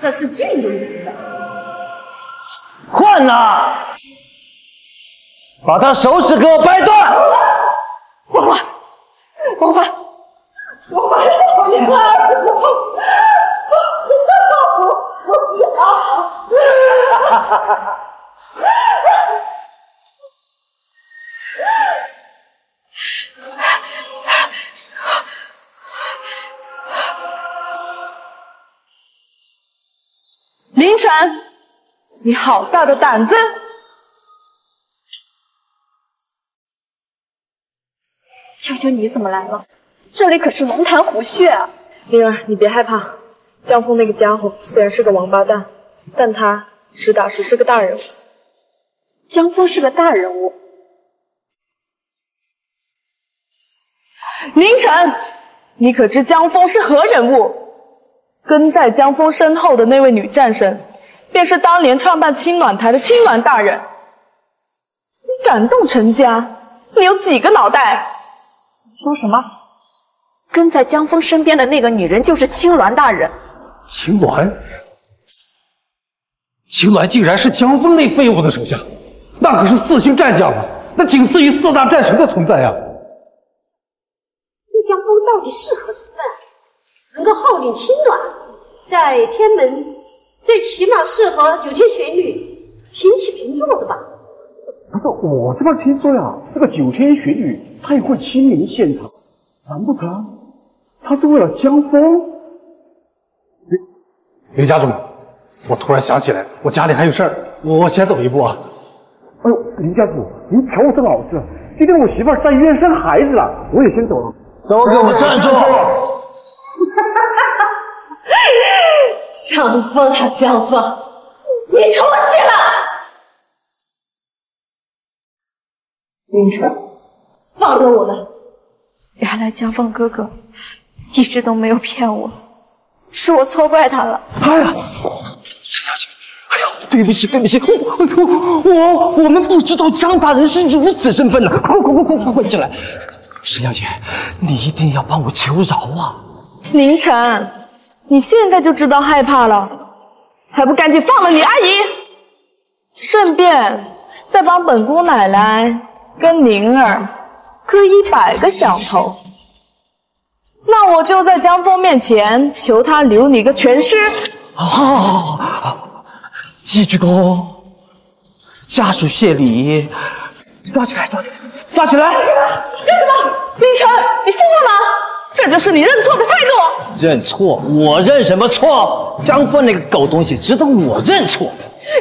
这是最有义的。换了。 把他手指给我掰断！我换，我换，我怀我的儿子，我不要。哈哈哈哈！凌晨，你好大的胆子！ 求求你怎么来了？这里可是龙潭虎穴啊！灵儿，你别害怕。江峰那个家伙虽然是个王八蛋，但他实打实是个大人物。江峰是个大人物。宁晨，你可知江峰是何人物？跟在江峰身后的那位女战神，便是当年创办青鸾台的青鸾大人。你敢动陈家，你有几个脑袋？ 你说什么？跟在江峰身边的那个女人就是青鸾大人。青鸾，青鸾竟然是江峰那废物的手下，那可是四星战将啊，那仅次于四大战神的存在呀、啊。这江峰到底是何身份？能够号令青鸾，在天门，最起码是和九天玄女平起平坐的吧？不是，我这边听说呀、啊，这个九天玄女。 他也会亲临现场，难不成他是为了江峰？刘刘家主，我突然想起来，我家里还有事儿，我我先走一步啊。哎呦，刘家主，您瞧我这脑子，今天我媳妇在医院生孩子了，我也先走了。都给我站住！江峰啊，江峰，你出息了！凌晨。 放了我们！原来江峰哥哥一直都没有骗我，是我错怪他了。哎呀，沈小姐，哎呀，对不起，对不起，我我我们不知道张大人是如此身份呢、啊！快快快快快快进来！沈小姐，你一定要帮我求饶啊！凌晨，你现在就知道害怕了，还不赶紧放了你阿姨！顺便再帮本姑奶奶跟宁儿。 磕一百个响头，那我就在江峰面前求他留你个全尸。好，好，好，好，一鞠躬，家属谢礼，抓起来，抓起来，抓起来！干什么？凌晨，你疯了吗？这就是你认错的态度。认错？我认什么错？江峰那个狗东西值得我认错？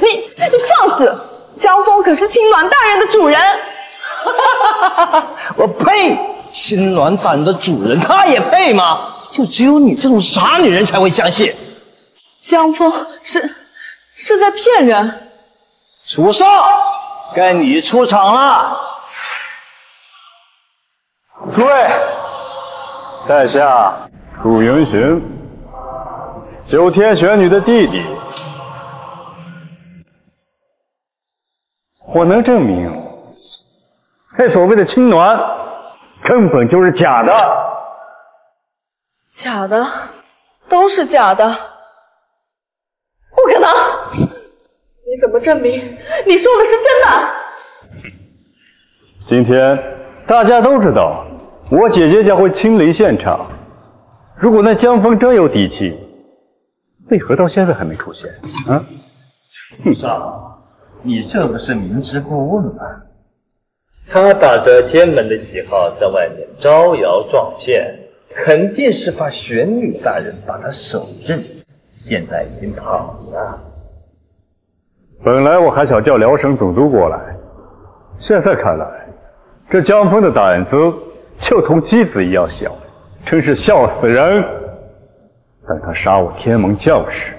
你，你放肆！江峰可是青鸾大人的主人。 我呸！青鸾大人的主人，他也配吗？就只有你这种傻女人才会相信。江峰是是在骗人。楚少，该你出场了。诸位，在下楚云寻，九天玄女的弟弟。我能证明。 那所谓的青鸾，根本就是假的，假的，都是假的，不可能！你怎么证明你说的是真的？今天大家都知道，我姐姐将会亲临现场。如果那江峰真有底气，为何到现在还没出现？啊？哼，少，你这不是明知故问吗？ 他打着天门的旗号在外面招摇撞骗，肯定是怕玄女大人把他手刃，现在已经跑了。本来我还想叫辽省总督过来，现在看来，这江峰的胆子就同鸡子一样小，真是笑死人！但他杀我天盟将士，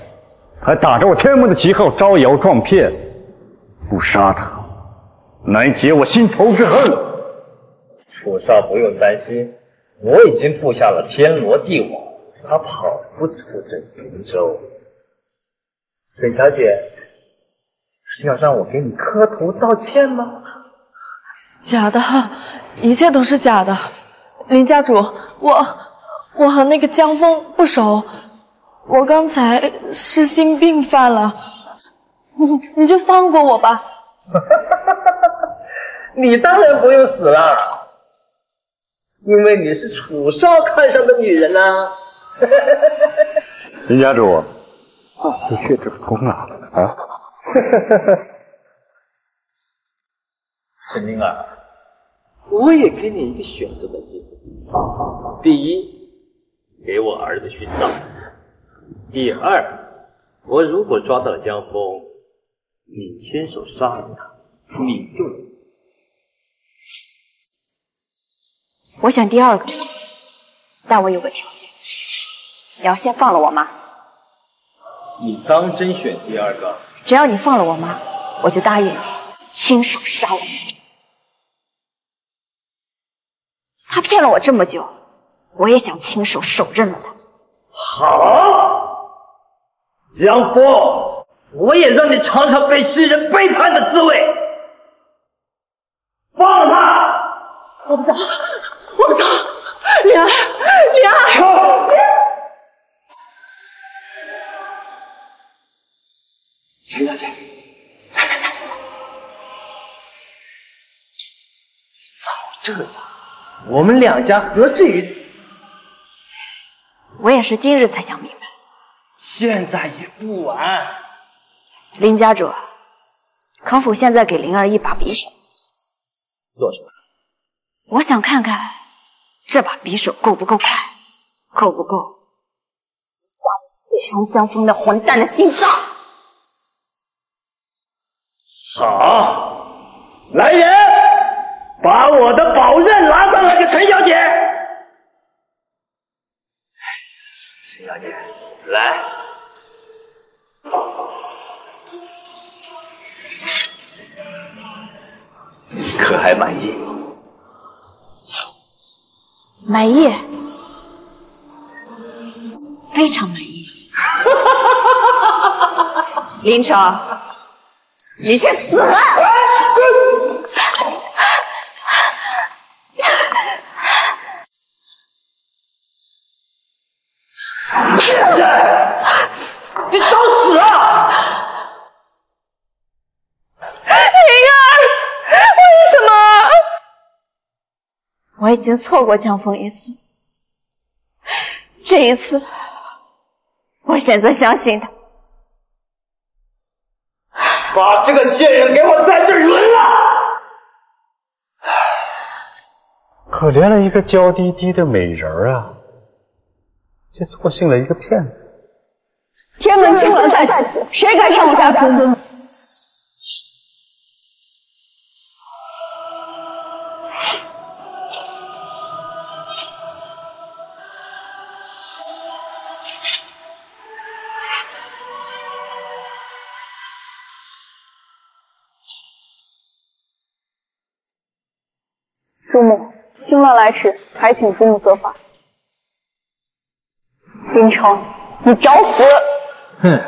还打着我天盟的旗号招摇撞骗，不杀他。 来解我心头之恨。楚少不用担心，我已经布下了天罗地网，他跑不出这云州。沈小姐，是要让我给你磕头道歉吗？假的，一切都是假的。林家主，我我和那个江峰不熟，我刚才失心病犯了，你你就放过我吧。你当然不用死了，因为你是楚少看上的女人呐、啊。林家主，你血之功啊啊！沈灵儿，我也给你一个选择的机会：第一，给我儿子殉葬；第二，我如果抓到了江峰，你亲手杀了他，你就。 我选第二个，但我有个条件，你要先放了我妈。你当真选第二个？只要你放了我妈，我就答应你亲手杀了你。他骗了我这么久，我也想亲手手刃了他。好，江峰，我也让你尝尝被亲人背叛的滋味。放了他！我不走。 我不走，灵儿，灵儿，陈小姐，来来来，早这样，我们两家何至于此？我也是今日才想明白，现在也不晚。林家主，可否现在给灵儿一把匕首？做什么？我想看看。 这把匕首够不够快？够不够下次刺伤江峰那混蛋的心脏？好，来人，把我的宝刃拿上来给陈小姐。陈小姐，来，可还满意？ 满意，非常满意。林城，你去死！贱人，你找死啊！灵儿，为什么？ 我已经错过江峰一次，这一次，我选择相信他。把这个贱人给我在这儿抡了！可怜了一个娇滴滴的美人啊，却错信了一个骗子。天门清冷再起，谁敢上我家主？ 主母，青鸾来迟，还请主母责罚。林城，你找死！哼，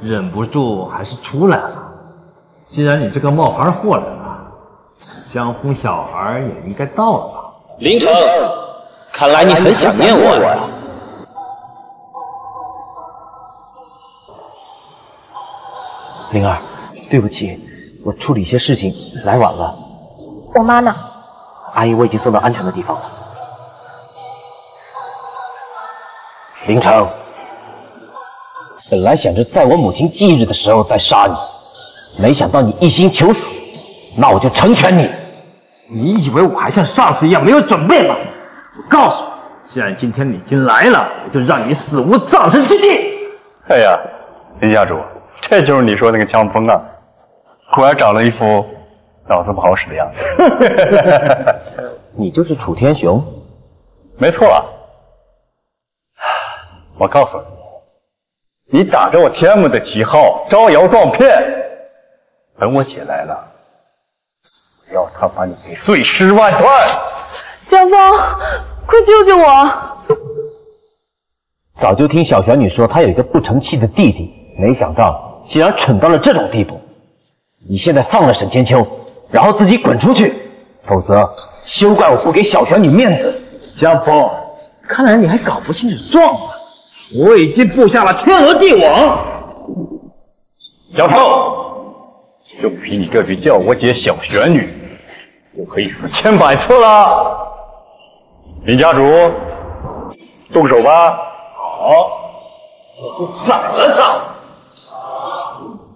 忍不住还是出来了。既然你这个冒牌货来了，江峰小孩也应该到了吧？林城，看来你很想念我呀。灵儿，对不起，我处理一些事情来晚了。我妈呢？ 阿姨，我已经送到安全的地方了。林城，本来想着在我母亲忌日的时候再杀你，没想到你一心求死，那我就成全你。你以为我还像上次一样没有准备吗？我告诉你，既然今天你已经来了，我就让你死无葬身之地。哎呀，林家主，这就是你说那个江峰啊，果然长了一副。 脑子不好使的样子，你就是楚天雄，没错啊。我告诉你，你打着我天母的旗号招摇撞骗，等我姐来了，我要她把你给碎尸万段。江峰，快救救我！早就听小玄女说她有一个不成器的弟弟，没想到竟然蠢到了这种地步。你现在放了沈千秋。 然后自己滚出去，否则休怪我不给小玄女面子。江峰，看来你还搞不清楚状况。我已经布下了天罗地网。江峰，就凭你这句叫我姐小玄女，就可以数千百次了。林家主，动手吧！好，上了上。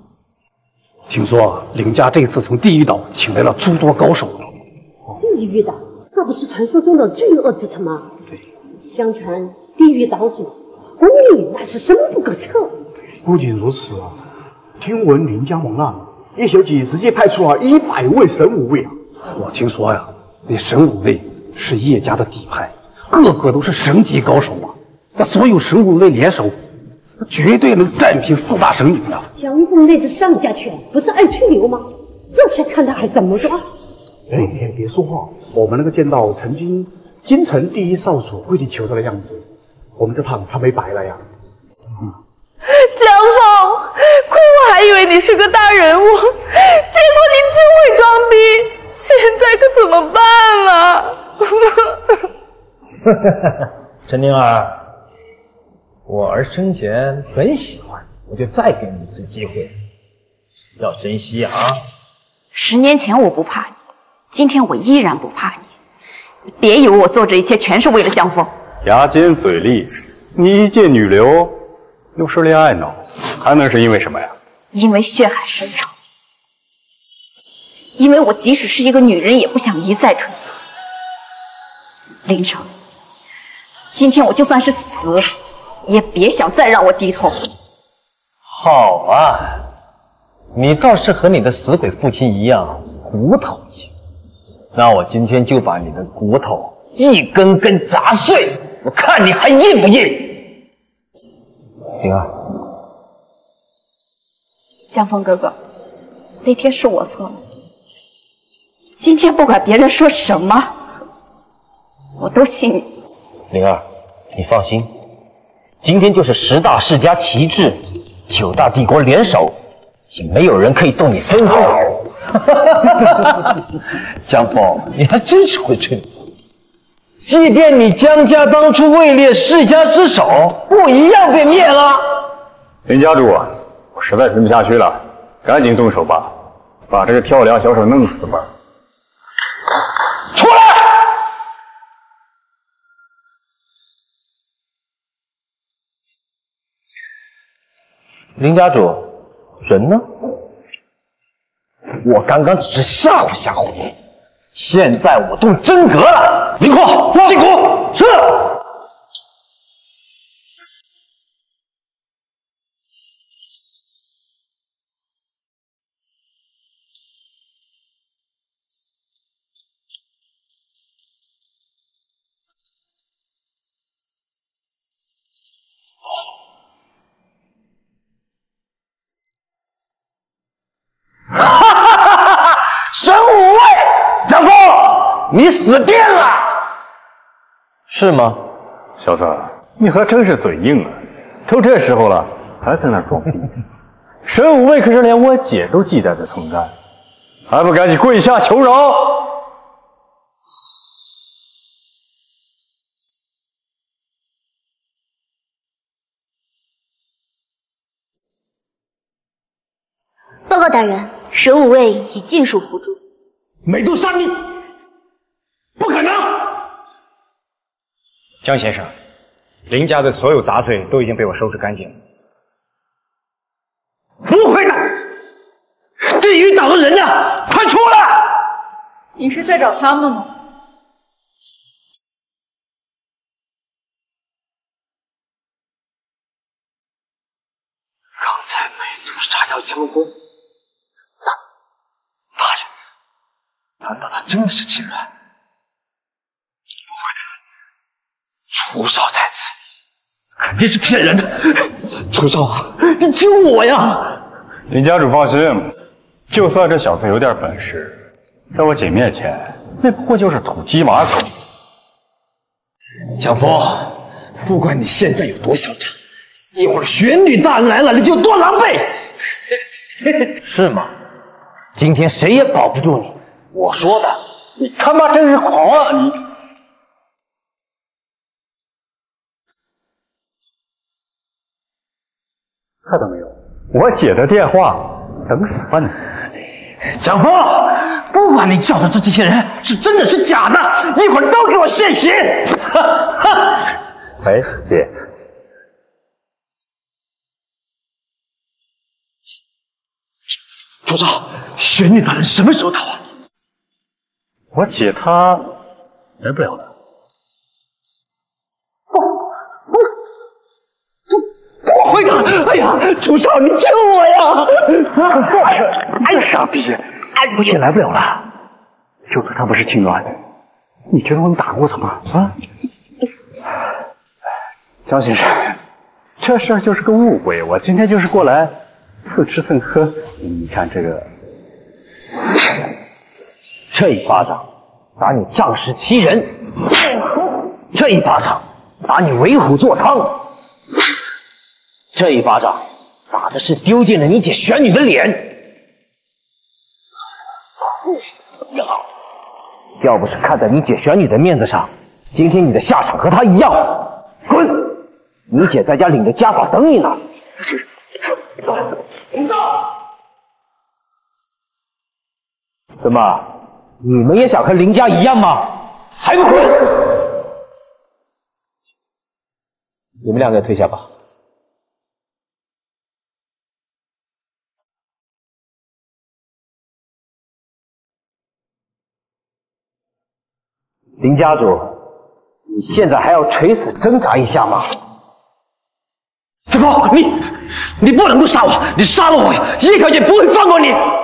听说林家这次从地狱岛请来了诸多高手。地狱岛，那不是传说中的罪恶之城吗？对。相传地狱岛主功力那是深不可测。不仅如此啊，听闻林家蒙娜一小姐直接派出了一百位神武卫啊！我听说呀、啊，那神武卫。 是叶家的底牌，个个都是神级高手啊！那所有神武卫联手，绝对能战平四大神女啊！江凤那只上家犬不是爱吹牛吗？这下看他还怎么抓！哎，你别说话，我们那个见到曾经京城第一少主跪地求他的样子，我们这趟他没白来呀！嗯、江凤，亏我还以为你是个大人物，结果你只会装逼，现在可怎么办啊？ 陈宁儿，我儿生前很喜欢你，我就再给你一次机会，要珍惜啊！十年前我不怕你，今天我依然不怕你。你别以为我做这一切全是为了江峰。牙尖嘴利，你一介女流，又是恋爱脑，还能是因为什么呀？因为血海深仇，因为我即使是一个女人，也不想一再退缩。 林城，今天我就算是死，也别想再让我低头。好啊，你倒是和你的死鬼父亲一样骨头硬，那我今天就把你的骨头一根根砸碎，我看你还硬不硬。灵儿，江峰哥哥，那天是我错了，今天不管别人说什么。 我都信你，灵儿，你放心，今天就是十大世家旗帜，九大帝国联手，也没有人可以动你分毫。江峰，你还真是会吹牛。即便你江家当初位列世家之首，我一样被灭了。林家主，我实在听不下去了，赶紧动手吧，把这个跳梁小丑弄死吧。 林家主，人呢？我刚刚只是吓唬吓唬你，现在我动真格了！林阔，进攻！是。你死定了，是吗？小子，你还真是嘴硬啊！都这时候了，还在那装逼。神武卫可是连我姐都忌惮的存在，还不赶紧跪下求饶！报告大人，神武卫已尽数伏诛。美杜莎，你！ 不可能，江先生，林家的所有杂碎都已经被我收拾干净了。不会的，地狱岛的人呢？快出来！你是在找他们吗？刚才美杜莎要交功，大人，难道他真是情人？ 楚少在此，肯定是骗人的。楚少啊，你救我呀！林家主放心，就算这小子有点本事，在我姐面前，那不过就是土鸡马狗。江峰，不管你现在有多嚣张，一会儿玄女大人来了，你就多狼狈。是吗？今天谁也保不住你。我说的，你他妈真是狂啊！你。 看到没有，我姐的电话等死吧你！江峰，不不管你叫的是这些人是真的是假的，一会儿都给我现形！哎，姐，周昭，选你大人什么时候到啊？我姐她来不了了。不不不，我回答！哎呀，周昭，你救我呀！哎呀，哎，傻逼！ 我姐来不了了，就算她不是亲缘，你觉得我能打过她吗？啊，江先生，这事儿就是个误会，我今天就是过来蹭吃蹭喝。你看这个，这一巴掌打你仗势欺人，这一巴掌打你为虎作伥，这一巴掌打的是丢尽了你姐玄女的脸。 要不是看在你姐玄女的面子上，今天你的下场和她一样，滚！你姐在家领着家法等你呢。你上！怎么，你们也想和林家一样吗？还不滚！你们两个退下吧。 林家主，你现在还要垂死挣扎一下吗？志峰，你你不能够杀我！你杀了我，叶小姐不会放过你！哎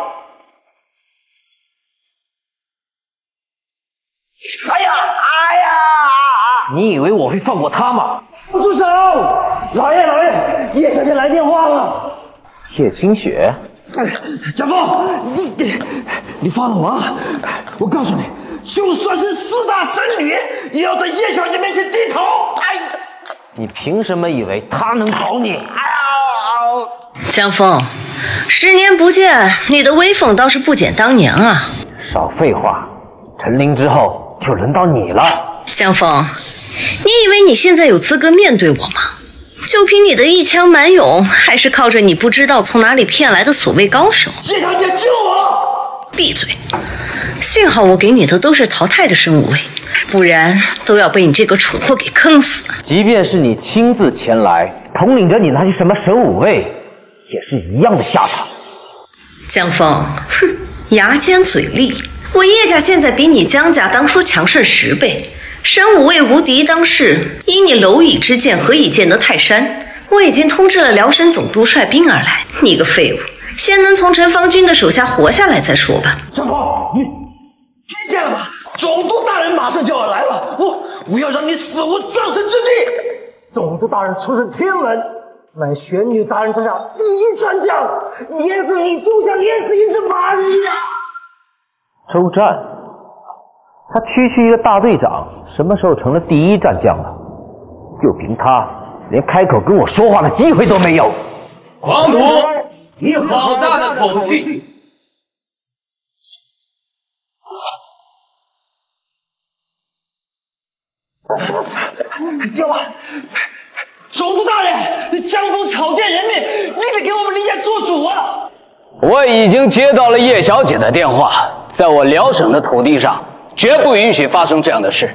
呀，哎呀！你以为我会放过他吗？住手！老爷，老爷，叶小姐来电话了。叶清雪，家峰，你你你放了我啊！我告诉你。 就算是四大神女，也要在叶小姐面前低头。哎，你凭什么以为她能保你？江峰，十年不见，你的威风倒是不减当年啊！少废话，陈琳之后就轮到你了。江峰，你以为你现在有资格面对我吗？就凭你的一腔蛮勇，还是靠着你不知道从哪里骗来的所谓高手？叶小姐，救我！闭嘴！ 幸好我给你的都是淘汰的生物位，不然都要被你这个蠢货给坑死。即便是你亲自前来，统领着你拿去什么神武位，也是一样的下场。江峰，哼，牙尖嘴利，我叶家现在比你江家当初强盛十倍，神武位无敌当世。依你蝼蚁之见，何以见得泰山？我已经通知了辽神总督率兵而来。你个废物，先能从陈方军的手下活下来再说吧。江峰，你。 听见了吧？总督大人马上就要来了，我我要让你死无葬身之地！总督大人出身天文，乃玄女大人手下第一战将，碾死你就像碾死一只蚂蚁呀！周战，他区区一个大队长，什么时候成了第一战将了？就凭他，连开口跟我说话的机会都没有！狂徒，你好大的口气！ 爹吧，总督大人，江峰草菅人命，你得给我们林家做主啊！我已经接到了叶小姐的电话，在我辽省的土地上，绝不允许发生这样的事。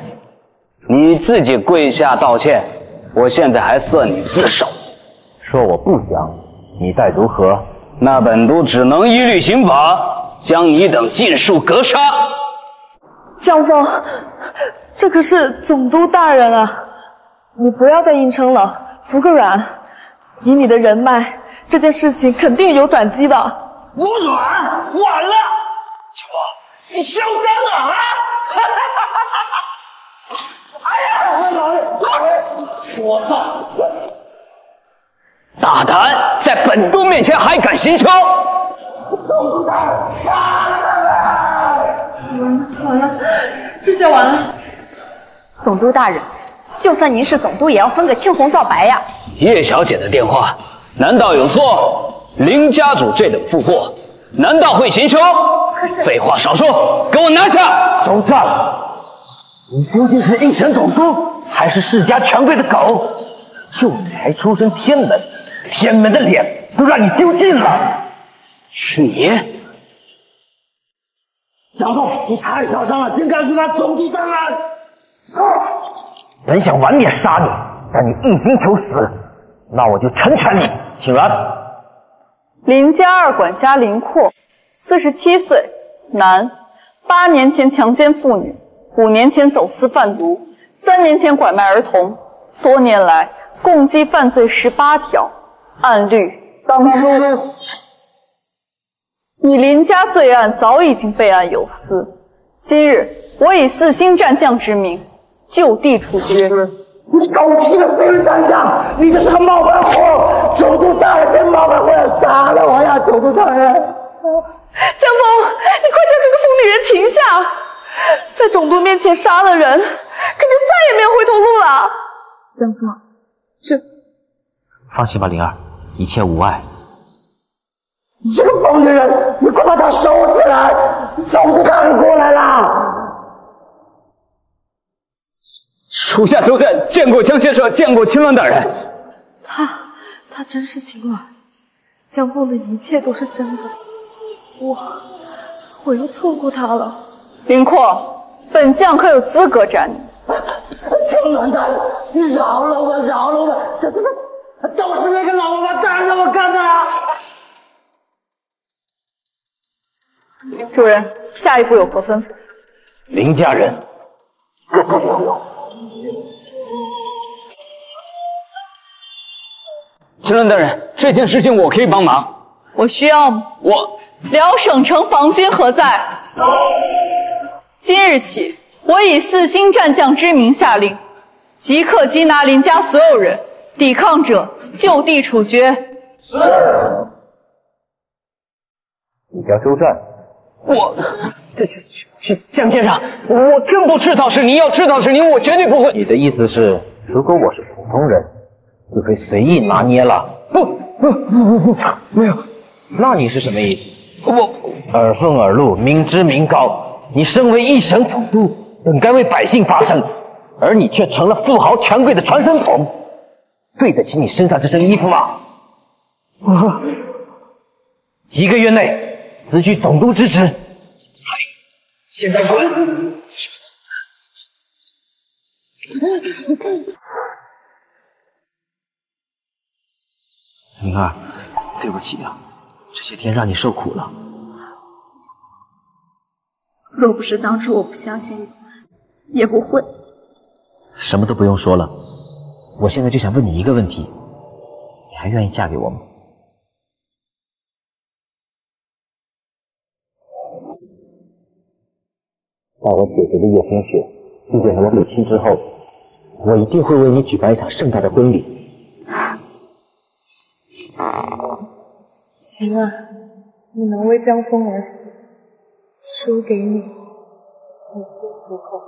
你自己跪下道歉，我现在还算你自首。说我不讲，你待如何？那本督只能依律刑法，将你等尽数格杀。江峰。 这可是总督大人啊！你不要再硬撑了，服个软。以你的人脉，这件事情肯定有转机的。服软，晚了！小波，你嚣张啊！哎呀，老爷，老爷，我操！大胆，在本督面前还敢行凶！总督大人，杀了他！完了，完了，这下完了。 总督大人，就算您是总督，也要分个青红皂白呀！叶小姐的电话，难道有错？林家主这等富货，难道会行凶？可是，废话少说，给我拿下！周战，你究竟是一神总督，还是世家权贵的狗？就你还出身天门，天门的脸都让你丢尽了！是你，小宋，你太嚣张了，竟敢是他总督当然！本想晚点杀你，但你一心求死，那我就成全你。请来。林家二管家林阔，四十七岁，男，八年前强奸妇女，五年前走私贩毒，三年前拐卖儿童，多年来共计犯罪十八条，按律当诛。你林家罪案早已经备案有司，今日我以四星战将之名就地处决。你狗屁的四星战将，你这是个冒牌货！总督大人真冒牌货，要杀了我呀！总督大人，江峰，你快将这个疯女人停下！在总督面前杀了人，可就再也没有回头路了。江峰，这……放心吧，灵儿，一切无碍。 你这个疯女人，你快把她收起来！总督大人过来啦！属下久远，见过江先生，见过青鸾大人。他，他真是青鸾。江凤的一切都是真的，我，我又错过他了。林阔，本将可有资格斩你？青鸾大人，你饶了我，饶了我！这他妈都是那个老王八蛋让我干的！ 主人，下一步有何吩咐？林家人，有何吩咐？青鸾大人，这件事情我可以帮忙。我需要我辽省城防军何在？今日起，我以四星战将之名下令，即刻缉拿林家所有人，抵抗者就地处决。是。你叫周战。 我，这这这江先生，我真不知道是您。要知道是您，我绝对不会。你的意思是，如果我是普通人，就可以随意拿捏了？不不不不不，没有。那你是什么意思？我耳奉耳禄，民脂民膏。你身为一省总督，本该为百姓发声，而你却成了富豪权贵的传声筒，对得起你身上这身衣服吗？我一个月内。 辞去总督之职，现在滚！灵儿，对不起啊，这些天让你受苦了。若不是当初我不相信你，也不会。什么都不用说了，我现在就想问你一个问题：你还愿意嫁给我吗？ 在我姐姐的夜风雪遇见了我母亲之后，我一定会为你举办一场盛大的婚礼。灵儿，你能为江枫而死，输给你，我心服口服。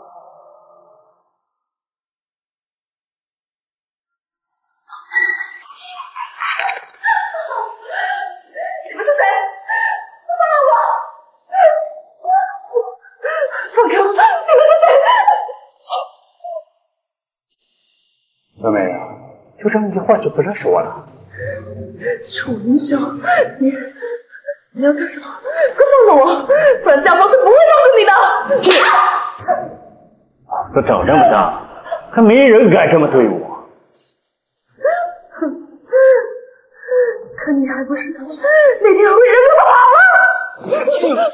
你们是谁？放了我！ 放开我！你们是谁？小美啊，就这么一句话就不认识我了？楚云霄，你你要干什么？快放了我，不然家风是不会饶过你的。都长这么大，还没人敢这么对我。可你还不是哪天会人都跑了？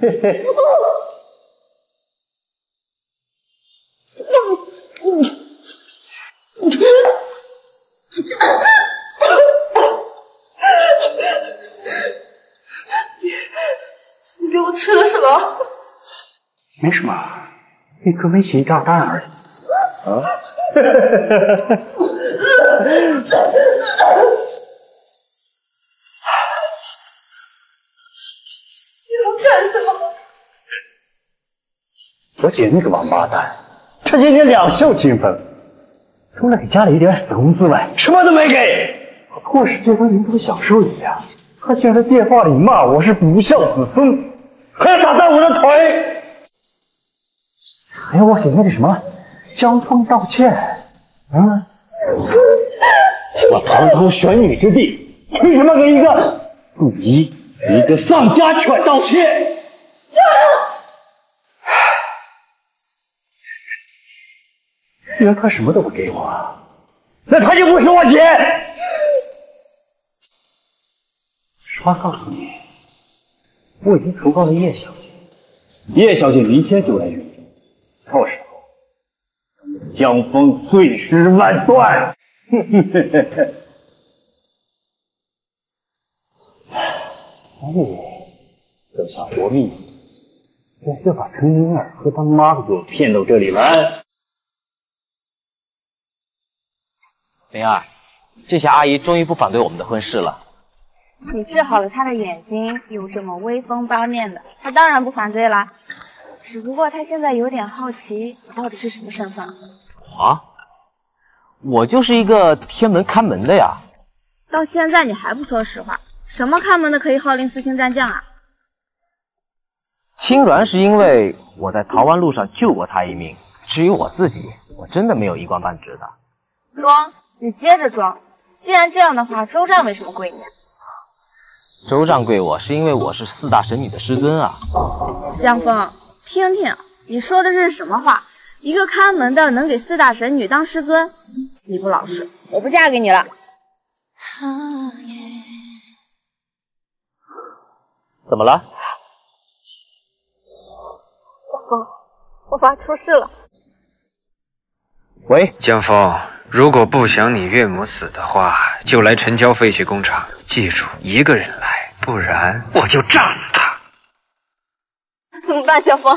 嘿嘿。 你你给我吃了什么？没什么，一颗微型炸弹而已。啊！你要干什么？我姐那个王八蛋，这些年两袖清风。 除了给家里一点死工资外，什么都没给。我迫使借婚，您多享受一下。他竟然在电话里骂我是不孝子孙，还要打断我的腿，还要我给那个什么江枫道歉。嗯，我堂堂玄女之地，凭什么给一个溥仪、一个丧家犬道歉？居然他什么都不给我，啊，那他就不是我姐。实话告诉你，我已经投靠了叶小姐。叶小姐明天就来云州，到时候江枫碎尸万段。哎，要想活命，便是要把程云儿和他妈给我骗到这里来。 灵儿，这下阿姨终于不反对我们的婚事了。你治好了她的眼睛，又这么威风八面的，她当然不反对啦。只不过她现在有点好奇，你到底是什么身份？啊，我就是一个贴门看门的呀。到现在你还不说实话，什么看门的可以号令四星战将啊？心软是因为我在逃亡路上救过她一命，至于我自己，我真的没有一官半职的。装。 你接着装！既然这样的话，周战为什么跪你？周战跪我是因为我是四大神女的师尊啊！江枫，听听你说的是什么话？一个看门的能给四大神女当师尊？你不老实，我不嫁给你了！怎么了？江枫，我爸出事了！喂，江枫。 如果不想你岳母死的话，就来城郊废弃工厂。记住，一个人来，不然我就炸死他。怎么办，小峰？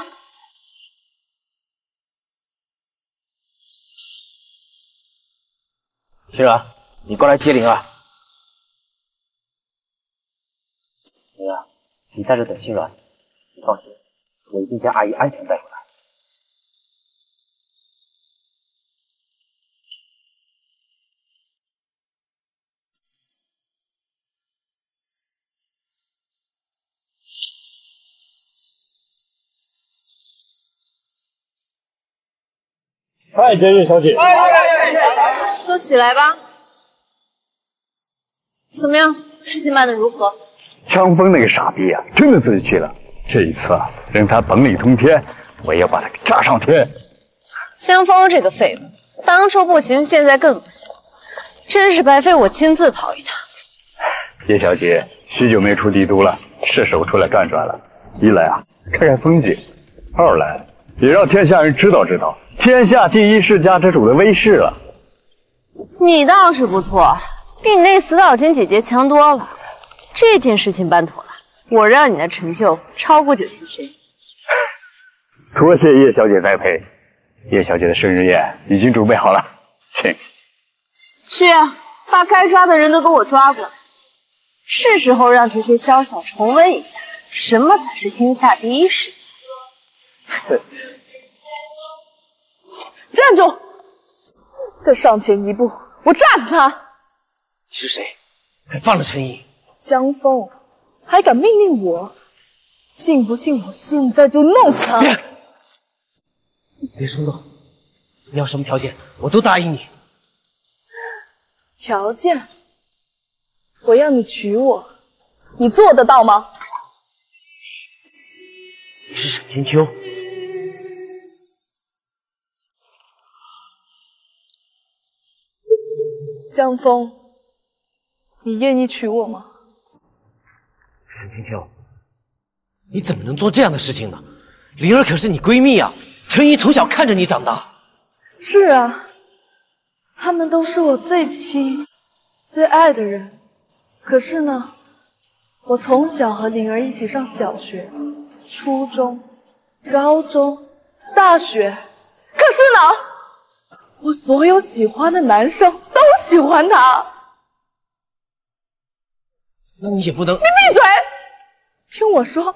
心软，你过来接灵儿。灵儿，你在这等心软。你放心，我一定将阿姨安全带回来。 拜见叶小姐，都起来吧。怎么样，事情办得如何？张峰那个傻逼啊，真的自己去了。这一次啊，让他本领通天，我也要把他给炸上天。江峰这个废物，当初不行，现在更不行，真是白费我亲自跑一趟。叶小姐，许久没出帝都了，是时候出来转转了。一来啊，看看风景；二来也让天下人知道知道。 天下第一世家之主的威势了，你倒是不错，比你那死脑筋姐姐强多了。这件事情办妥了，我让你的成就超过九天玄。多谢叶小姐栽培，叶小姐的生日宴已经准备好了，请。去啊，把该抓的人都给我抓过来，是时候让这些宵小重温一下什么才是天下第一世家。站住！再上前一步，我炸死他！你是谁？才放了陈怡！江枫，还敢命令我？信不信我现在就弄死他！别！别冲动！你要什么条件，我都答应你。条件？我要你娶我，你做得到吗？你是沈千秋。 江枫，你愿意娶我吗？沈清秋，你怎么能做这样的事情呢？灵儿可是你闺蜜啊，陈怡从小看着你长大。是啊，他们都是我最亲、最爱的人。可是呢，我从小和灵儿一起上小学、初中、高中、大学。可是呢，我所有喜欢的男生。 喜欢他，那你也不能。你闭嘴，听我说，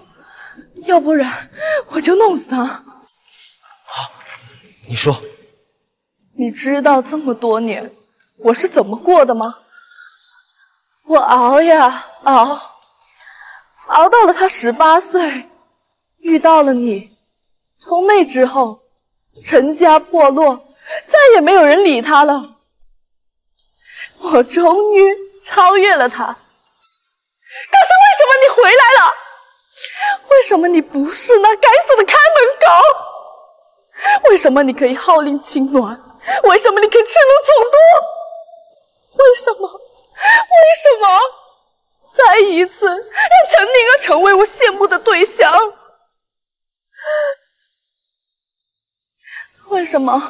要不然我就弄死他。好，你说，你知道这么多年我是怎么过的吗？我熬呀熬，熬到了他十八岁，遇到了你。从那之后，陈家破落，再也没有人理他了。 我终于超越了他，可是为什么你回来了？为什么你不是那该死的看门狗？为什么你可以号令青鸾？为什么你可以赤怒总督？为什么？为什么？再一次让陈宁儿成为我羡慕的对象？为什么？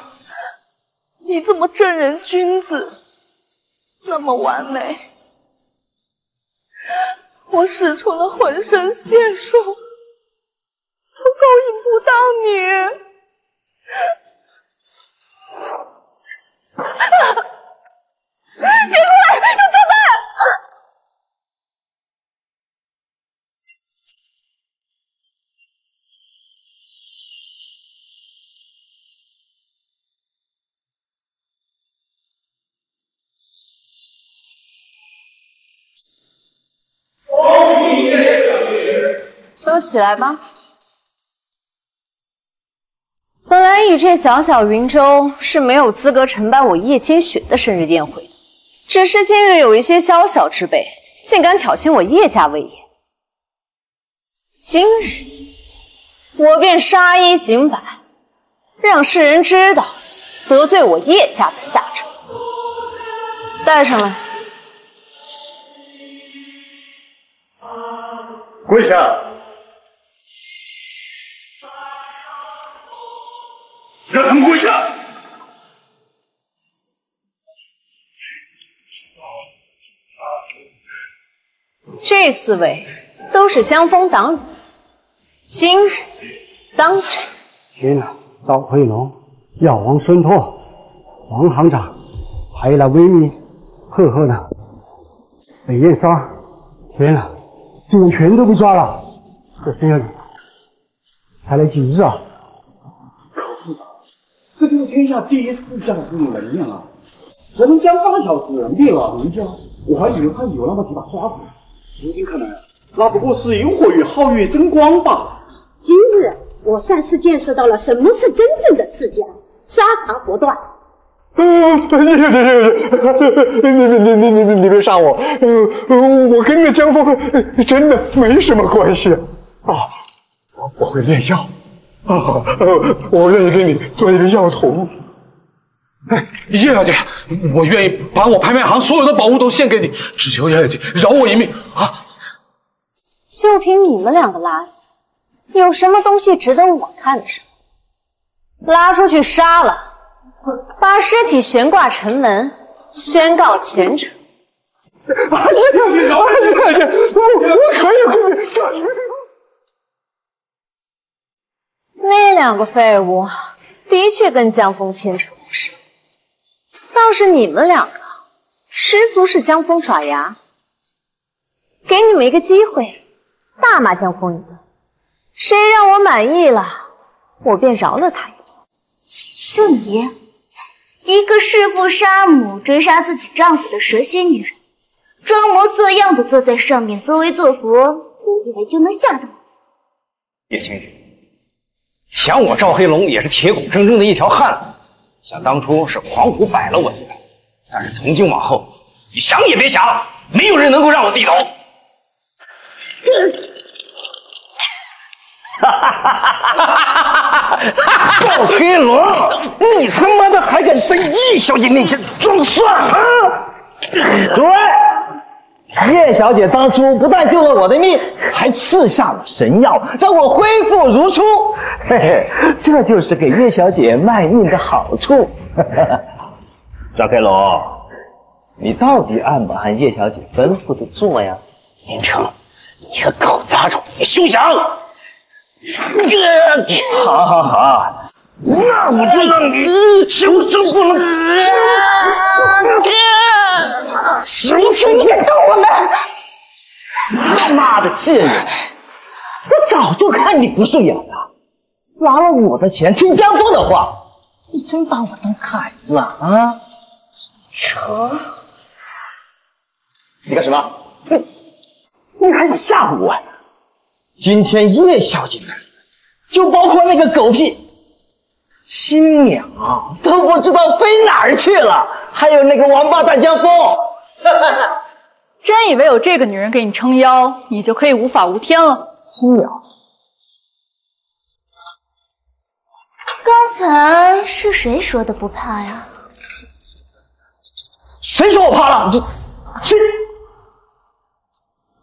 你这么正人君子，那么完美？ 我使出了浑身解数，都勾引不到你。别过来，别过来！都起来吧。本来以这小小云州是没有资格承办我叶千雪的生日宴会的，只是今日有一些宵小之辈，竟敢挑衅我叶家威严。今日我便杀一儆百，让世人知道得罪我叶家的下场。带上来。跪下！让他们跪下！这四位都是江枫党羽，今日当斩。天哪！赵奎龙、药王孙拓、王行长，还有那威密、赫赫呢？北燕刷，天哪！ 竟然全都被抓了，这谁要你？才来几日啊！这就是天下第一次这样侮辱人面了。我们江方小子灭了云家，我还以为他有那么几把刷子，如今看来，那不过是萤火与皓月争光罢了。今日我算是见识到了什么是真正的世家，杀伐不断。 嗯，是是是是，你你你你你你别杀我，嗯，我跟那江枫真的没什么关系啊，我我会炼药啊，我愿意给你做一个药童。哎，叶小姐，我愿意把我拍卖行所有的宝物都献给你，只求叶小姐饶我一命啊！就凭你们两个垃圾，有什么东西值得我看得上？拉出去杀了！ 把尸体悬挂城门，宣告前程。哎呀，饶命！哎呀，我我可以控制。那两个废物的确跟江枫牵扯不少，倒是你们两个十足是江枫爪牙。给你们一个机会，大骂江枫一顿，谁让我满意了，我便饶了他一命。就你。 一个弑父杀母、追杀自己丈夫的蛇蝎女人，装模作样的坐在上面作威作福，你以为就能吓到我？叶千雪，想我赵黑龙也是铁骨铮铮的一条汉子，想当初是狂虎摆了我一道，但是从今往后，你想也别想，没有人能够让我低头。哈哈哈哈哈！赵黑龙，你他妈的还敢在叶小姐面前装蒜啊！诸位，叶小姐当初不但救了我的命，还赐下了神药，让我恢复如初。嘿嘿，这就是给叶小姐卖命的好处。赵黑龙，你到底按不按叶小姐吩咐的做呀？林城，你个狗杂种，你休想！ 好好好，那我就让你求生不能！林城，你敢动我们？他妈的贱人！我早就看你不顺眼了，砸了我的钱，听江枫的话，你真把我当凯子啊？啊！扯！你干什么？你你还想吓唬我？ 今天叶小姐的日子，就包括那个狗屁新娘都不知道飞哪儿去了，还有那个王八蛋江枫，真以为有这个女人给你撑腰，你就可以无法无天了？新娘，才是谁说的不怕呀？谁说我怕了？你，秦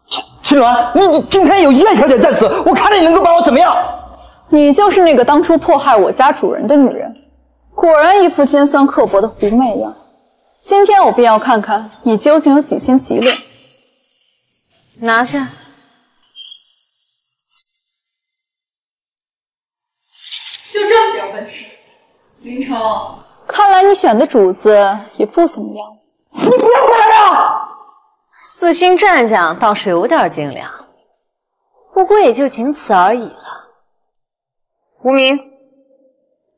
秦秦鸾，你你今天有叶小姐在此，我看着你能够把我怎么样？你就是那个当初迫害我家主人的女人，果然一副尖酸刻薄的狐媚样。今天我便要看看你究竟有几斤几两。拿下。 林城，看来你选的主子也不怎么样。你不要过来啊！四星战将倒是有点斤两，不过也就仅此而已了。无名，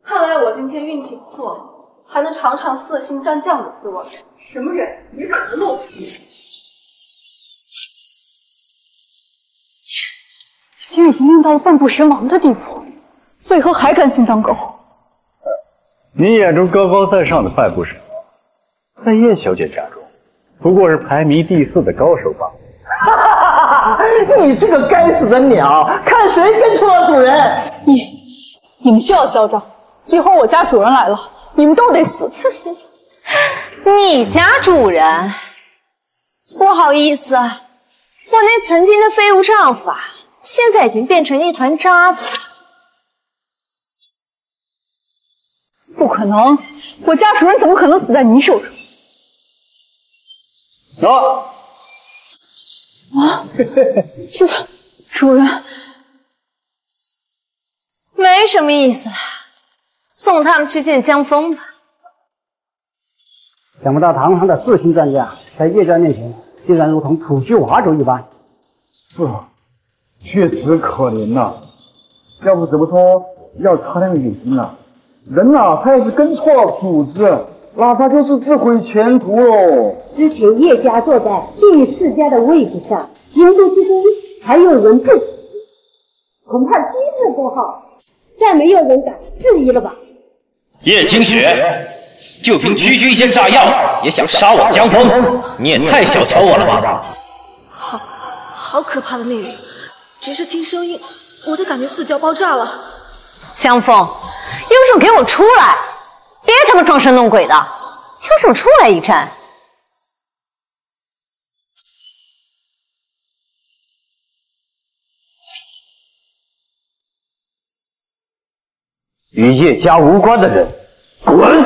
看来我今天运气不错，还能尝尝四星战将的滋味。什么人？你哪的路？今日已经到了半步神王的地步，为何还甘心当狗？ 你眼中高高在上的半步神王，在叶小姐家中不过是排名第四的高手罢了。你这个该死的鸟，看谁先吃了主人！你你们休要嚣张，一会儿我家主人来了，你们都得死！你家主人？不好意思，我那曾经的废物丈夫啊，现在已经变成一团渣子。 不可能，我家主人怎么可能死在你手中？拿！啊！这主人没什么意思了，送他们去见江峰吧。想不到堂堂的四星战将，在叶家面前竟然如同土鸡瓦狗一般。是啊，确实可怜呐、啊，要不怎么说要差亮眼睛呢？ 人呐、啊，他要是跟错了主子，那他就是自毁前途喽。只凭叶家坐在帝释家的位置上，研究之中还有人不服，恐怕机智不好，再没有人敢质疑了吧？叶清雪，就凭区区一些炸药也想杀我江峰，你也太小瞧我了吧！好，好可怕的内力，只是听声音，我就感觉自己要爆炸了。江峰。 有种给我出来！别他妈装神弄鬼的，有种出来一战！与叶家无关的人，滚！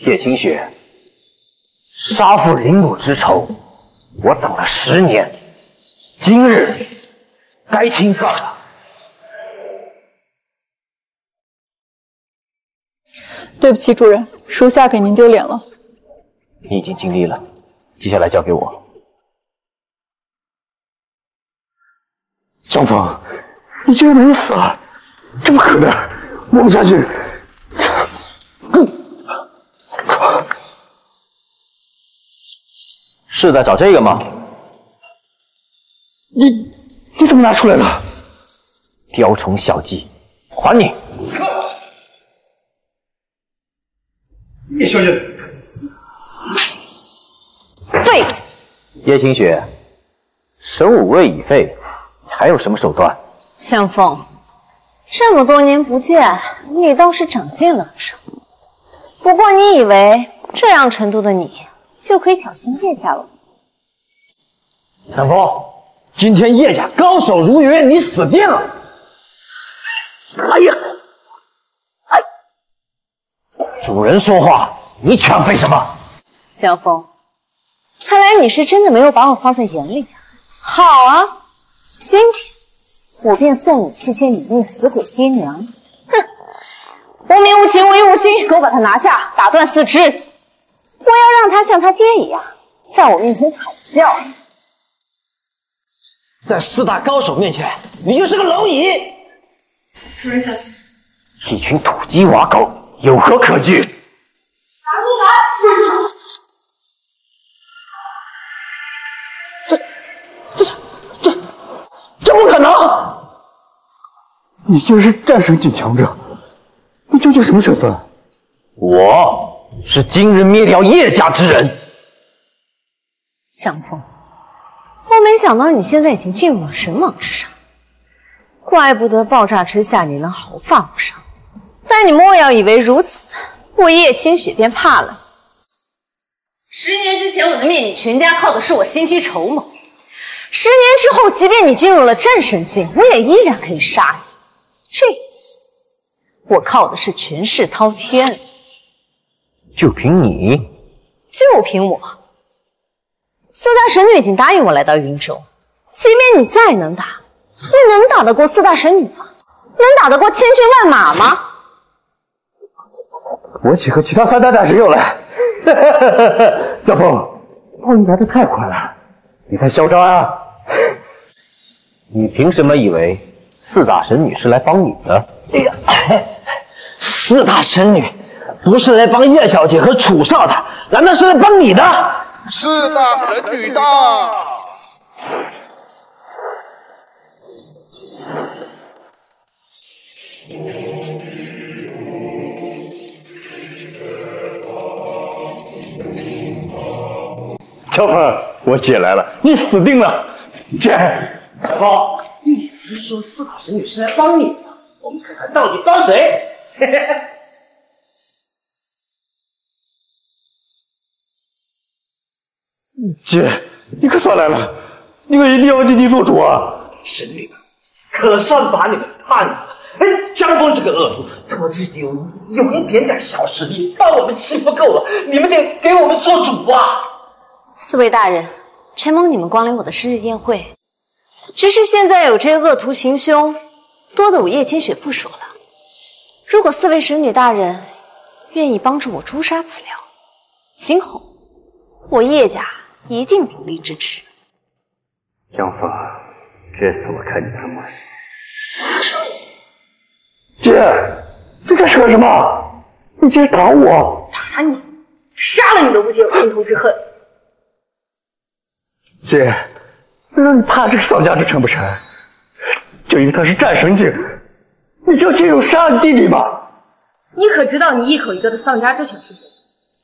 叶清雪，杀父凌母之仇。 我等了十年，今日该清算了。对不起，主人，属下给您丢脸了。你已经尽力了，接下来交给我。张峰，你这个人死了，这么可能？摸不下去。嗯 是在找这个吗？你你怎么拿出来了？雕虫小技，还你！叶小姐，废！叶清雪，神武卫已废，还有什么手段？向风，这么多年不见，你倒是长进了不少。不过你以为这样程度的你？ 就可以挑衅叶家了。三丰，今天叶家高手如云，你死定了！哎呀，哎，主人说话，你全废什么？江峰，看来你是真的没有把我放在眼里啊！好啊，今天我便送你去见你那死鬼爹娘！哼，无名无情无义无心，给我把他拿下，打断四肢！ 我要让他像他爹一样，在我面前惨叫。在四大高手面前，你就是个蝼蚁。主人小心！一群土鸡瓦狗，有何可惧？拿住他！这、这、这、这不可能！你竟然是战神境强者，你究竟什么身份？我。 是今日灭掉叶家之人，江峰，我没想到你现在已经进入了神网之上，怪不得爆炸之下你能毫发无伤。但你莫要以为如此，我一夜清雪便怕了。十年之前我能灭你全家，靠的是我心机筹谋；十年之后，即便你进入了战神境，我也依然可以杀你。这一次，我靠的是权势滔天。就凭你？就凭我？ 四大神女已经答应我来到云州，即便你再能打，你能打得过四大神女吗？能打得过千军万马吗？我岂和其他三大大神有来？赵鹏，哦，你来得太快了，你太嚣张啊！你凭什么以为四大神女是来帮你的？哎呀，四大神女不是来帮叶小姐和楚少的，难道是来帮你的？ 四大神女的，小鹏，我姐来了，你死定了！姐，小鹏，你是说四大神女是来帮你的？我们看看到底帮谁？嘿嘿。 姐，你可算来了！你可一定要弟弟做主啊！神女们，可算把你们盼来了！哎，江峰这个恶徒，多日有有一点点小实力，把我们欺负够了，你们得给我们做主啊！四位大人，承蒙你们光临我的生日宴会，只是现在有这恶徒行凶，多的我叶清雪不说了。如果四位神女大人愿意帮助我诛杀此僚，今后我叶家。 一定鼎力支持。江枫，这次我看你怎么死！姐，你干什么？你竟然打我！打你！杀了你都不解我心头之恨。姐，难道你怕这个丧家之成不成？就因为他是战神境，你就要借用杀你弟弟吗？你可知道你一口一个的丧家之犬是谁？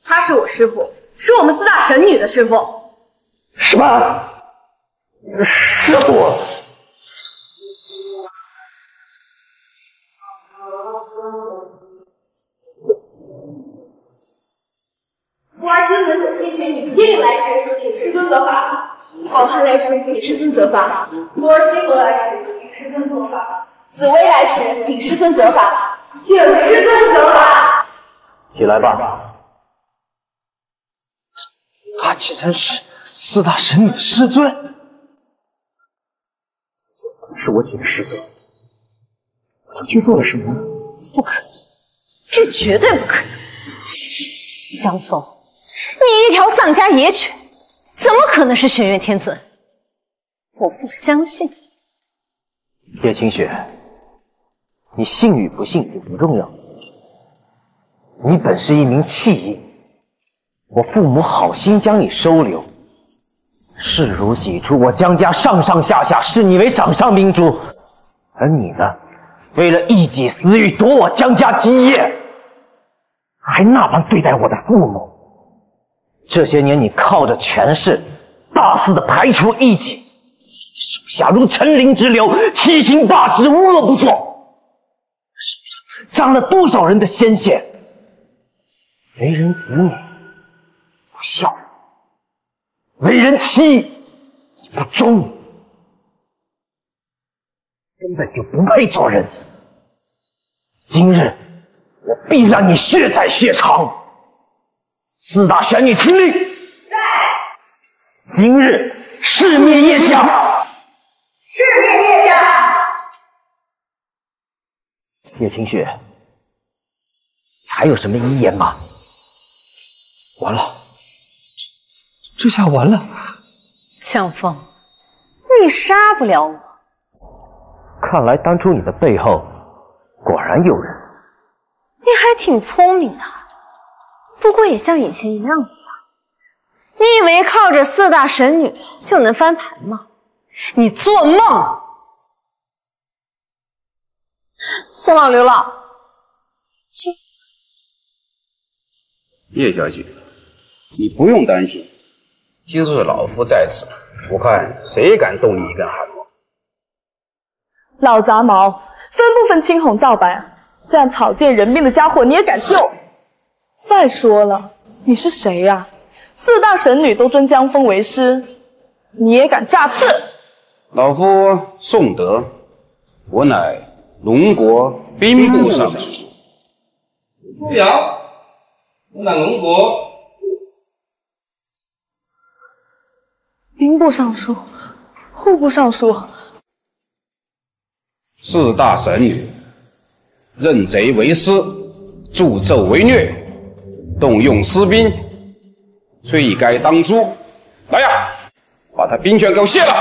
他是我师父，是我们四大神女的师父。 什么？师傅？徒儿今闻所听学女，皆令来迟，请师尊责罚。好汉来迟，请师尊责罚。徒儿新闻来迟，请师尊责罚。紫薇来迟，请师尊责罚。请师尊责罚。起来吧。他竟然是。 四大神女的师尊，是我姐的师尊，我究竟做了什么？不可能，这绝对不可能！江枫，你一条丧家野犬，怎么可能是轩辕天尊？我不相信。叶清雪，你信与不信也不重要，你本是一名弃婴，我父母好心将你收留。 视如己出，我江家上上下下视你为掌上明珠，而你呢，为了一己私欲夺我江家基业，还那般对待我的父母。这些年你靠着权势，大肆的排除异己，手下如陈林之流，欺行霸市，无恶不作，手上沾了多少人的鲜血？为人子女，不孝。 为人妻，你不忠，根本就不配做人。今日我必让你血债血偿。四大玄女听令，在今日誓灭叶家，誓灭叶家。叶清雪，还有什么遗言吗？完了。 这下完了，江枫，你杀不了我。看来当初你的背后果然有人。你还挺聪明的，不过也像以前一样吧。你以为靠着四大神女就能翻盘吗？你做梦！宋老、刘老，请。叶小姐，你不用担心。今日老夫在此，我看谁敢动你一根汗毛！老杂毛，分不分青红皂白啊？这样草菅人命的家伙你也敢救？再说了，你是谁呀、啊？四大神女都尊江枫为师，你也敢诈刺？老夫宋德，我乃龙国兵部尚书。苏瑶，我乃龙国。 兵部尚书、户部尚书，四大神女，认贼为师，助纣为虐，动用私兵，罪该当诛。来呀，把他兵权给我卸了！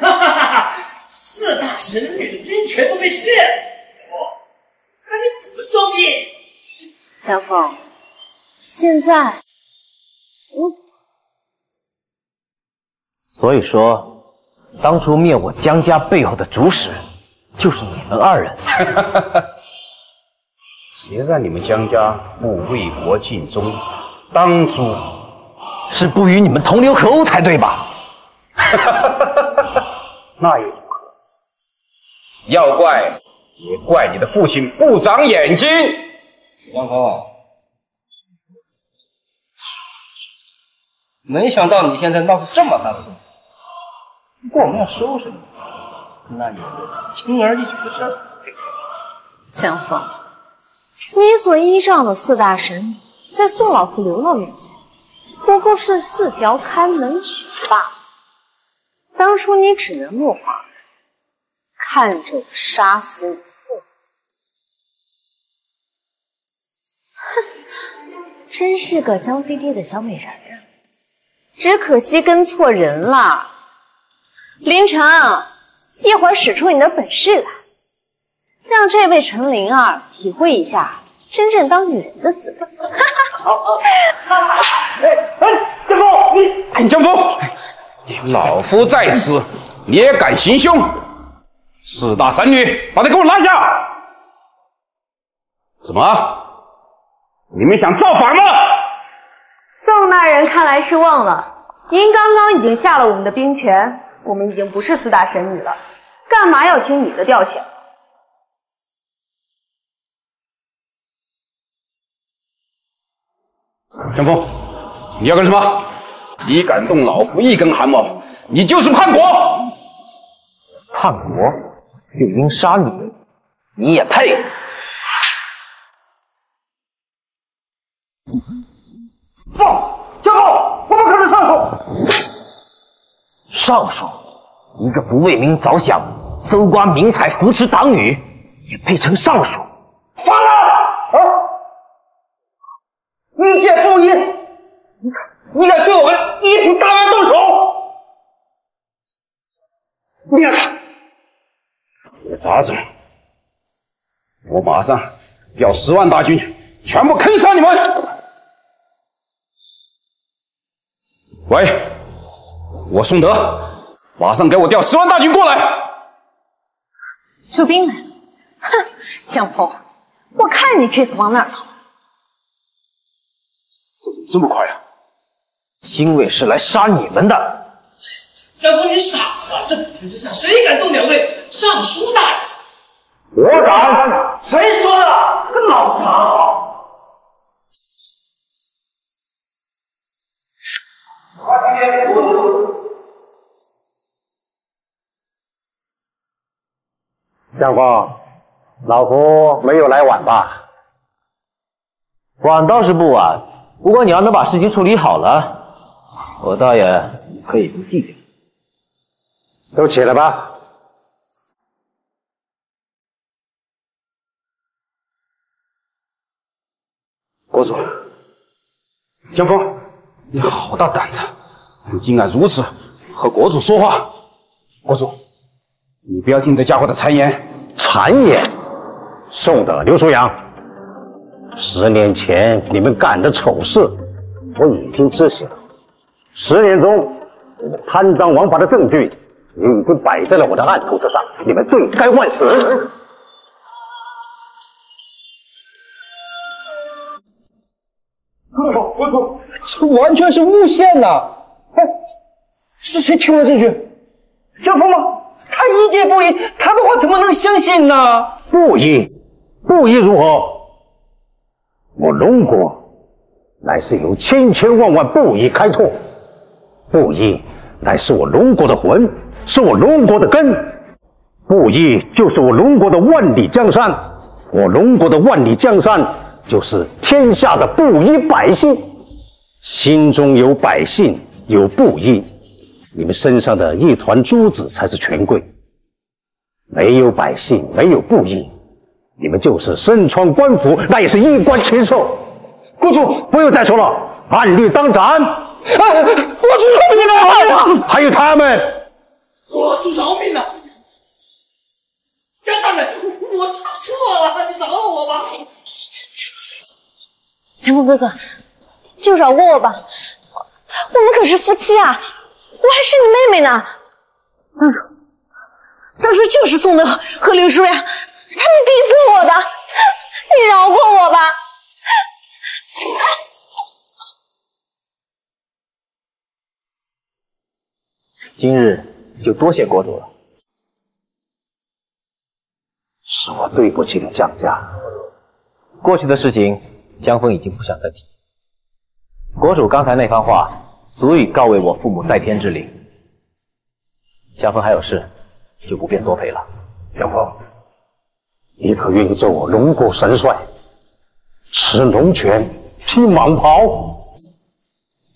哈哈哈哈！四大神女的兵权都被卸了，我看你怎么装逼！江枫，现在，嗯。 所以说，当初灭我江家背后的主使，就是你们二人。谁让你们江家不为国尽忠？当初是不与你们同流合污才对吧？那又如何？要怪也怪你的父亲不长眼睛。王峰，没想到你现在闹出这么大的动静。 不过我们要收拾你，那也是轻而易举的事儿。江枫，你所依仗的四大神女，在宋老夫刘老面前，不过是四条看门犬罢了。当初你只能落荒而逃，看着我杀死你的父母，哼，真是个娇滴滴的小美人啊！只可惜跟错人了。 林晨，一会儿使出你的本事来，让这位陈灵儿体会一下真正当女人的滋味。好好，哎哎，江枫，你哎江枫，老夫在此，你也敢行凶？四大神女，把他给我拿下！怎么？你们想造反吗？宋大人看来是忘了，您刚刚已经下了我们的兵权。 我们已经不是四大神女了，干嘛要听你的调遣？江枫，你要干什么？你敢动老夫一根汗毛，你就是叛国！叛国就应杀你，你也配？放肆！江枫，我们可是上属。 尚书，一个不为民着想、搜刮民财、扶持党羽，也配称尚书？杀了！啊！一介布衣，你敢你敢对我们一品大员动手？灭了他！你杂种！我马上调十万大军，全部坑杀你们！喂。 我宋德，马上给我调十万大军过来！出兵来了！哼，江枫，我看你这次往哪儿逃！这怎么这么快啊？因为是来杀你们的。江枫，你傻了！这天之下谁敢动两位尚书大人？我敢！谁说的？跟老杂毛！快点滚！ 江枫，老夫没有来晚吧？晚倒是不晚，不过你要能把事情处理好了，我倒也可以不计较。都起来吧。国主，江枫，你好大胆子，你竟敢如此和国主说话！国主，你不要听这家伙的谗言。 谗言，宋德、刘叔阳，十年前你们干的丑事，我已经知晓。十年中，你们贪赃枉法的证据也已经摆在了我的案头之上，你们罪该万死。我我这完全是诬陷呐、啊！哎，是谁听了这句？江峰吗？他一介布衣，他的话怎么能相信呢？布衣，布衣如何？我龙国乃是由千千万万布衣开拓，布衣乃是我龙国的魂，是我龙国的根。布衣就是我龙国的万里江山，我龙国的万里江山就是天下的布衣百姓。 心中有百姓，有布衣，你们身上的一团珠子才是权贵。没有百姓，没有布衣，你们就是身穿官服，那也是衣冠禽兽。国主，不用再说了，按律当斩。哎，国主饶命啊！还有他们，国主饶命啊！江大人，我知错了，你饶了我吧。强风哥哥。 就饶过我吧，我们可是夫妻啊！我还是你妹妹呢。当初，当初就是宋德和刘书亚，他们逼迫我的，你饶过我吧。今日就多谢国主了，是我对不起你江家。过去的事情，江峰已经不想再提。 国主刚才那番话，足以告慰我父母在天之灵。江峰还有事，就不便多陪了。江峰，你可愿意做我龙国神帅，持龙拳，披蟒袍？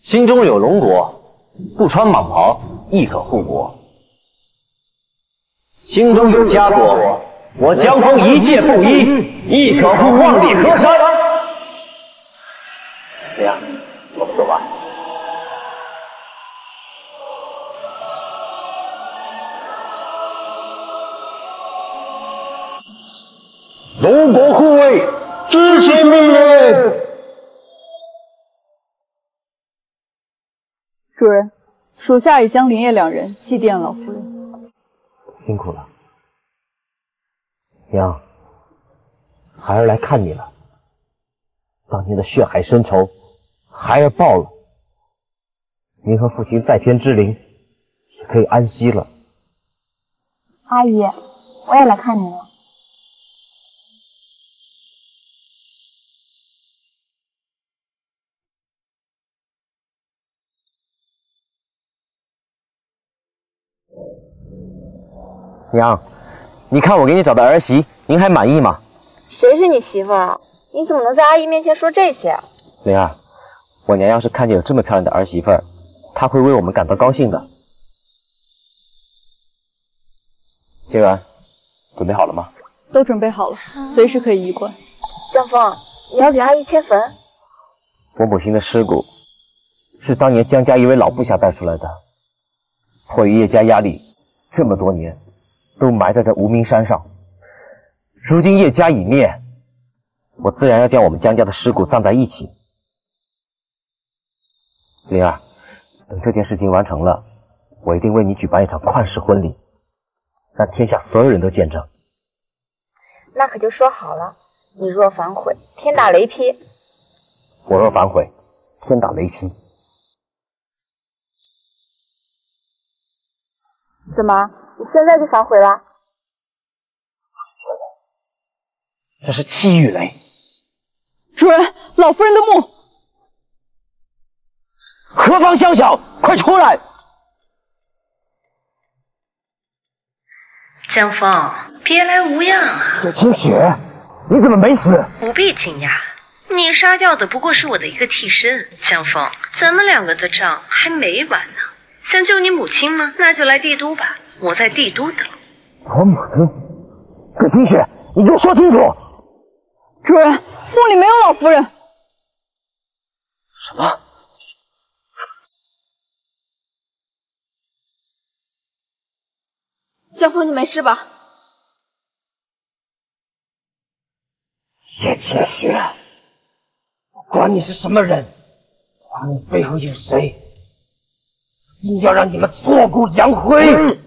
心中有龙国，不穿蟒袍亦可护国。心中有家国，我江峰一介布衣，亦可护万里河山。这样。 我们走吧。龙国护卫，执行命令。主人，属下已将林业两人祭奠老夫人。辛苦了，娘，孩儿来看你了。当年的血海深仇。 孩儿报了，您和父亲在天之灵也可以安息了。阿姨，我也来看您了。娘，你看我给你找的儿媳，您还满意吗？谁是你媳妇啊？你怎么能在阿姨面前说这些？灵儿。 我娘要是看见有这么漂亮的儿媳妇儿，她会为我们感到高兴的。静然，准备好了吗？都准备好了，随时可以移棺。江峰，你要给阿姨迁坟？我母亲的尸骨是当年江家一位老部下带出来的，迫于叶家压力，这么多年都埋在这无名山上。如今叶家已灭，我自然要将我们江家的尸骨葬在一起。 灵儿，等这件事情完成了，我一定为你举办一场款式婚礼，让天下所有人都见证。那可就说好了，你若反悔，天打雷劈。我若反悔，天打雷劈。怎么，你现在就反悔了？这是七玉雷。主人，老夫人的墓。 何方宵小，快出来！江峰，别来无恙啊！叶清雪，你怎么没死？不必惊讶，你杀掉的不过是我的一个替身。江峰，咱们两个的账还没完呢。想救你母亲吗？那就来帝都吧，我在帝都等。我母亲？叶清雪，你给我说清楚！主人，墓里没有老夫人。什么？ 江峰，你没事吧？叶清雪，我管你是什么人，管你背后有谁，一定要让你们挫骨扬灰！嗯